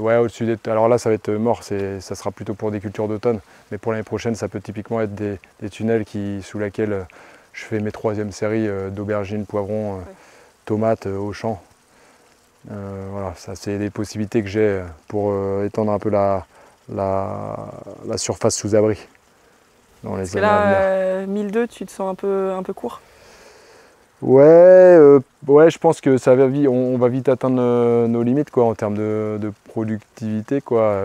Ouais, au-dessus des... Alors là, ça va être mort, ça sera plutôt pour des cultures d'automne. Mais pour l'année prochaine, ça peut typiquement être des tunnels sous lesquels je fais mes 3e séries d'aubergines, poivrons, tomates au champ. Voilà, ça c'est des possibilités que j'ai pour étendre un peu la surface sous abri. Parce que là, 1002, tu te sens un peu court ? Ouais, ouais, je pense que on va vite atteindre nos limites, quoi, en termes de productivité, quoi.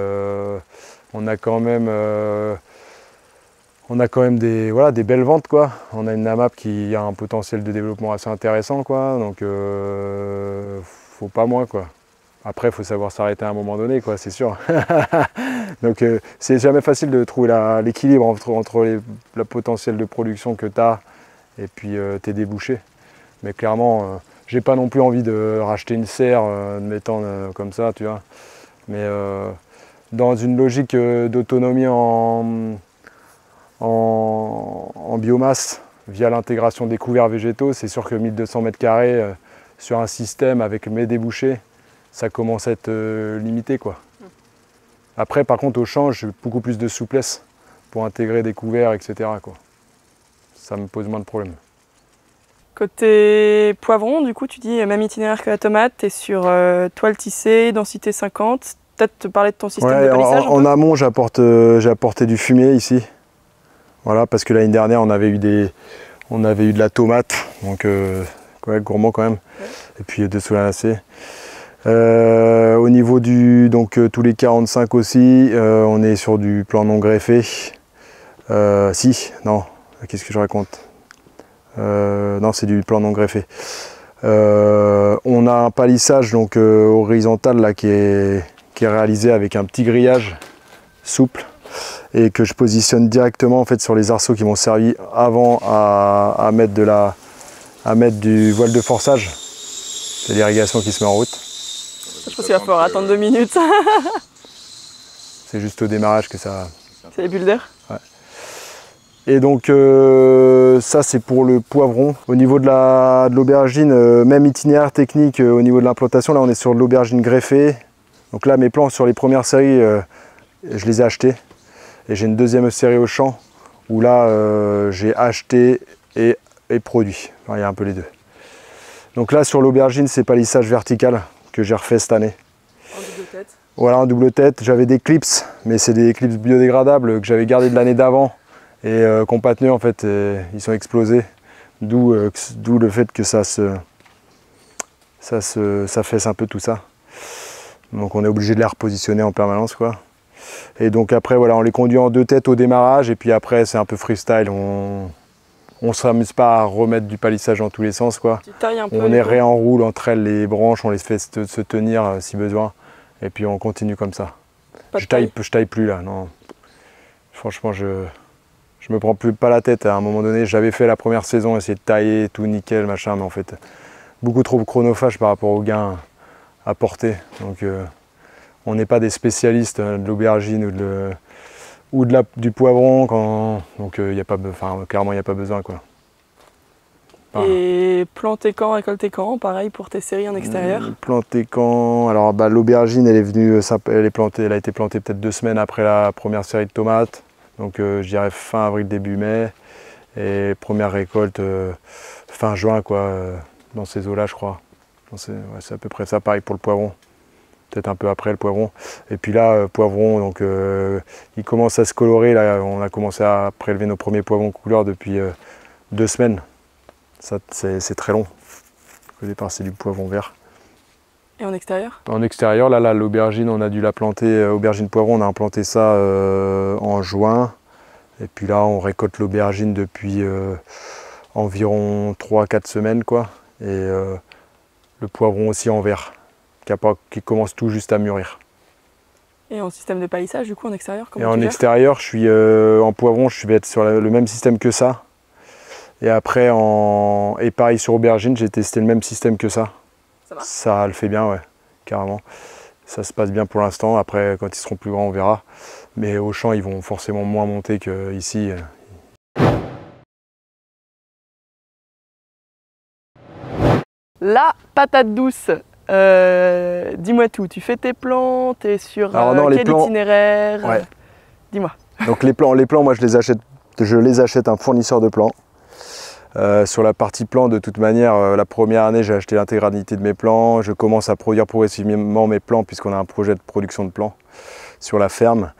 On a quand même, des belles ventes, quoi. On a une AMAP qui a un potentiel de développement assez intéressant, quoi. Donc, faut pas moins, quoi. Après, il faut savoir s'arrêter à un moment donné, quoi, c'est sûr. Donc, c'est jamais facile de trouver l'équilibre entre le potentiel de production que tu as et puis tes débouchés. Mais clairement, j'ai pas non plus envie de racheter une serre, de m'étendre comme ça, tu vois. Mais dans une logique d'autonomie en biomasse, via l'intégration des couverts végétaux, c'est sûr que 1200 m2 sur un système avec mes débouchés, ça commence à être limité, quoi. Après, par contre, au champ, j'ai beaucoup plus de souplesse pour intégrer des couverts, etc., quoi. Ça me pose moins de problèmes. Côté poivron, du coup, tu dis même itinéraire que la tomate, tu es sur toile tissée, densité 50. Peut-être te parler de ton système de palissage. En amont, j'ai apporté du fumier ici. Voilà, parce que l'année dernière, on avait eu de la tomate, donc gourmand quand même. Ouais. Et puis de solanacées. Au niveau tous les 45 aussi, on est sur du plan non greffé. Qu'est-ce que je raconte ? Non, c'est du plan non greffé. On a un palissage donc horizontal là qui est réalisé avec un petit grillage souple et que je positionne directement en fait sur les arceaux qui m'ont servi avant à mettre du voile de forçage. C'est l'irrigation qui se met en route. Je pense qu'il va falloir attendre 2 minutes. C'est juste au démarrage que ça. C'est les bulles d'air. Ouais. Et donc ça c'est pour le poivron. Au niveau de l'aubergine, même itinéraire technique au niveau de l'implantation, là on est sur de l'aubergine greffée. Donc là mes plans sur les premières séries, je les ai achetés. Et j'ai une 2e série au champ où là j'ai acheté et produit. Enfin, il y a un peu les deux. Donc là sur l'aubergine c'est palissage vertical que j'ai refait cette année. En double tête. Voilà, en double tête. J'avais des clips, mais c'est des clips biodégradables que j'avais gardés de l'année d'avant. Et qu'on patenait en fait, ils sont explosés, d'où le fait que ça fesse un peu tout ça. Donc on est obligé de les repositionner en permanence, quoi. Et donc après voilà, on les conduit en 2 têtes au démarrage et puis après c'est un peu freestyle, on s'amuse pas à remettre du palissage dans tous les sens, quoi. On les réenroule entre elles les branches, on les fait se tenir si besoin et puis on continue comme ça. Je taille plus là, non. Franchement je me prends plus pas la tête. À un moment donné, j'avais fait la première saison, essayer de tailler, tout nickel, machin, mais en fait, beaucoup trop chronophage par rapport aux gains apportés. Donc, on n'est pas des spécialistes de l'aubergine ou du poivron, donc clairement, il n'y a pas besoin, quoi. Et planter quand, récolter quand, pareil pour tes séries en extérieur. Planter quand, alors bah, l'aubergine, elle a été plantée peut-être 2 semaines après la première série de tomates. Donc je dirais fin avril, début mai, et première récolte fin juin, quoi, dans ces eaux-là, je crois. C'est à peu près ça, pareil pour le poivron, peut-être un peu après le poivron. Et puis là, poivron, donc il commence à se colorer, là, on a commencé à prélever nos premiers poivrons couleur depuis 2 semaines. Ça, c'est très long, au départ c'est du poivron vert. Et en extérieur? En extérieur, là, l'aubergine, on a dû la planter, aubergine poivron, on a implanté ça en juin. Et puis là, on récolte l'aubergine depuis environ 3-4 semaines, quoi. Et le poivron aussi en vert, qui commence tout juste à mûrir. Et en système de palissage, du coup, en extérieur, comment tu gères ? Et en extérieur, je suis en poivron, je vais être sur le même système que ça. Et après, et pareil sur aubergine, j'ai testé le même système que ça. Ça va ? Ça le fait bien, ouais, carrément. Ça se passe bien pour l'instant. Après, quand ils seront plus grands, on verra. Mais au champ, ils vont forcément moins monter qu'ici. La patate douce. Dis-moi tout, tu fais tes plans, tu es sur quel itinéraire, ouais. Dis-moi. Donc les plans, moi je les achète un fournisseur de plans. Sur la partie plans, de toute manière, la première année j'ai acheté l'intégralité de mes plans, je commence à produire progressivement mes plans puisqu'on a un projet de production de plans sur la ferme.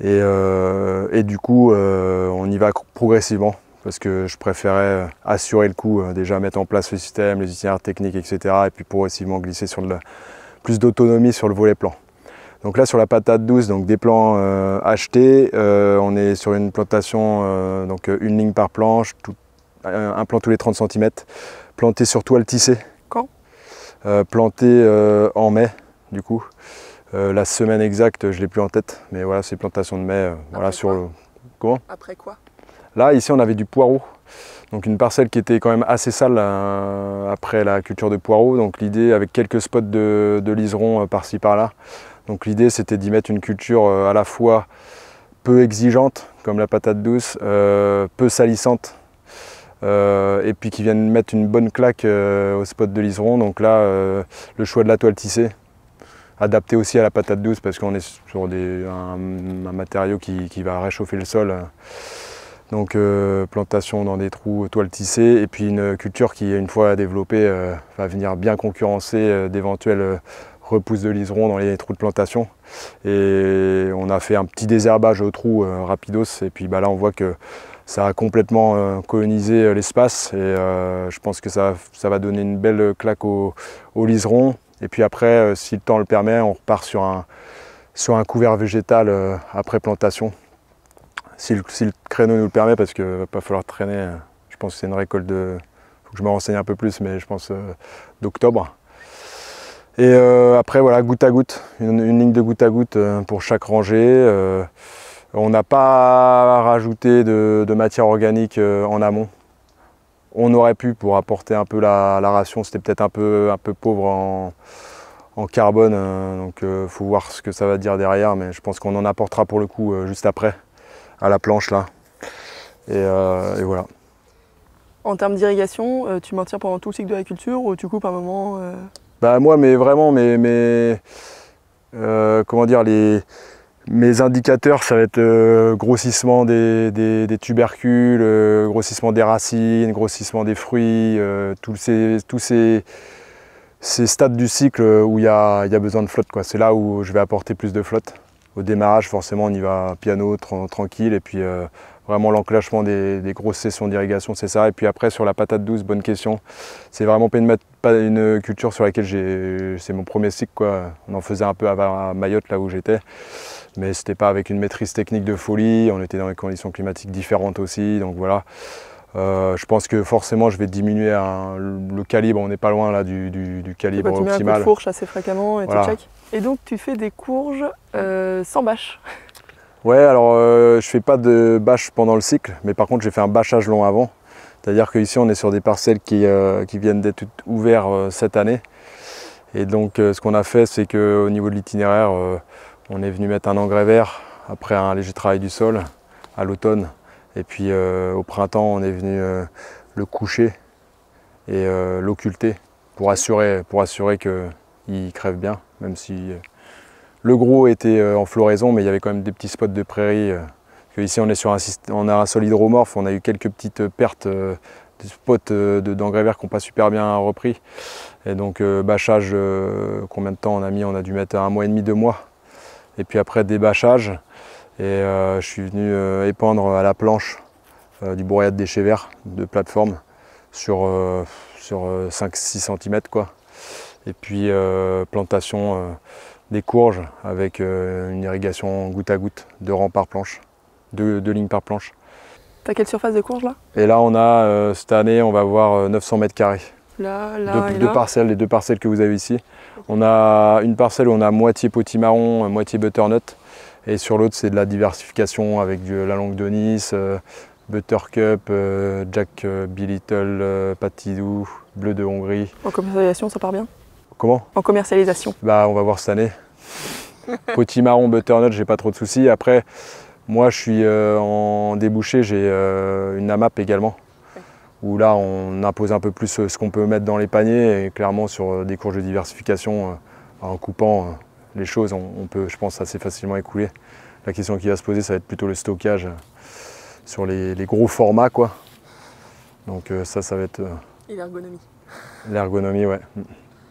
Et du coup, on y va progressivement. Parce que je préférais assurer le coup, déjà mettre en place le système, les itinéraires techniques, etc. Et puis progressivement glisser sur plus d'autonomie sur le volet plan. Donc là sur la patate douce, donc des plans achetés, on est sur une plantation, donc une ligne par planche, un plan tous les 30 cm, planté sur toile tissée. Quand planté en mai du coup. La semaine exacte, je ne l'ai plus en tête, mais voilà, c'est plantation de mai. Voilà, sur le... Comment ? Après quoi ? Là, ici, on avait du poireau, donc une parcelle qui était quand même assez sale après la culture de poireau. Donc l'idée, avec quelques spots de liserons par-ci, par-là, donc l'idée, c'était d'y mettre une culture à la fois peu exigeante, comme la patate douce, peu salissante, et puis qui viennent mettre une bonne claque aux spots de liserons. Donc là, le choix de la toile tissée, adapté aussi à la patate douce, parce qu'on est sur un matériau qui va réchauffer le sol. Donc plantation dans des trous, toile tissée, et puis une culture qui, une fois développée, va venir bien concurrencer d'éventuelles repousses de liserons dans les trous de plantation. Et on a fait un petit désherbage au trou rapidos, et puis bah, là on voit que ça a complètement colonisé l'espace, et je pense que ça va donner une belle claque aux liserons. Et puis après, si le temps le permet, on repart sur un couvert végétal après plantation. Si le créneau nous le permet, parce qu'il ne va pas falloir traîner. Je pense que c'est une récolte de... Il faut que je me renseigne un peu plus, mais je pense d'octobre. Et après, voilà, goutte à goutte. Une ligne de goutte à goutte pour chaque rangée. On n'a pas rajouté de matière organique en amont. On aurait pu, pour apporter un peu la ration, c'était peut-être un peu pauvre en carbone. Donc il faut voir ce que ça va dire derrière, mais je pense qu'on en apportera pour le coup juste après. À la planche là, et voilà. En termes d'irrigation, tu maintiens pendant tout le cycle de la culture ou tu coupes à un moment Bah moi, mais vraiment, comment dire, mes indicateurs, ça va être grossissement des tubercules, grossissement des racines, grossissement des fruits, tous ces stades du cycle où il y a besoin de flotte, quoi. C'est là où je vais apporter plus de flotte. Au démarrage, forcément, on y va piano, tranquille, et puis vraiment l'enclenchement des grosses sessions d'irrigation, c'est ça. Et puis après, sur la patate douce, bonne question. C'est vraiment pas une culture sur laquelle c'est mon premier cycle, quoi. On en faisait un peu à Mayotte, là où j'étais, mais c'était pas avec une maîtrise technique de folie. On était dans des conditions climatiques différentes aussi, donc voilà. Je pense que forcément je vais diminuer le calibre, on n'est pas loin là du calibre optimal. Tu mets un peu de fourche assez fréquemment et voilà. Tu check. Et donc tu fais des courges sans bâche. Ouais, alors je fais pas de bâche pendant le cycle, mais par contre j'ai fait un bâchage long avant. C'est-à-dire qu'ici on est sur des parcelles qui viennent d'être ouvertes cette année. Et donc ce qu'on a fait, c'est qu'au niveau de l'itinéraire, on est venu mettre un engrais vert après un léger travail du sol à l'automne. Et puis au printemps, on est venu le coucher et l'occulter pour assurer qu'il crève bien, même si le gros était en floraison, mais il y avait quand même des petits spots de prairie. Ici, on est sur on a un sol hydromorphe, on a eu quelques petites pertes de spots d'engrais verts qui n'ont pas super bien repris. Et donc bâchage, combien de temps on a mis? On a dû mettre 1 mois et demi, 2 mois. Et puis après, débâchage. Et je suis venu épandre à la planche du broyat de déchets verts de plateforme sur 5-6 cm, quoi. Et puis plantation des courges avec une irrigation goutte à goutte, 2 rangs par planche, 2 lignes par planche. T'as quelle surface de courges là? Et là on a cette année on va avoir 900 m². là, là, deux parcelles, les deux parcelles que vous avez ici. On a une parcelle où on a moitié potimarron, moitié butternut. Et sur l'autre, c'est de la diversification avec de la langue de Nice, buttercup, Jack Bilittle, patidou, bleu de Hongrie. En commercialisation, ça part bien? Comment? En commercialisation. Bah, on va voir cette année. Potimarron, butternut, j'ai pas trop de soucis. Après, moi, je suis en débouché, j'ai une AMAP également. Où là, on impose un peu plus ce qu'on peut mettre dans les paniers. Et clairement, sur des courges de diversification, en coupant les choses, on peut, je pense, assez facilement écouler. La question qui va se poser, ça va être plutôt le stockage sur les gros formats, quoi. Donc ça va être... Et l'ergonomie. L'ergonomie, ouais.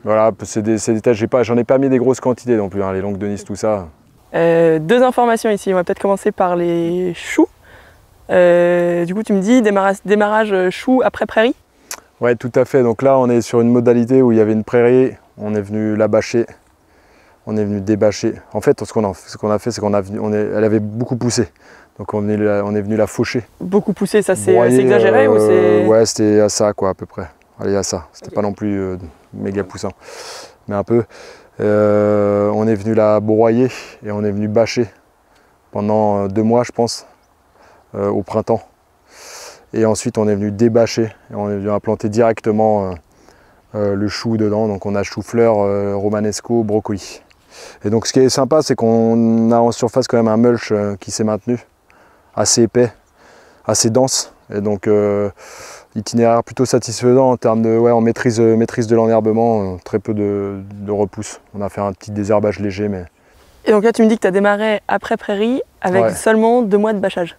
Voilà, c'est des tâches, j'en ai pas mis des grosses quantités non plus, hein, les longues de Nice, tout ça. Deux informations ici, on va peut-être commencer par les choux. Du coup, tu me dis démarrage choux après prairie? Ouais, tout à fait. Donc là, on est sur une modalité où il y avait une prairie, on est venu la bâcher. On est venu débâcher. En fait, ce qu'on a fait, c'est qu'elle avait beaucoup poussé. Donc on est venu la faucher. Beaucoup poussé, ça c'est exagéré ou c'est... Ouais, c'était à ça quoi, à peu près. Allez, à ça. C'était okay. Pas non plus méga poussant, mais un peu. On est venu la broyer et on est venu bâcher pendant 2 mois, je pense, au printemps. Et ensuite, on est venu débâcher. Et on est venu implanter directement le chou dedans. Donc on a chou-fleur, romanesco, brocoli. Et donc ce qui est sympa, c'est qu'on a en surface quand même un mulch qui s'est maintenu, assez épais, assez dense. Et donc itinéraire plutôt satisfaisant en termes de, ouais, on maîtrise de l'enherbement, très peu de repousse. On a fait un petit désherbage léger. Mais... Et donc là tu me dis que tu as démarré après prairie avec seulement 2 mois de bâchage.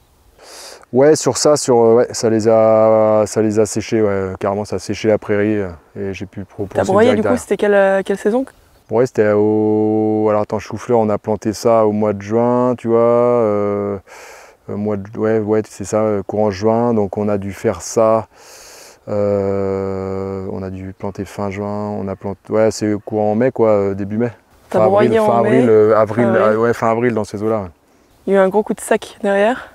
Ouais, sur ça, ça les a séchés, ouais, carrément ça a séché la prairie et j'ai pu proposer. T'as broyé du coup, c'était quelle saison? Ouais, c'était au... Alors attends, chou-fleur, on a planté ça au mois de juin, tu vois, ouais, c'est ça, courant juin, donc on a dû faire ça, on a dû planter fin juin, on a planté, ouais, c'est courant mai, quoi, début mai. T'as broyé en mai, avril, ouais, fin avril, dans ces eaux-là. Ouais. Il y a eu un gros coup de sac derrière.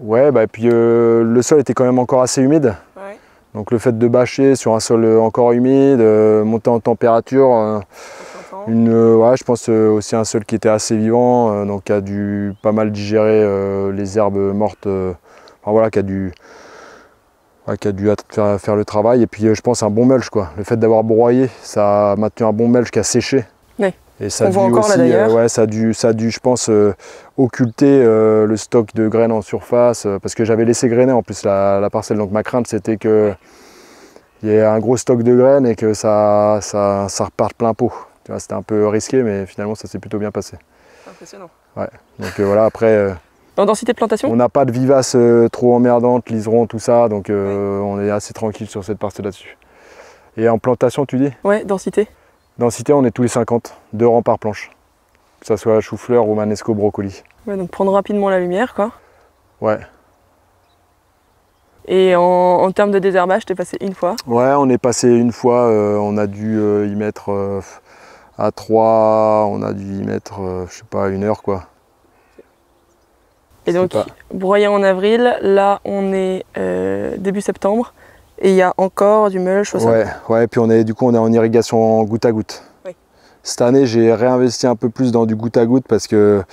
Ouais, bah, et puis le sol était quand même encore assez humide. Ouais. Donc le fait de bâcher sur un sol encore humide, monter en température, ouais, je pense aussi un sol qui était assez vivant, donc qui a dû pas mal digérer les herbes mortes, enfin, voilà, qui a dû faire le travail. Et puis je pense un bon mulch, quoi. Le fait d'avoir broyé, ça a maintenu un bon mulch qui a séché. Ouais. Et ça a dû aussi, ouais, ça a dû, je pense, occulter le stock de graines en surface, parce que j'avais laissé grainer en plus la parcelle. Donc ma crainte, c'était que il y ait un gros stock de graines et que ça reparte plein pot. Tu vois, c'était un peu risqué, mais finalement, ça s'est plutôt bien passé. Impressionnant. Ouais. Donc voilà, après. En densité de plantation. On n'a pas de vivaces trop emmerdantes, liserons, tout ça, donc on est assez tranquille sur cette parcelle là-dessus. Et en plantation, tu dis? Ouais, densité. Densité, on est tous les 50, 2 rangs par planche. Que ça soit chou-fleur, romanesco, brocoli. Ouais, donc prendre rapidement la lumière, quoi. Ouais. Et en termes de désherbage, t'es passé une fois? Ouais, on est passé une fois, on a dû y mettre à 3, on a dû y mettre, je sais pas, 1 heure, quoi. Et donc, broyé en avril, là on est début septembre. Et il y a encore du mulch au sol. Ouais, puis du coup on est en irrigation goutte à goutte. Oui. Cette année, j'ai réinvesti un peu plus dans du goutte à goutte parce que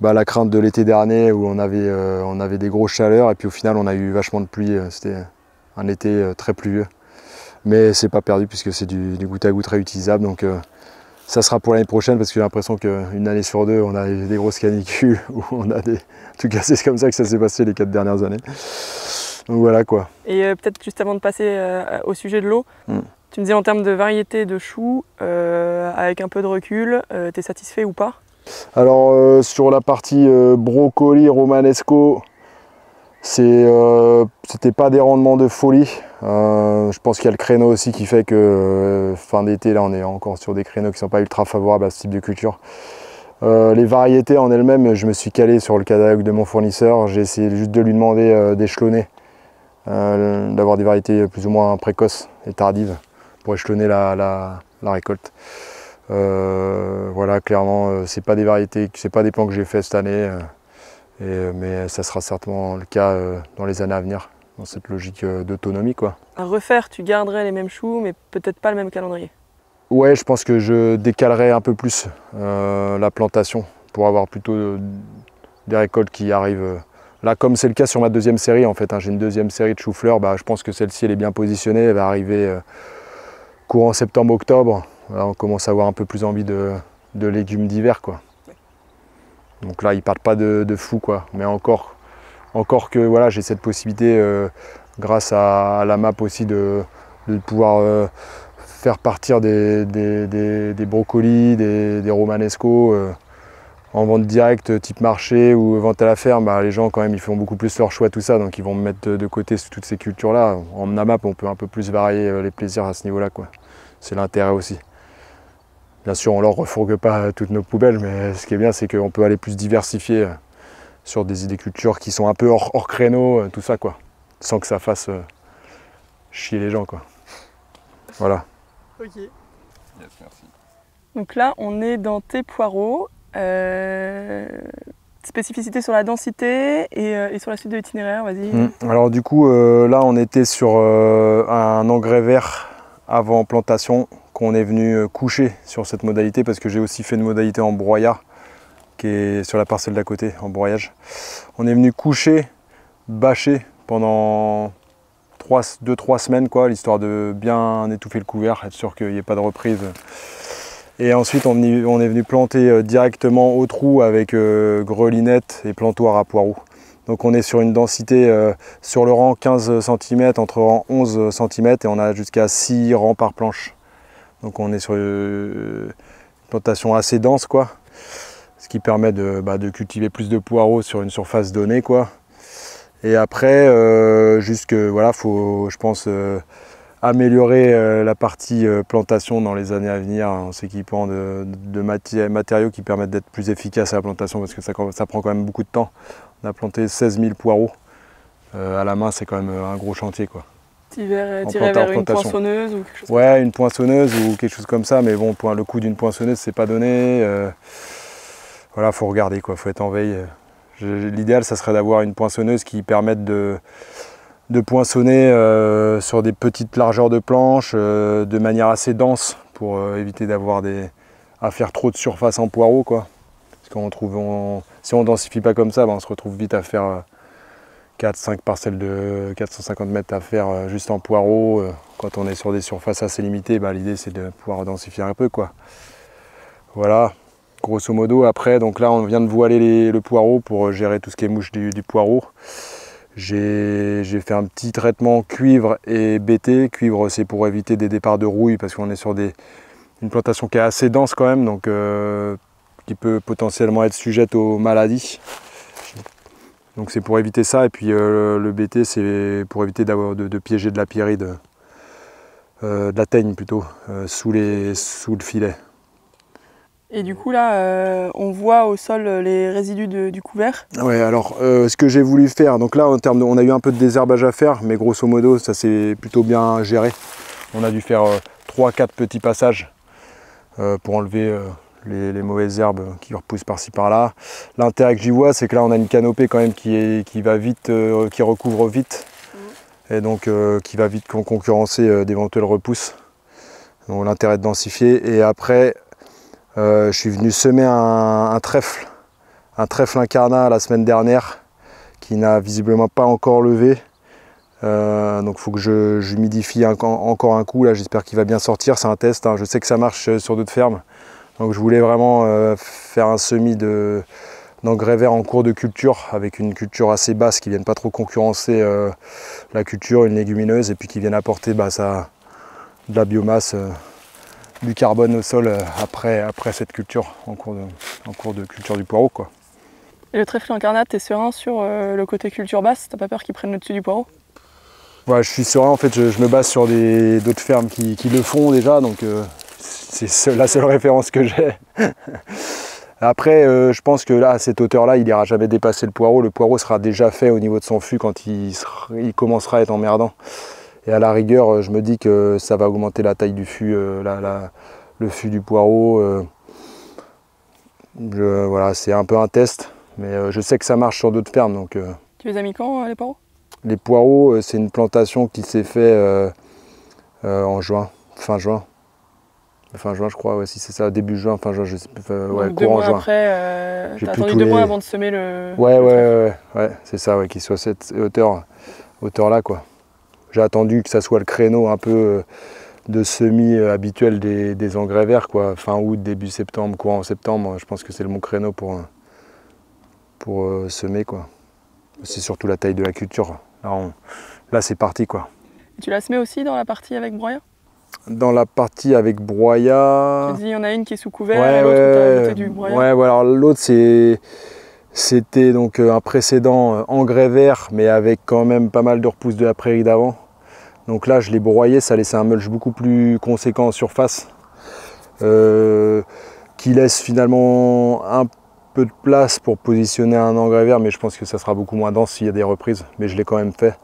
bah, la crainte de l'été dernier où on avait des grosses chaleurs et puis au final on a eu vachement de pluie. C'était un été très pluvieux. Mais c'est pas perdu puisque c'est du goutte à goutte réutilisable. Donc ça sera pour l'année prochaine parce que j'ai l'impression qu'une année sur 2, on a des grosses canicules. Où on a des... En tout cas, c'est comme ça que ça s'est passé les 4 dernières années. Donc voilà quoi. Et peut-être juste avant de passer au sujet de l'eau, tu me disais en termes de variété de choux, avec un peu de recul, t'es satisfait ou pas? Alors sur la partie brocoli, romanesco, c'était pas des rendements de folie. Je pense qu'il y a le créneau aussi qui fait que fin d'été, là on est encore sur des créneaux qui ne sont pas ultra favorables à ce type de culture. Les variétés en elles-mêmes, je me suis calé sur le catalogue de mon fournisseur. J'ai essayé juste de lui demander d'échelonner. D'avoir des variétés plus ou moins précoces et tardives pour échelonner la récolte. Voilà, clairement, c'est pas des variétés, c'est pas des plans que j'ai fait cette année, mais ça sera certainement le cas dans les années à venir. dans cette logique d'autonomie, quoi. À refaire, tu garderais les mêmes choux, mais peut-être pas le même calendrier. Ouais, je pense que je décalerais un peu plus la plantation pour avoir plutôt des récoltes qui arrivent. Là, comme c'est le cas sur ma deuxième série, en fait, hein, j'ai une deuxième série de choux-fleurs, bah, je pense que celle-ci, elle est bien positionnée, elle va arriver courant septembre-octobre. On commence à avoir un peu plus envie de légumes d'hiver, quoi. Donc là, ils partent pas de fou, quoi. Mais encore que voilà, j'ai cette possibilité, grâce à la MAP aussi, de pouvoir faire partir des brocolis, des romanesco en vente directe, type marché ou vente à la ferme. Bah, les gens, quand même, ils font beaucoup plus leur choix, tout ça. Donc ils vont mettre de côté toutes ces cultures-là. En MAP, on peut un peu plus varier les plaisirs à ce niveau-là, quoi. C'est l'intérêt aussi. Bien sûr, on ne leur refourgue pas toutes nos poubelles, mais ce qui est bien, c'est qu'on peut aller plus diversifier sur des idées cultures qui sont un peu hors créneau, tout ça, quoi. Sans que ça fasse chier les gens, quoi. Voilà. Ok. Yes, merci. Donc là, on est dans tes poireaux. Spécificité sur la densité et sur la suite de l'itinéraire, vas-y. Alors du coup, là, on était sur un engrais vert avant plantation, qu'on est venu coucher sur cette modalité, parce que j'ai aussi fait une modalité en broyat qui est sur la parcelle d'à côté, en broyage. On est venu coucher, bâcher pendant 2-3 semaines, quoi, l'histoire de bien étouffer le couvert, être sûr qu'il n'y ait pas de reprise. Et ensuite on est venu planter directement au trou avec grelinette et plantoir à poireaux. Donc on est sur une densité sur le rang 15 cm, entre rang 11 cm, et on a jusqu'à 6 rangs par planche. Donc on est sur une plantation assez dense, quoi, ce qui permet de cultiver plus de poireaux sur une surface donnée, quoi. Et après, voilà, faut, je pense, améliorer la partie plantation dans les années à venir, en s'équipant de matériaux qui permettent d'être plus efficaces à la plantation, parce que ça prend quand même beaucoup de temps. On a planté 16 000 poireaux à la main, c'est quand même un gros chantier, quoi. Tirer vers une poinçonneuse ou quelque chose? Ouais, comme ça. Une poinçonneuse ou quelque chose comme ça, mais bon, le coût d'une poinçonneuse, c'est pas donné. Voilà, faut regarder, quoi, faut être en veille. L'idéal, ça serait d'avoir une poinçonneuse qui permette de poinçonner sur des petites largeurs de planches de manière assez dense, pour éviter d'avoir à faire trop de surface en poireaux, quoi. Parce qu'on trouve, si on densifie pas comme ça, ben, on se retrouve vite à faire 4-5 parcelles de 450 mètres à faire juste en poireaux. Quand on est sur des surfaces assez limitées, bah, l'idée c'est de pouvoir densifier un peu, quoi. Voilà, grosso modo. Après, donc là on vient de voiler le poireau pour gérer tout ce qui est mouche du poireau. J'ai fait un petit traitement cuivre et BT. Cuivre, c'est pour éviter des départs de rouille, parce qu'on est sur une plantation qui est assez dense quand même, donc qui peut potentiellement être sujette aux maladies. Donc c'est pour éviter ça, et puis le BT, c'est pour éviter de piéger de la pyride, de la teigne plutôt, sous le filet. Et du coup là, on voit au sol les résidus du couvert. Ouais, alors ce que j'ai voulu faire, donc là en termes on a eu un peu de désherbage à faire, mais grosso modo ça s'est plutôt bien géré. On a dû faire 3-4 petits passages pour enlever les mauvaises herbes qui repoussent par-ci par-là. L'intérêt que j'y vois, c'est que là on a une canopée quand même qui va vite, qui recouvre vite, et donc qui va vite concurrencer d'éventuelles repousses. Donc l'intérêt de densifier. Et après, je suis venu semer un trèfle incarnat la semaine dernière, qui n'a visiblement pas encore levé. Donc il faut que j'humidifie encore un coup, là j'espère qu'il va bien sortir, c'est un test, hein. Je sais que ça marche sur d'autres fermes. Donc je voulais vraiment faire un semis d'engrais vert en cours de culture, avec une culture assez basse qui ne vienne pas trop concurrencer la culture, une légumineuse, et puis qui vienne apporter de la biomasse, du carbone au sol après cette culture, en cours de culture du poireau, quoi. Et le trèfle incarnat, t'es serein sur le côté culture basse? T'as pas peur qu'ils prennent le dessus du poireau? Ouais, je suis serein, en fait, je me base sur d'autres fermes qui le font déjà, donc... c'est la seule référence que j'ai. Après, je pense que là, à cette hauteur-là, il n'ira jamais dépasser le poireau. Le poireau sera déjà fait au niveau de son fût quand il commencera à être emmerdant. Et à la rigueur, je me dis que ça va augmenter la taille du fût, le fût du poireau. Voilà, c'est un peu un test, mais je sais que ça marche sur d'autres fermes. Donc, tu les as mis quand, les poireaux? Les poireaux, c'est une plantation qui s'est faite en juin, fin juin. Fin juin, je crois, ouais, si c'est ça, début juin, fin juin, je sais plus, ouais, courant juin. Après, t'as attendu deux mois avant de semer le... Ouais, c'est ça, ouais, qu'il soit cette hauteur-là, quoi. J'ai attendu que ça soit le créneau un peu de semis habituel des engrais verts, quoi, fin août, début septembre, courant septembre, je pense que c'est le bon créneau pour semer, quoi. C'est surtout la taille de la culture, là c'est parti, quoi. Et tu l'as semé aussi dans la partie avec broyat? Dans la partie avec broyat... Tu dis, il y en a une qui est sous couvert, ouais, l'autre ouais, t'as du broyat. Ouais, alors l'autre, c'était donc un précédent engrais vert, mais avec quand même pas mal de repousses de la prairie d'avant. Donc là, je l'ai broyé, ça laissait un mulch beaucoup plus conséquent en surface, qui laisse finalement un peu de place pour positionner un engrais vert, mais je pense que ça sera beaucoup moins dense s'il y a des reprises, mais je l'ai quand même fait.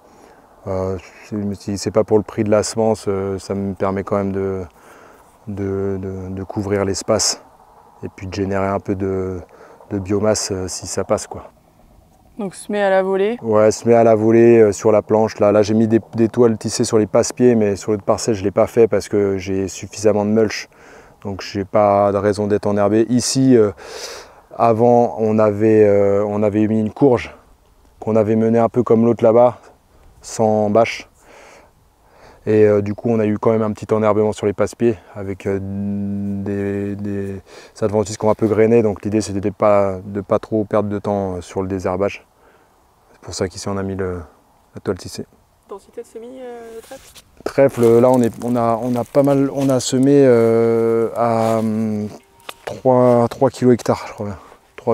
C'est pas pour le prix de la semence, ça me permet quand même de couvrir l'espace et puis de générer un peu de biomasse si ça passe, quoi. Donc semer à la volée? Ouais, semer à la volée sur la planche. Là j'ai mis des toiles tissées sur les passe-pieds, mais sur l'autre parcelle je l'ai pas fait parce que j'ai suffisamment de mulch, donc j'ai pas de raison d'être enherbé. Ici avant on avait mis une courge qu'on avait menée un peu comme l'autre là-bas, sans bâche, et du coup on a eu quand même un petit enherbement sur les passe-pieds avec des adventices qui ont un peu grainé, donc l'idée c'était de pas trop perdre de temps sur le désherbage. C'est pour ça qu'ici on a mis la toile tissée. Densité de semis de trèfle? Trèfle, là on a pas mal, on a semé à 3 kg hectare, je crois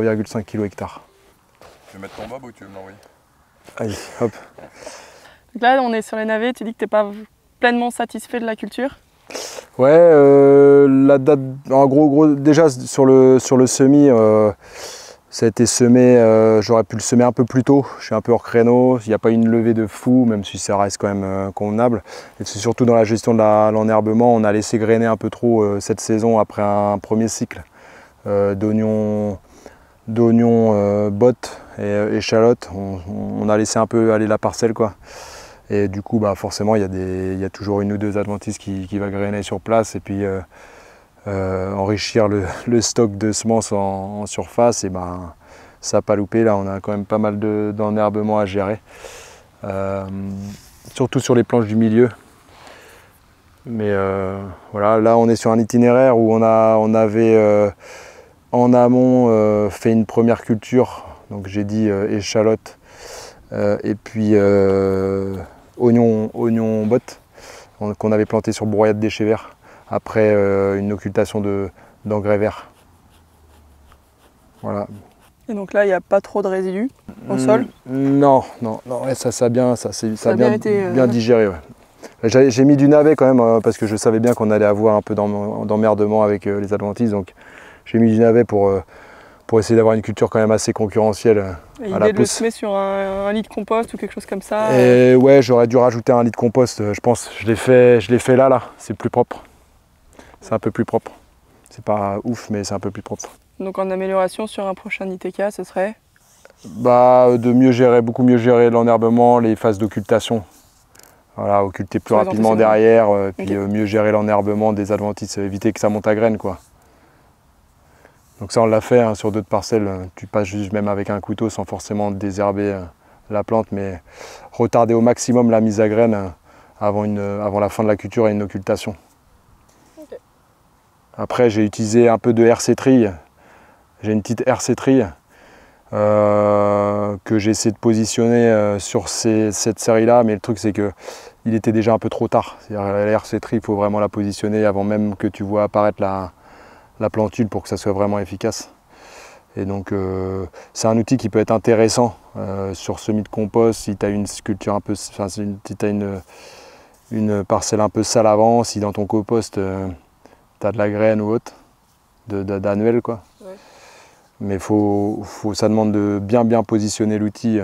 bien, 3,5 kg hectare. Tu veux mettre ton bob ou tu veux me l'envoyer? Allez, hop. Donc là, on est sur les navets, tu dis que tu n'es pas pleinement satisfait de la culture? Ouais, la date, en gros, déjà sur le semis, ça a été semé, j'aurais pu le semer un peu plus tôt, je suis un peu hors créneau, il n'y a pas une levée de fou, même si ça reste quand même convenable. Et c'est surtout dans la gestion de l'enherbement, on a laissé grainer un peu trop cette saison après un premier cycle d'oignons, bottes et échalotes. On a laissé un peu aller la parcelle, quoi. Et du coup, bah, forcément, il y a toujours une ou deux adventices qui va grainer sur place et puis enrichir le stock de semences en surface. Et ben, ça n'a pas loupé. Là, on a quand même pas mal d'enherbement à gérer, surtout sur les planches du milieu. Mais voilà, là, on est sur un itinéraire où on avait en amont fait une première culture. Donc j'ai dit échalote et puis oignon botte qu'on avait planté sur broyat de déchets verts après une occultation d'engrais verts. Voilà. Et donc là, il n'y a pas trop de résidus au sol? Non, ouais, ça a bien été digéré. Ouais. J'ai mis du navet quand même parce que je savais bien qu'on allait avoir un peu d'emmerdement avec les adventices, donc j'ai mis du navet pour essayer d'avoir une culture quand même assez concurrentielle. Et l'idée de le semer sur un lit de compost ou quelque chose comme ça? Et ouais, j'aurais dû rajouter un lit de compost, je pense. Je l'ai fait là, c'est plus propre. C'est un peu plus propre. C'est pas ouf, mais c'est un peu plus propre. Donc en amélioration sur un prochain ITK, ce serait? Bah, de mieux gérer, beaucoup mieux gérer l'enherbement, les phases d'occultation. Voilà, occulter plus rapidement derrière, puis mieux gérer l'enherbement des adventices, éviter que ça monte à graines, quoi. Donc ça on l'a fait, hein, sur d'autres parcelles, tu passes juste même avec un couteau sans forcément désherber la plante, mais retarder au maximum la mise à graines avant la fin de la culture et une occultation. Okay. Après j'ai utilisé un peu de RC-tri, j'ai une petite RC-tri que j'ai essayé de positionner sur cette série-là, mais le truc c'est que il était déjà un peu trop tard. C'est-à-dire la RC-tri, il faut vraiment la positionner avant même que tu vois apparaître la plantule pour que ça soit vraiment efficace. Et donc c'est un outil qui peut être intéressant sur semis de compost si tu as une culture un peu, enfin, si tu as une parcelle un peu sale avant, si dans ton compost tu as de la graine ou autre, d'annuel, quoi. Ouais. Mais ça demande de bien positionner l'outil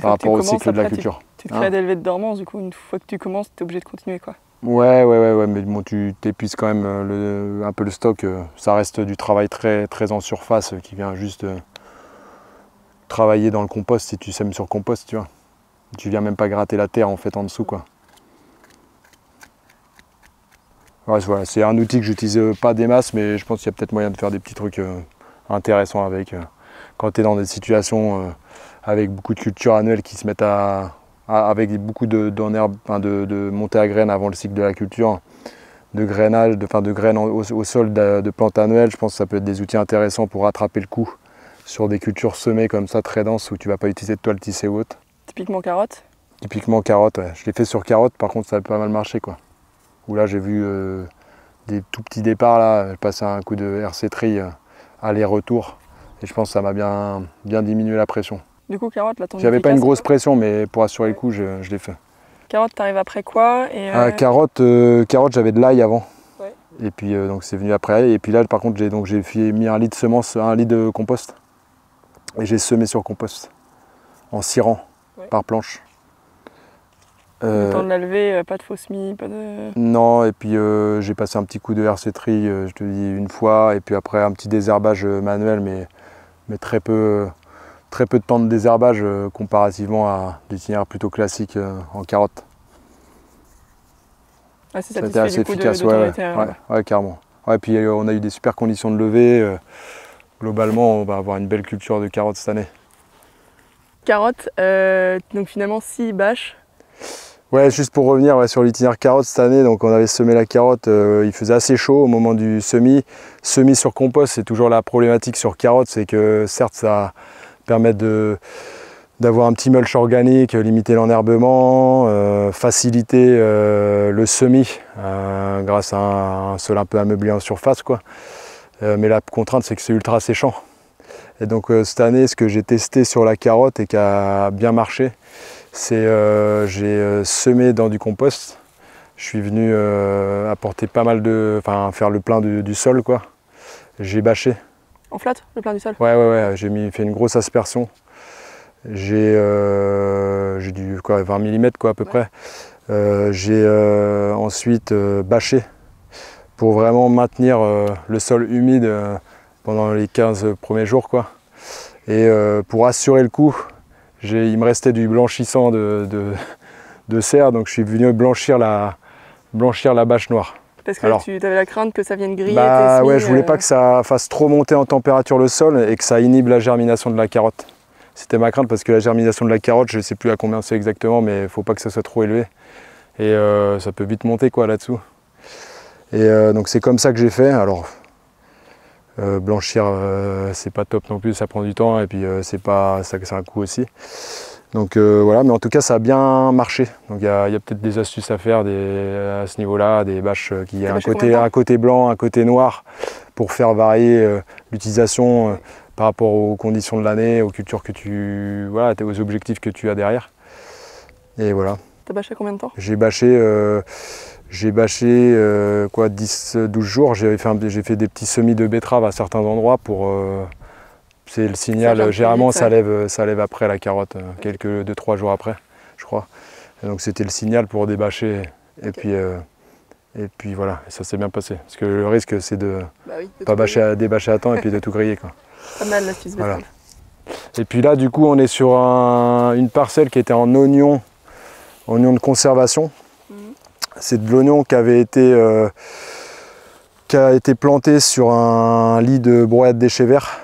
par rapport au cycle de la culture. Tu te crées des levées de dormance, du coup une fois que tu commences, tu es obligé de continuer, quoi. Ouais, mais bon, tu t'épuises quand même un peu le stock. Ça reste du travail très, très en surface qui vient juste travailler dans le compost si tu sèmes sur compost, tu vois. Tu viens même pas gratter la terre en fait en dessous quoi. Ouais, voilà, c'est un outil que j'utilise pas des masses, mais je pense qu'il y a peut-être moyen de faire des petits trucs intéressants avec. Quand tu es dans des situations avec beaucoup de cultures annuelles qui se mettent avec beaucoup de montée à graines avant le cycle de la culture, de grainage, de graines au sol de plantes annuelles, je pense que ça peut être des outils intéressants pour rattraper le coup sur des cultures semées comme ça, très denses, où tu vas pas utiliser de toile tissée ou autre. Typiquement carottes? Typiquement carottes, ouais. Je l'ai fait sur carottes, par contre ça a pas mal marché quoi. Où là j'ai vu des tout petits départs là, passer un coup de RC-tri aller-retour, et je pense que ça m'a bien diminué la pression. Du coup carottes là, ton j'avais pas une grosse pression, mais pour assurer le coup je l'ai fait. Carottes t'arrives après quoi et carottes j'avais de l'ail avant, ouais. Et puis donc c'est venu après l'ail, et puis là par contre j'ai mis un lit de semences, un lit de compost, et j'ai semé sur compost en cirant, ouais, par planche. Le temps de la levée, pas de fausse mie, pas de... Non, et puis j'ai passé un petit coup de RC-tri, je te dis une fois, et puis après un petit désherbage manuel, mais très peu de temps de désherbage comparativement à l'itinéraire plutôt classique en carotte. Ah, c'est satisfait assez du coup efficace, de ton été, ouais, carrément. Ouais, puis on a eu des super conditions de levée. Globalement, on va avoir une belle culture de carottes cette année. Carottes, donc finalement 6 bâches. Ouais, juste pour revenir sur l'itinéraire carotte cette année, donc on avait semé la carotte, il faisait assez chaud au moment du semis. Semis sur compost, c'est toujours la problématique sur carotte, c'est que certes ça permet d'avoir un petit mulch organique, limiter l'enherbement, faciliter le semis grâce à un sol un peu ameublé en surface quoi. Mais la contrainte c'est que c'est ultra séchant. Et donc cette année, ce que j'ai testé sur la carotte et qui a bien marché, c'est j'ai semé dans du compost. Je suis venu apporter pas mal faire le plein du sol quoi. J'ai bâché. En flotte, le plein du sol? Ouais, j'ai fait une grosse aspersion. J'ai dû 20 mm quoi à peu près. J'ai ensuite bâché pour vraiment maintenir le sol humide pendant les 15 premiers jours quoi. Et pour assurer le coup, il me restait du blanchissant de serre, donc je suis venu blanchir la bâche noire. Parce que alors, tu avais la crainte que ça vienne griller? Bah ouais, je voulais pas que ça fasse trop monter en température le sol et que ça inhibe la germination de la carotte. C'était ma crainte parce que la germination de la carotte, je ne sais plus à combien c'est exactement, mais il ne faut pas que ça soit trop élevé. Et ça peut vite monter quoi là-dessous. Et donc c'est comme ça que j'ai fait. Alors blanchir, c'est pas top non plus, ça prend du temps et puis c'est un coût aussi. Donc voilà, mais en tout cas ça a bien marché. Donc il y a peut-être des astuces à faire à ce niveau-là, des bâches qui a un côté blanc, un côté noir, pour faire varier l'utilisation par rapport aux conditions de l'année, aux cultures que aux objectifs que tu as derrière. Et voilà. T'as bâché combien de temps? J'ai bâché. J'ai bâché 10-12 jours, j'ai fait des petits semis de betteraves à certains endroits pour... c'est le signal, généralement ça lève après la carotte, quelques 2-3 jours après, je crois. Et donc c'était le signal pour débâcher, okay. Et puis voilà, et ça s'est bien passé. Parce que le risque c'est de pas débâcher à temps et puis de tout griller quoi. Pas mal l'astuce voilà. Et puis là du coup on est sur une parcelle qui était en oignon de conservation. C'est de l'oignon qui a été planté sur un lit de broyade déchets verts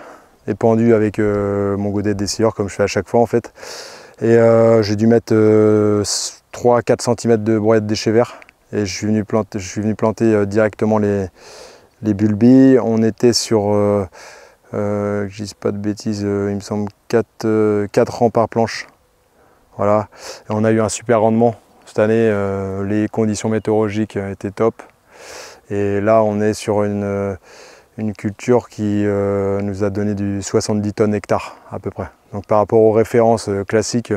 et pendu avec mon godet de dessilleur comme je fais à chaque fois en fait. Et j'ai dû mettre 3-4 cm de broyade déchets verts et je suis venu planter directement les bulbilles. On était sur, que je dise pas de bêtises, il me semble 4 rangs par planche. Voilà, et on a eu un super rendement. Cette année, les conditions météorologiques étaient top. Et là, on est sur une culture qui nous a donné du 70 tonnes hectare à peu près. Donc par rapport aux références classiques,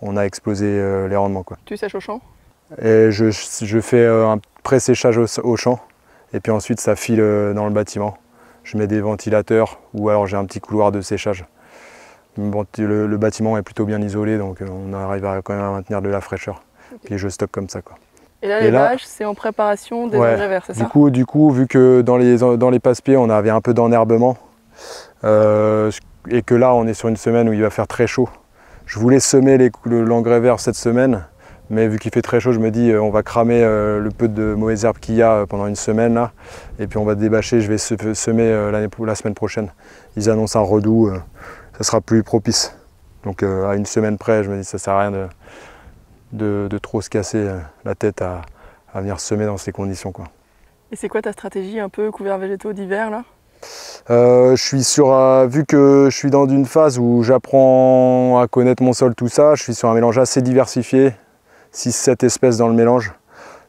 on a explosé les rendements quoi. Tu sèches au champ? Et je fais un pré-séchage au champ. Et puis ensuite, ça file dans le bâtiment. Je mets des ventilateurs ou alors j'ai un petit couloir de séchage. Bon, le bâtiment est plutôt bien isolé, donc on arrive quand même à maintenir de la fraîcheur. Okay. Puis je stocke comme ça quoi. Et là les bâches c'est en préparation des engrais verts, c'est ça? Du coup vu que dans les passe-pieds on avait un peu d'enherbement et que là on est sur une semaine où il va faire très chaud, Je voulais semer l'engrais vert cette semaine, mais vu qu'il fait très chaud, je me dis on va cramer le peu de mauvaises herbes qu'il y a pendant une semaine là, et puis on va débâcher, je vais semer la semaine prochaine. Ils annoncent un redout, ça sera plus propice. Donc à une semaine près, je me dis ça sert à rien de trop se casser la tête à venir semer dans ces conditions, quoi. Et c'est quoi ta stratégie un peu couverts végétaux d'hiver là? Je suis sur, vu que je suis dans une phase où j'apprends à connaître mon sol, tout ça, je suis sur un mélange assez diversifié, 6-7 espèces dans le mélange.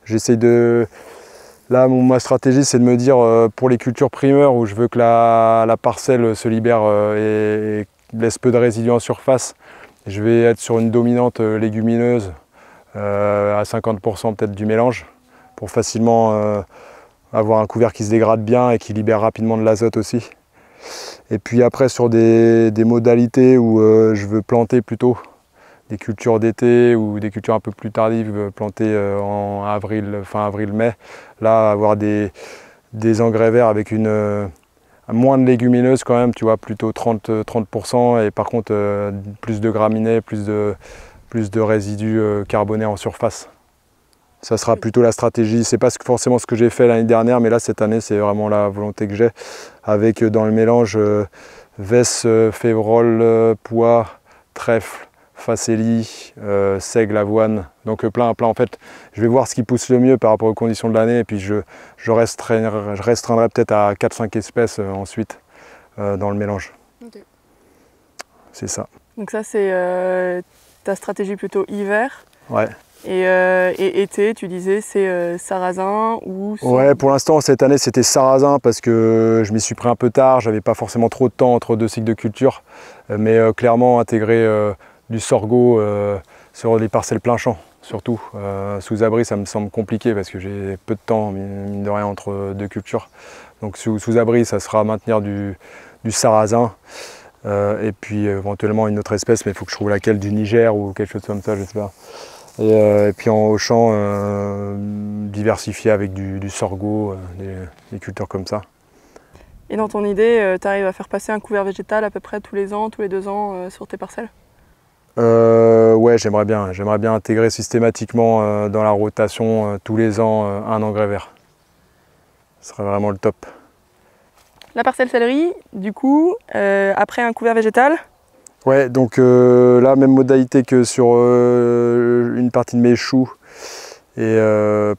J'essaye de... Là, ma stratégie, c'est de me dire, pour les cultures primeurs, où je veux que la parcelle se libère et laisse peu de résidus en surface, je vais être sur une dominante légumineuse à 50% peut-être du mélange, pour facilement... avoir un couvert qui se dégrade bien et qui libère rapidement de l'azote aussi. Et puis après sur des modalités où je veux planter plutôt des cultures d'été ou des cultures un peu plus tardives, planter en avril, fin avril-mai, là avoir des engrais verts avec moins de légumineuses quand même, tu vois, plutôt 30% et par contre plus de graminées, plus de résidus carbonés en surface. Ça sera plutôt la stratégie, c'est pas forcément ce que j'ai fait l'année dernière, mais là cette année c'est vraiment la volonté que j'ai, avec dans le mélange vesse, févrole, pois, trèfle, facélie, seigle, avoine, donc plein en fait. Je vais voir ce qui pousse le mieux par rapport aux conditions de l'année, et puis je restreindrai peut-être à 4-5 espèces ensuite dans le mélange. Okay. C'est ça. Donc ça c'est ta stratégie plutôt hiver. Ouais. Et été, tu disais, c'est sarrasin ou... Ouais, pour l'instant, cette année, c'était sarrasin parce que je m'y suis pris un peu tard. J'avais pas forcément trop de temps entre deux cycles de culture. Mais clairement, intégrer du sorgho sur les parcelles plein champ, surtout. Sous-abri, ça me semble compliqué parce que j'ai peu de temps, mine de rien, entre deux cultures. Donc sous-abri, ça sera maintenir du sarrasin. Et puis éventuellement une autre espèce, mais il faut que je trouve laquelle, du Niger ou quelque chose comme ça, je sais pas. Et puis en champ, diversifié avec du sorgho, des cultures comme ça. Et dans ton idée, tu arrives à faire passer un couvert végétal à peu près tous les ans, tous les 2 ans sur tes parcelles? Ouais, j'aimerais bien intégrer systématiquement dans la rotation tous les ans un engrais vert. Ce serait vraiment le top. La parcelle céleri, du coup, après un couvert végétal? Ouais, donc là, même modalité que sur une partie de mes choux et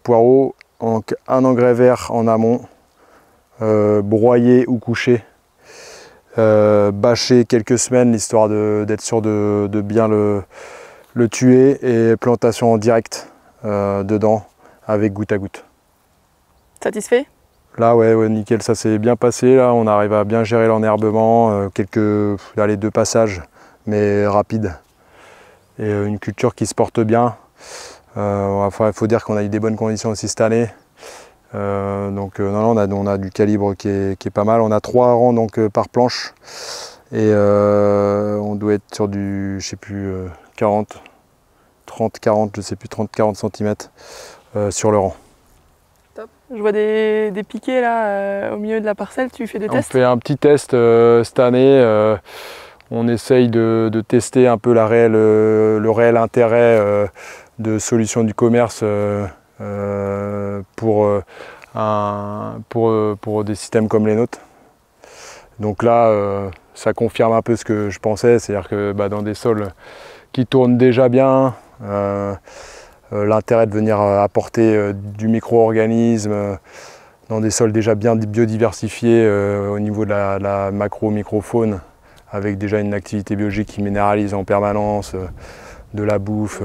poireaux, un engrais vert en amont, broyé ou couché, bâché quelques semaines, histoire d'être sûr de bien le tuer, et plantation en direct dedans, avec goutte à goutte. Satisfait ? Là, ouais, nickel, ça s'est bien passé. Là, on arrive à bien gérer l'enherbement, les 2 passages, mais rapides. Et une culture qui se porte bien. Il faut dire qu'on a eu des bonnes conditions aussi cette année. On a du calibre qui est pas mal. On a 3 rangs donc, par planche. Et on doit être sur du, je sais plus, 30-40 cm sur le rang. Je vois des piquets là au milieu de la parcelle, tu fais des tests? On fait un petit test cette année, on essaye de tester un peu le réel intérêt de solutions du commerce pour des systèmes comme les nôtres. Donc là, ça confirme un peu ce que je pensais, c'est-à-dire que dans des sols qui tournent déjà bien, l'intérêt de venir apporter du micro-organisme dans des sols déjà bien biodiversifiés au niveau de la macro-microfaune, avec déjà une activité biologique qui minéralise en permanence, de la bouffe,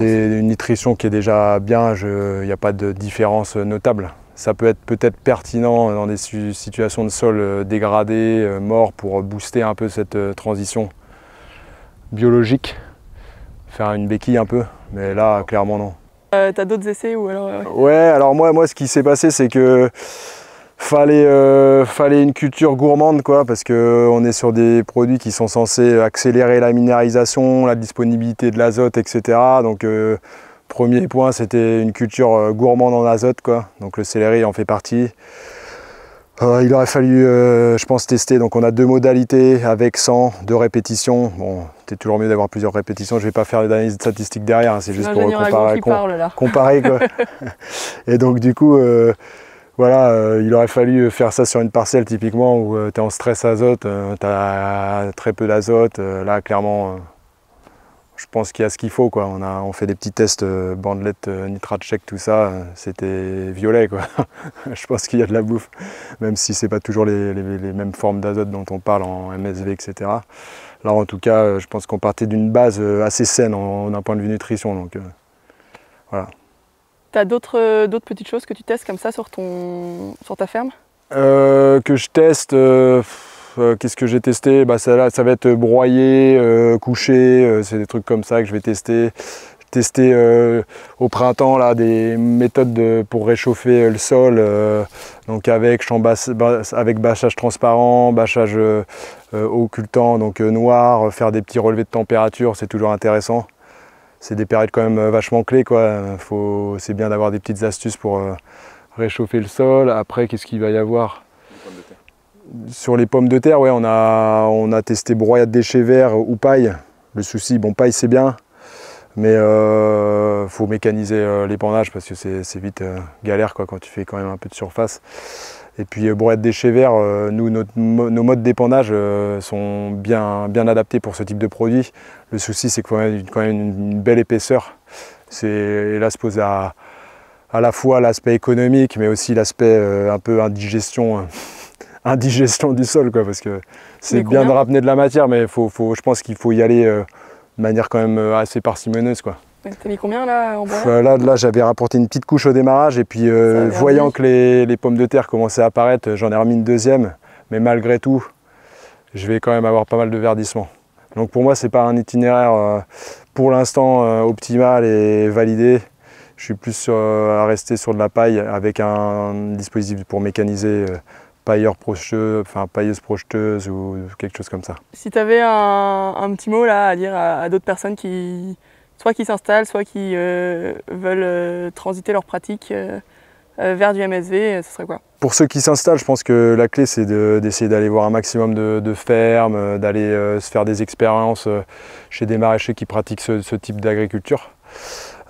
une nutrition qui est déjà bien, il n'y a pas de différence notable. Ça peut être peut-être pertinent dans des situations de sol dégradées, morts, pour booster un peu cette transition biologique, faire une béquille un peu. Mais là, clairement, non. T'as d'autres essais ou alors Ouais, alors moi, ce qui s'est passé, c'est que fallait une culture gourmande, quoi, parce qu'on est sur des produits qui sont censés accélérer la minéralisation, la disponibilité de l'azote, etc. Donc, premier point, c'était une culture gourmande en azote, quoi. Donc, le céleri en fait partie. Il aurait fallu, je pense, tester. Donc on a deux modalités avec 100, 2 répétitions. Bon, c'est toujours mieux d'avoir plusieurs répétitions. Je ne vais pas faire d'analyse statistique derrière, hein, c'est juste pour comparer. Comparer quoi. Et donc du coup, voilà, il aurait fallu faire ça sur une parcelle typiquement où tu es en stress azote, tu as très peu d'azote. Là, clairement, je pense qu'il y a ce qu'il faut, quoi. On fait des petits tests bandelettes, nitrate check, tout ça, c'était violet, quoi. Je pense qu'il y a de la bouffe, même si c'est pas toujours les mêmes formes d'azote dont on parle en MSV, etc. Là, en tout cas, je pense qu'on partait d'une base assez saine d'un point de vue nutrition, donc voilà. Tu as d'autres petites choses que tu testes comme ça sur ta ferme que je teste qu'est-ce que j'ai testé? Bah, ça va être broyer, coucher, c'est des trucs comme ça que je vais tester. Tester au printemps là, des méthodes pour réchauffer le sol, donc avec bâchage transparent, bâchage occultant, donc noir, faire des petits relevés de température, c'est toujours intéressant. C'est des périodes quand même vachement clés, quoi. C'est bien d'avoir des petites astuces pour réchauffer le sol. Après, qu'est-ce qu'il va y avoir? Sur les pommes de terre, ouais, on a testé broyade déchets verts ou paille. Le souci, bon, paille c'est bien, mais faut mécaniser l'épandage parce que c'est vite galère, quoi, quand tu fais quand même un peu de surface. Et puis broyade déchets verts, nous, nos modes d'épandage sont bien adaptés pour ce type de produit. Le souci, c'est quand même une belle épaisseur. Et là se pose à la fois l'aspect économique, mais aussi l'aspect un peu indigestion du sol, quoi, parce que c'est bien de ramener de la matière, mais je pense qu'il faut y aller de manière quand même assez parcimonieuse, quoi. T'as mis combien là en broyade? Là j'avais rapporté une petite couche au démarrage, et puis voyant que les pommes de terre commençaient à apparaître, j'en ai remis une deuxième, mais malgré tout je vais quand même avoir pas mal de verdissement. Donc pour moi c'est pas un itinéraire pour l'instant optimal et validé. Je suis plus à rester sur de la paille avec un dispositif pour mécaniser, pailleuse projeteuse ou quelque chose comme ça. Si tu avais un petit mot là à dire à d'autres personnes qui s'installent, soit qui veulent transiter leur pratique vers du MSV, ce serait quoi? Pour ceux qui s'installent, je pense que la clé c'est d'essayer d'aller voir un maximum de fermes, d'aller se faire des expériences chez des maraîchers qui pratiquent ce type d'agriculture,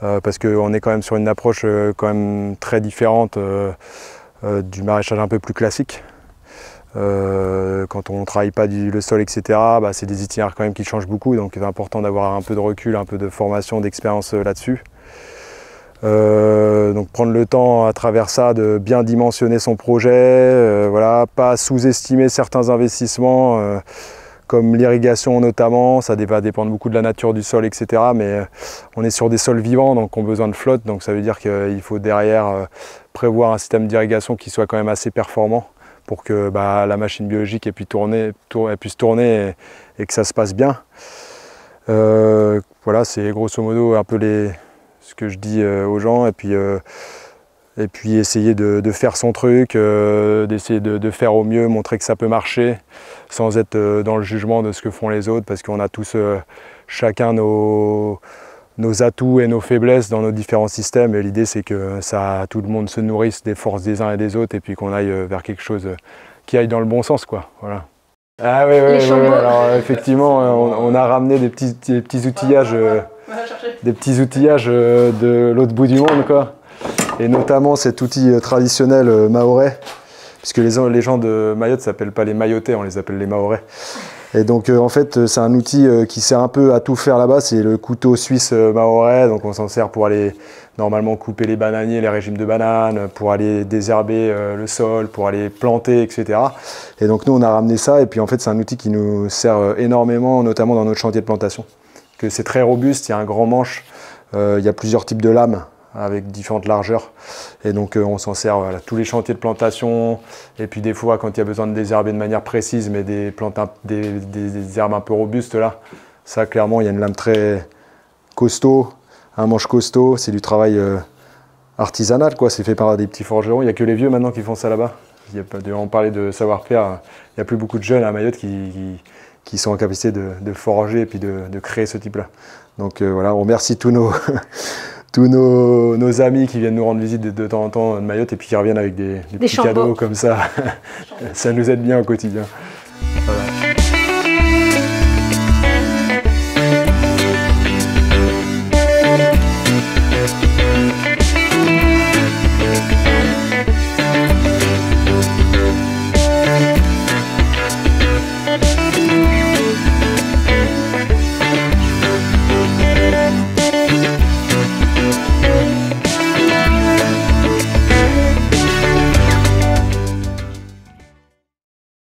parce qu'on est quand même sur une approche quand même très différente du maraîchage un peu plus classique. Quand on ne travaille pas le sol, etc., bah, c'est des itinéraires quand même qui changent beaucoup, donc c'est important d'avoir un peu de recul, un peu de formation, d'expérience là-dessus. Donc prendre le temps à travers ça de bien dimensionner son projet, voilà, pas sous-estimer certains investissements, comme l'irrigation notamment, ça va dépendre beaucoup de la nature du sol, etc. Mais on est sur des sols vivants, donc ont besoin de flotte, donc ça veut dire qu'il faut derrière prévoir un système d'irrigation qui soit quand même assez performant pour que bah, la machine biologique puisse tourner et que ça se passe bien. Voilà, c'est grosso modo un peu ce que je dis aux gens. Et puis essayer de faire son truc, d'essayer de faire au mieux, montrer que ça peut marcher, sans être dans le jugement de ce que font les autres, parce qu'on a tous chacun nos atouts et nos faiblesses dans nos différents systèmes, et l'idée c'est que tout le monde se nourrisse des forces des uns et des autres, et puis qu'on aille vers quelque chose qui aille dans le bon sens, quoi. Voilà. Ah oui, oui, alors effectivement on a ramené des petits outillages de l'autre bout du monde, quoi, et notamment cet outil traditionnel mahorais, puisque les gens de Mayotte s'appellent pas les Mayotais, on les appelle les Mahorais. Et donc en fait c'est un outil qui sert un peu à tout faire là-bas, c'est le couteau suisse mahorais, donc on s'en sert pour aller normalement couper les bananiers, les régimes de bananes, pour aller désherber le sol, pour aller planter, etc. Et donc nous on a ramené ça, et puis en fait c'est un outil qui nous sert énormément, notamment dans notre chantier de plantation. Que c'est très robuste, il y a un grand manche, il y a plusieurs types de lames avec différentes largeurs, et donc on s'en sert à tous les chantiers de plantation, et puis des fois quand il y a besoin de désherber de manière précise, mais des herbes un peu robustes, là ça clairement il y a une lame très costaud, un manche costaud, c'est du travail artisanal, quoi, c'est fait par des petits forgerons, il n'y a que les vieux maintenant qui font ça là-bas. On parlait de savoir-faire, il n'y a plus beaucoup de jeunes à Mayotte qui sont en capacité de forger et puis de créer ce type là. Donc voilà, on remercie tous nos tous nos amis qui viennent nous rendre visite de temps en temps de Mayotte et puis qui reviennent avec des petits cadeaux comme ça. Ça nous aide bien au quotidien.